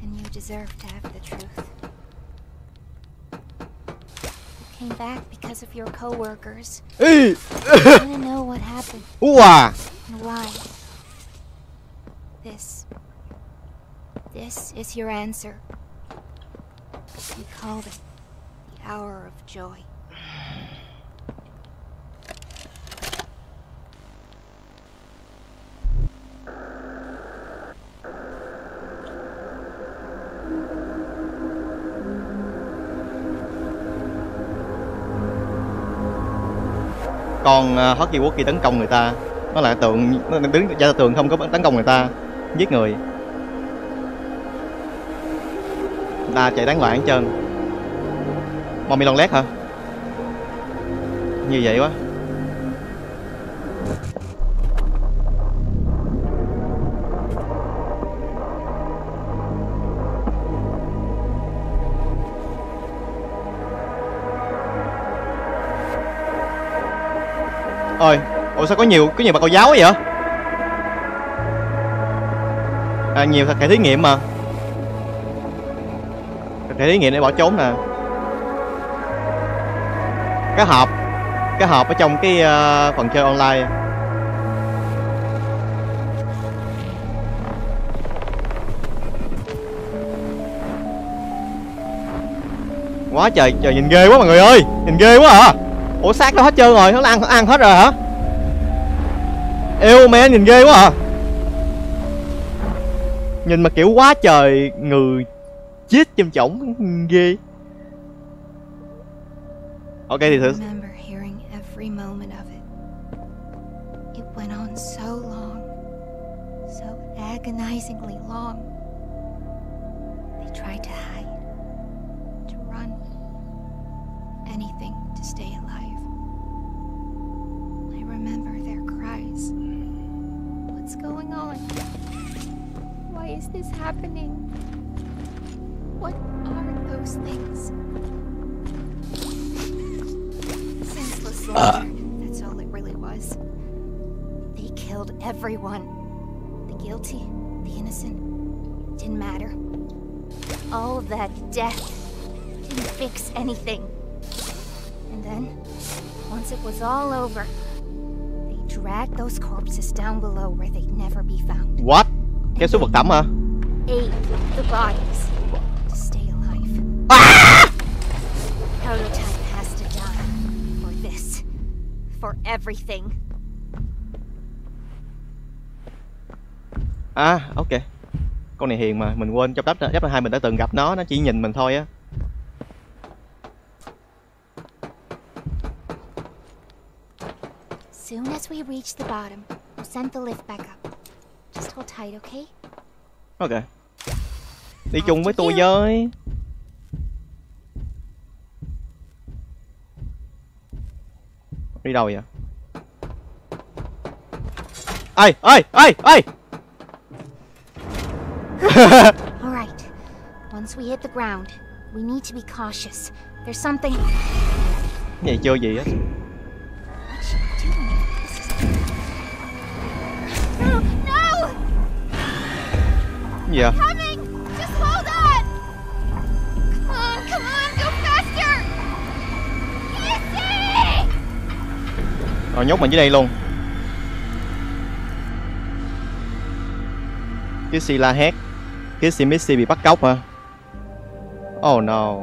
then you deserve to have the truth. You came back because of your co-workers. I want to know what happened and why. This. This is your answer. We called it the hour of joy. Còn Hockey Walkie tấn công người ta, nó là tượng, nó đứng ra tường không có tấn công người ta, giết người. Ta chạy tán loạn hết trơn. Bom bi lon lét hả? Như vậy quá. Ôi, ủa sao có nhiều có nhiều bà cô giáo vậy? À, nhiều thật, hệ thí nghiệm mà. Để thí nghiệm để bỏ trốn nè. Cái hộp, cái hộp ở trong cái uh, phần chơi online. Quá trời, trời nhìn ghê quá mọi người ơi, nhìn ghê quá hả? Ủa xác nó hết trơn rồi, nó ăn nó ăn hết rồi hả? Eo mẹ nhìn ghê quá hả? Nhìn mà kiểu quá trời người. Chết châm chổng ghê. Ok thì thử. What are those things? Senseless slaughter. That's all it really was. They killed everyone. The guilty, the innocent. Didn't matter. All of that death didn't fix anything. And then, once it was all over, they Drag those corpses down below where they'd never be found. What? Kéo xuống vực thẳm hả? Eight the bodies to stay alive. Ah! Prototype has to die for this, for everything. À, ok. Con này hiền mà, mình quên trong đắp đắp hai mình đã từng gặp nó, nó chỉ nhìn mình thôi á. Soon as we reach the bottom, we'll send the lift back up. Just hold tight, okay? Okay. Đi chung với tôi với. Đi đâu vậy? Ai, ai, ai, ai. All right. Once we hit the ground, we need to be cautious. There's something. Vậy chưa gì á? Yeah. Coming! Just hold on! Come on, come on, go faster! Kissy! Rồi nhốt mình dưới đây luôn. Kissy la hét. Kissy Missy bị bắt cóc hả? Oh no.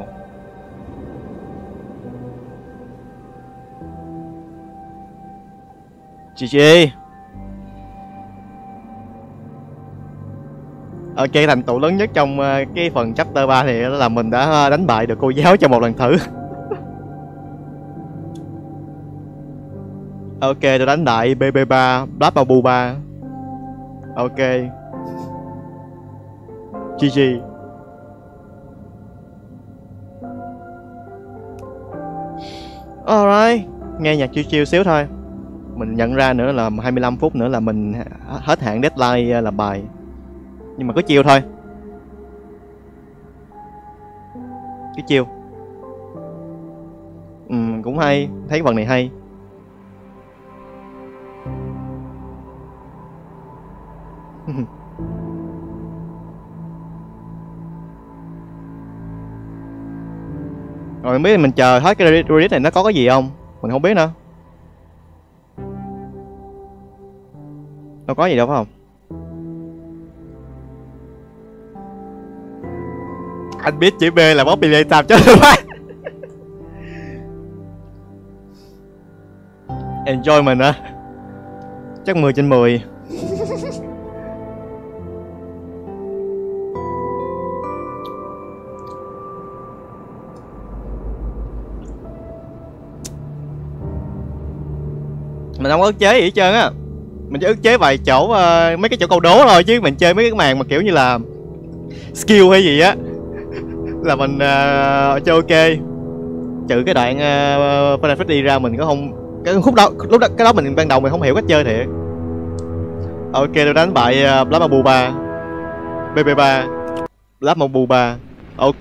Chị chị. Ok, thành tựu lớn nhất trong cái phần chapter ba thì là mình đã đánh bại được cô giáo cho một lần thử. Ok, tôi đánh lại bê bê ba, Black Babu ba. Ok. giê giê. Alright, nghe nhạc chill chill xíu thôi. Mình nhận ra nữa là hai mươi lăm phút nữa là mình hết hạn deadline làm bài. Nhưng mà cứ chiêu thôi. Cứ chiêu. Ừ, cũng hay. Thấy phần này hay. Rồi mình biết mình chờ hết cái Reddit này nó có cái gì không? Mình không biết nữa. Đâu có gì đâu phải không? Anh biết chữ B là Poppy Playtime chứ. Enjoy mình hả? À? Chắc mười trên mười. Mình không có ức chế gì hết trơn á. Mình chỉ ức chế vài chỗ, mấy cái chỗ câu đố thôi, chứ mình chơi mấy cái màn mà kiểu như là skill hay gì á là mình uh, chơi ok. Trừ cái đoạn uh, Final Freddy ra mình có không, cái khúc đó lúc đó cái đó mình ban đầu mình không hiểu cách chơi thiệt. Ok, tôi đánh bại uh, Black Mabu ba, bê bê ba, Black Mabu ba. Ok.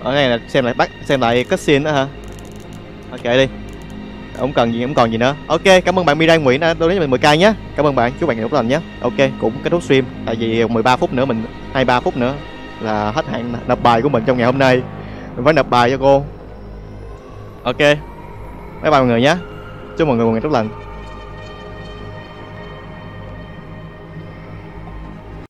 Ở này là xem lại bắt xem lại cutscene nữa hả? Ok đi. Không cần gì, không còn gì nữa. Ok, cảm ơn bạn Miran Nguyễn đã donate cho mình mười k nhé. Cảm ơn bạn, chúc bạn ngày tốt lành nhé. Ok, cũng kết thúc stream tại vì mười ba phút nữa mình hai mươi ba phút nữa là hết hạn nộp bài của mình trong ngày hôm nay. Mình phải nộp bài cho cô. Ok. Bye bye mọi người nhé. Chúc mọi người một ngày tốt lành.